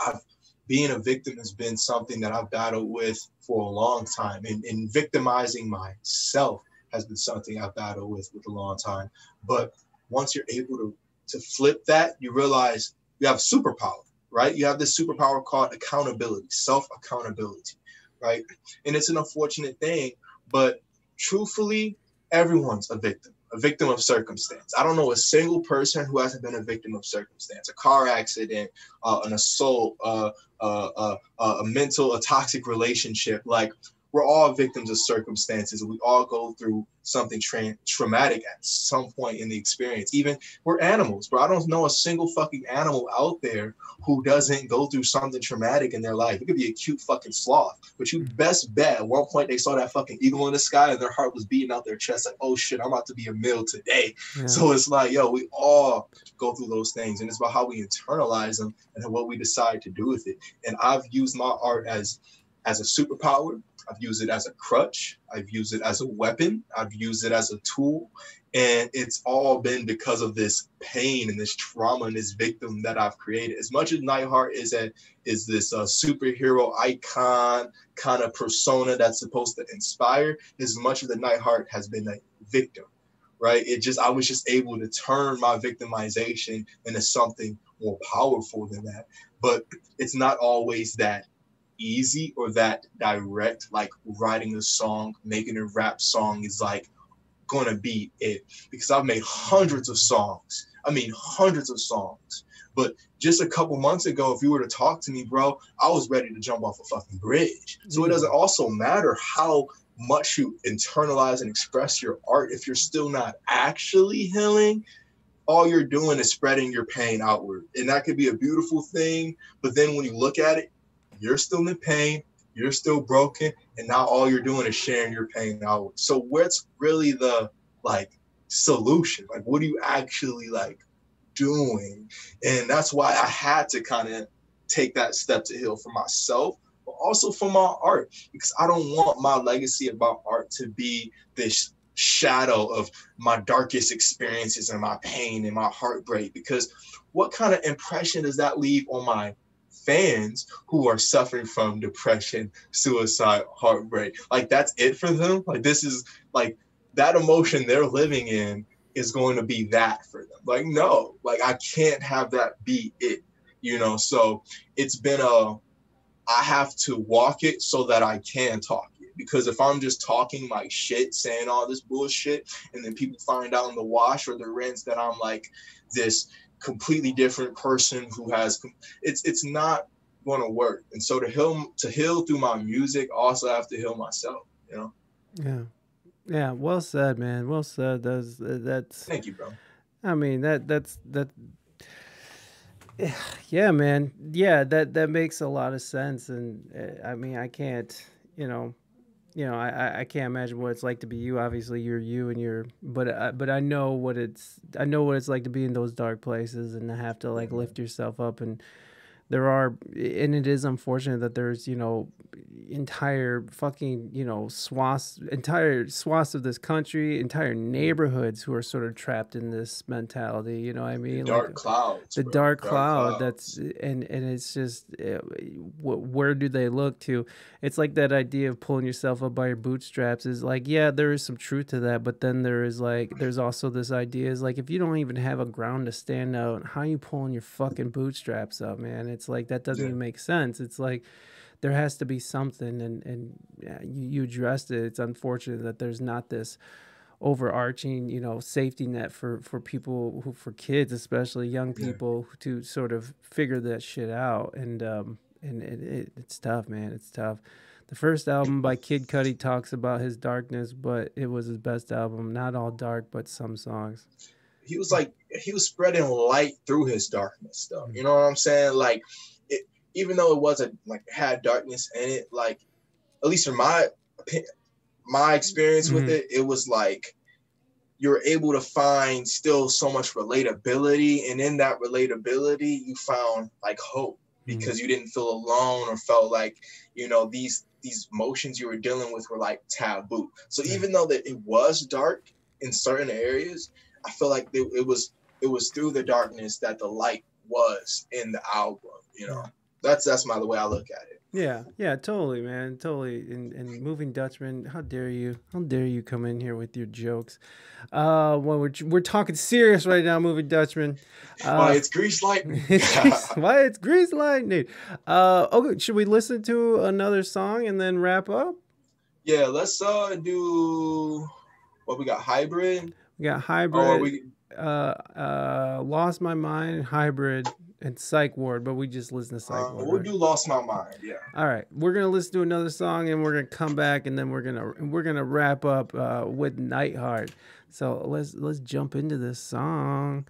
being a victim has been something that I've battled with for a long time, and victimizing myself has been something I've battled with a long time. But once you're able to flip that, you realize you have superpower, right? You have this superpower called accountability, self-accountability. Right. And it's an unfortunate thing, but truthfully, everyone's a victim of circumstance. I don't know a single person who hasn't been a victim of circumstance, a car accident, an assault, a toxic relationship. Like, we're all victims of circumstances. We all go through something traumatic at some point in the experience. Even we're animals, bro. I don't know a single fucking animal out there who doesn't go through something traumatic in their life. It could be a cute fucking sloth, but you best bet at one point they saw that fucking eagle in the sky and their heart was beating out their chest like, oh shit, I'm about to be a meal today. Yeah. So it's like, yo, we all go through those things, and it's about how we internalize them and what we decide to do with it. And I've used my art as a superpower. I've used it as a crutch. I've used it as a weapon. I've used it as a tool. And it's all been because of this pain and this trauma and this victim that I've created. As much as Knightheart is this superhero icon kind of persona that's supposed to inspire, as much of the Knightheart has been a victim, right? I was just able to turn my victimization into something more powerful than that. But it's not always that easy or that direct. Like writing a song, making a rap song is like gonna be it, because I've made hundreds of songs. But just a couple months ago, if you were to talk to me, bro, I was ready to jump off a fucking bridge. So it doesn't also matter how much you internalize and express your art. If you're still not actually healing, all you're doing is spreading your pain outward. And that could be a beautiful thing, but then when you look at it, you're still in pain, you're still broken, and now all you're doing is sharing your pain out. So what's really the solution? What are you actually doing? And that's why I had to kind of take that step to heal for myself, but also for my art, because I don't want my legacy about art to be this shadow of my darkest experiences and my pain and my heartbreak, because what kind of impression does that leave on my fans who are suffering from depression, suicide, heartbreak? That's it for them. This is that emotion they're living in is going to be that for them. No, I can't have that be it, so it's been I have to walk it so that I can talk it, because if I'm just talking shit, saying all this bullshit, and then people find out in the wash or the rinse that I'm this completely different person who has, it's not going to work. And so to heal through my music, also I have to heal myself, yeah. Well said, man. Well said. That's thank you, bro. I mean, that's yeah, man. Yeah, that makes a lot of sense. And I mean, I can't, I can't imagine what it's like to be you. Obviously, you're you, and you're. But I know what it's. I know what it's like to be in those dark places and to have to lift yourself up. And it is unfortunate that there's entire fucking swaths of this country, entire neighborhoods who are sort of trapped in this mentality. You know what I mean? The dark cloud. That's and it's just where do they look to? It's that idea of pulling yourself up by your bootstraps is yeah, there is some truth to that, but then there is there's also this idea is if you don't even have a ground to stand out, how are you pulling your fucking bootstraps up, man? It's that doesn't even make sense. It's there has to be something, and yeah, you addressed it. It's unfortunate that there's not this overarching safety net for people who, for kids especially, young people, to sort of figure that shit out. And it's tough, man. It's tough. The first album by Kid Cudi talks about his darkness, but it was his best album. Not all dark, but some songs. He was spreading light through his darkness, though. You know what I'm saying? Even though it wasn't had darkness in it, at least from my opinion, my experience with it, it was you're able to find still so much relatability, and in that relatability, you found hope, because you didn't feel alone or felt these emotions you were dealing with were taboo. So even though that it was dark in certain areas, I feel it was through the darkness that the light was in the album. That's the way I look at it. Yeah, totally, man, totally. And Moving Dutchman, how dare you come in here with your jokes? Well, we're talking serious right now, Moving Dutchman. Why it's grease lightning. Why it's grease lightning. Okay, should we listen to another song and then wrap up? Yeah, let's do what we got. Hybrid. We got Hybrid, Lost My Mind, Hybrid, and Psych Ward, but we just listen to Psych Ward. We'll do Lost My Mind, yeah. All right, we're gonna listen to another song, and we're gonna come back, and then we're gonna wrap up with Knightheart. So let's jump into this song.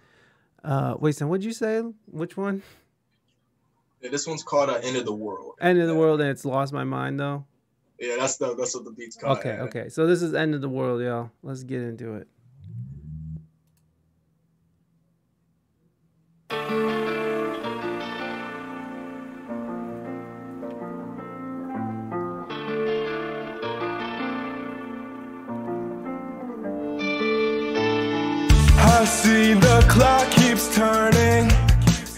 Wait, so what'd you say? Which one? Yeah, this one's called "End of the World." End of the World, and it's Lost My Mind though. Yeah, that's what the beat's called. Okay, okay. So this is End of the World, y'all. Let's get into it. I see the clock keeps turning.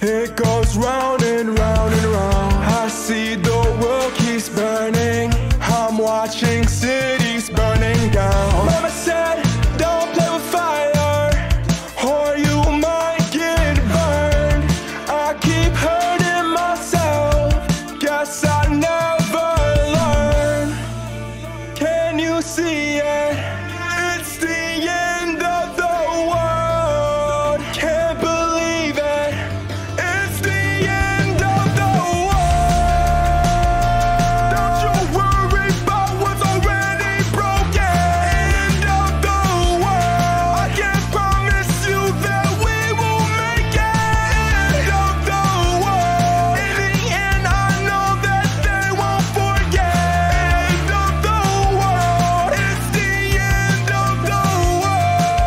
It goes round and round and round. I see the world keeps burning. I'm watching cities burning down. Mama said, don't play with fire, or you might get burned. I keep hurting myself, guess I never learn. Can you see it? It's the end of the world. Can't believe it, it's the end of the world. Don't you worry about what's already broken. End of the world. I can't promise you that we will make it. End of the world. In the end, I know that they won't forget. End of the world. It's the end of the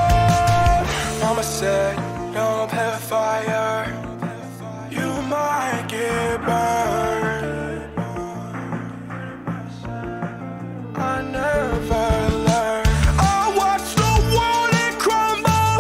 world. Mama said, don't play with fire, you might get burned. I never learned. I watched the world it crumble.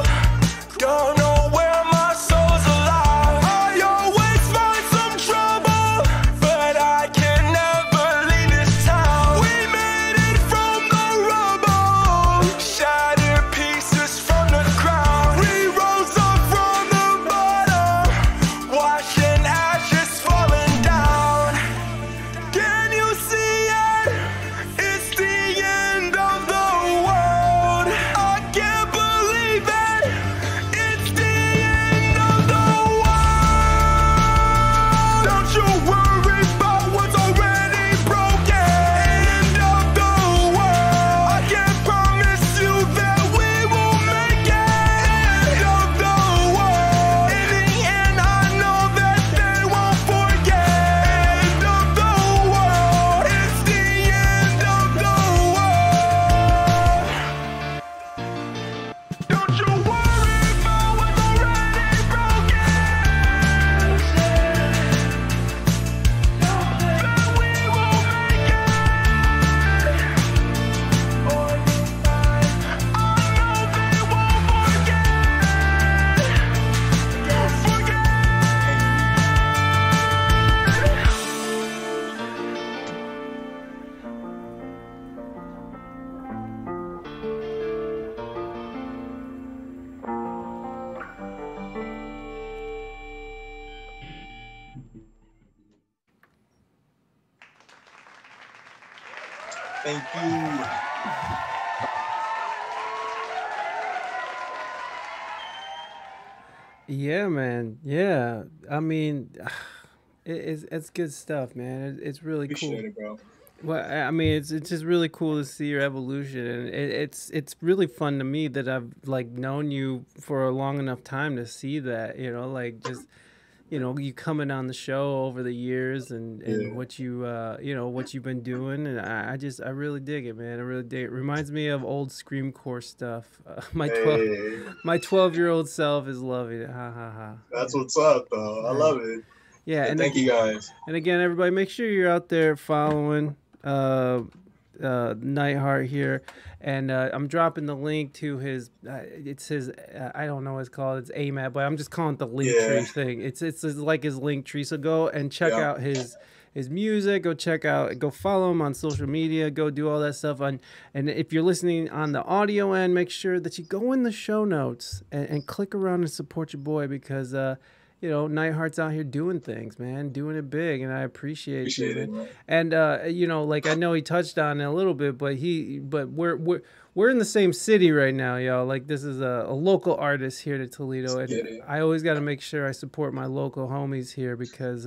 Don't know where my soul's alive. I always find some trouble, but I can never leave this town. We made it from the rubble, shattered pieces from the ground. We rose up from the bottom, watching ashes falling down. Can you see it? It's the end of the world. I can't believe it. It's the end of the world. Don't you worry about what's already broken. End of the world. I can't promise you that we will make it. End of the world. In the end, I know that they won't forget. End of the world. It's the end of the world. Don't you worry about what's already broken. But we will make it. I know they won't forget. Thank you. Yeah, man. Yeah, I mean, it's good stuff, man. It's really cool. Appreciate it, bro. Well, I mean, it's just really cool to see your evolution, and it's really fun to me that I've like known you for a long enough time to see that, you know, like just, you know, you coming on the show over the years and Yeah. what you you know what you've been doing, and I really dig it, man. I really dig it. Reminds me of old Screamcore stuff. My 12-year-old self is loving it. Ha ha ha. That's what's up, though. I love it. Yeah, and thank you guys. And again, everybody, make sure you're out there following Knightheart here, and I'm dropping the link to his it's his I don't know what it's called, it's AMAP, but I'm just calling it the link tree thing. It's like his link tree, so go and check out his music, go check out, go follow him on social media, go do all that stuff on. And if you're listening on the audio end, make sure that you go in the show notes and click around and support your boy, because you know, Knightheart's out here doing things, man, doing it big, and I appreciate you, man. And you know, like, I know he touched on it a little bit, but we're in the same city right now, y'all. Like, this is a local artist here to Toledo, and I always got to make sure I support my local homies here, because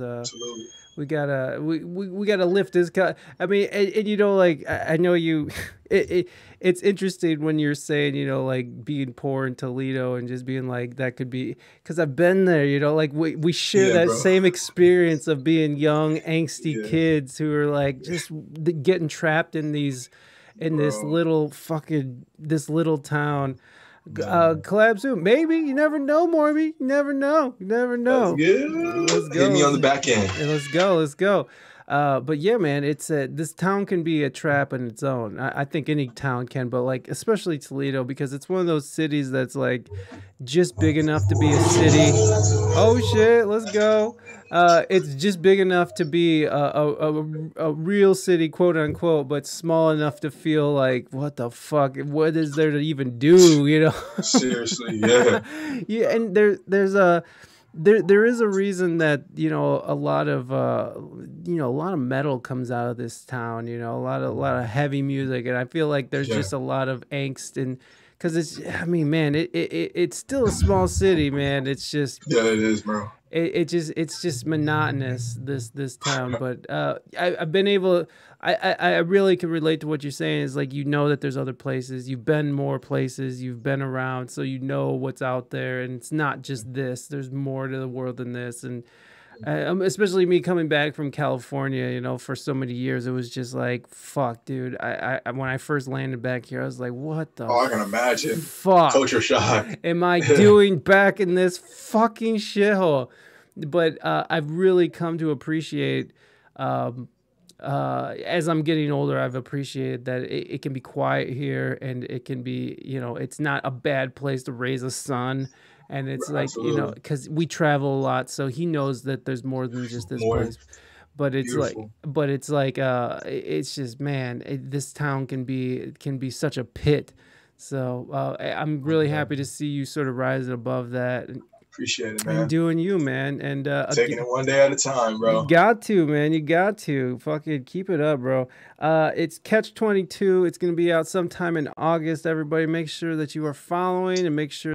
we gotta lift this guy. I mean, and you know, like, I know you. It's interesting when you're saying, you know, like, being poor in Toledo and just being like, that could be, because I've been there, you know, like, we share that same experience of being young, angsty kids who are like just getting trapped in these, in this little town. Collab soon, maybe. You never know, Morby. You never know. You never know. Let's go. Hit me on the back end. Let's go. Let's go. But yeah, man, it's this town can be a trap in its own. I think any town can, but like especially Toledo, because it's one of those cities that's like just big enough to be a city. Oh shit, let's go. It's just big enough to be a real city, quote unquote, but small enough to feel like, what the fuck? What is there to even do? You know? Seriously, yeah. Yeah, and there is a reason that, you know, a lot of metal comes out of this town, you know, a lot of heavy music, and I feel like there's just a lot of angst, and because it's, I mean, man, it's still a small city, man. It's just, yeah, it is, bro. It's just monotonous, this town. But I've been able, I really can relate to what you're saying. Is like, you know that there's other places. You've been more places. You've been around, so you know what's out there, and it's not just this. There's more to the world than this. And especially me coming back from California, you know, for so many years, it was just like, fuck, dude. When I first landed back here, I was like, what the? Oh, I can imagine. Fuck. Culture shock. Am I doing back in this fucking shithole? But I've really come to appreciate, as I'm getting older, I've appreciated that it can be quiet here, and it can be, you know, it's not a bad place to raise a son. And it's like, you know, because we travel a lot, so he knows that there's more than just this place. But it's beautiful. Like, but it's like, it's just, man, this town can be such a pit. So I'm really happy to see you sort of rising above that. Appreciate it, man. And doing you, man, and taking it one day at a time, bro. You got to, man. You got to fucking keep it up, bro. It's Catch 22. It's gonna be out sometime in August. Everybody, make sure that you are following, and make sure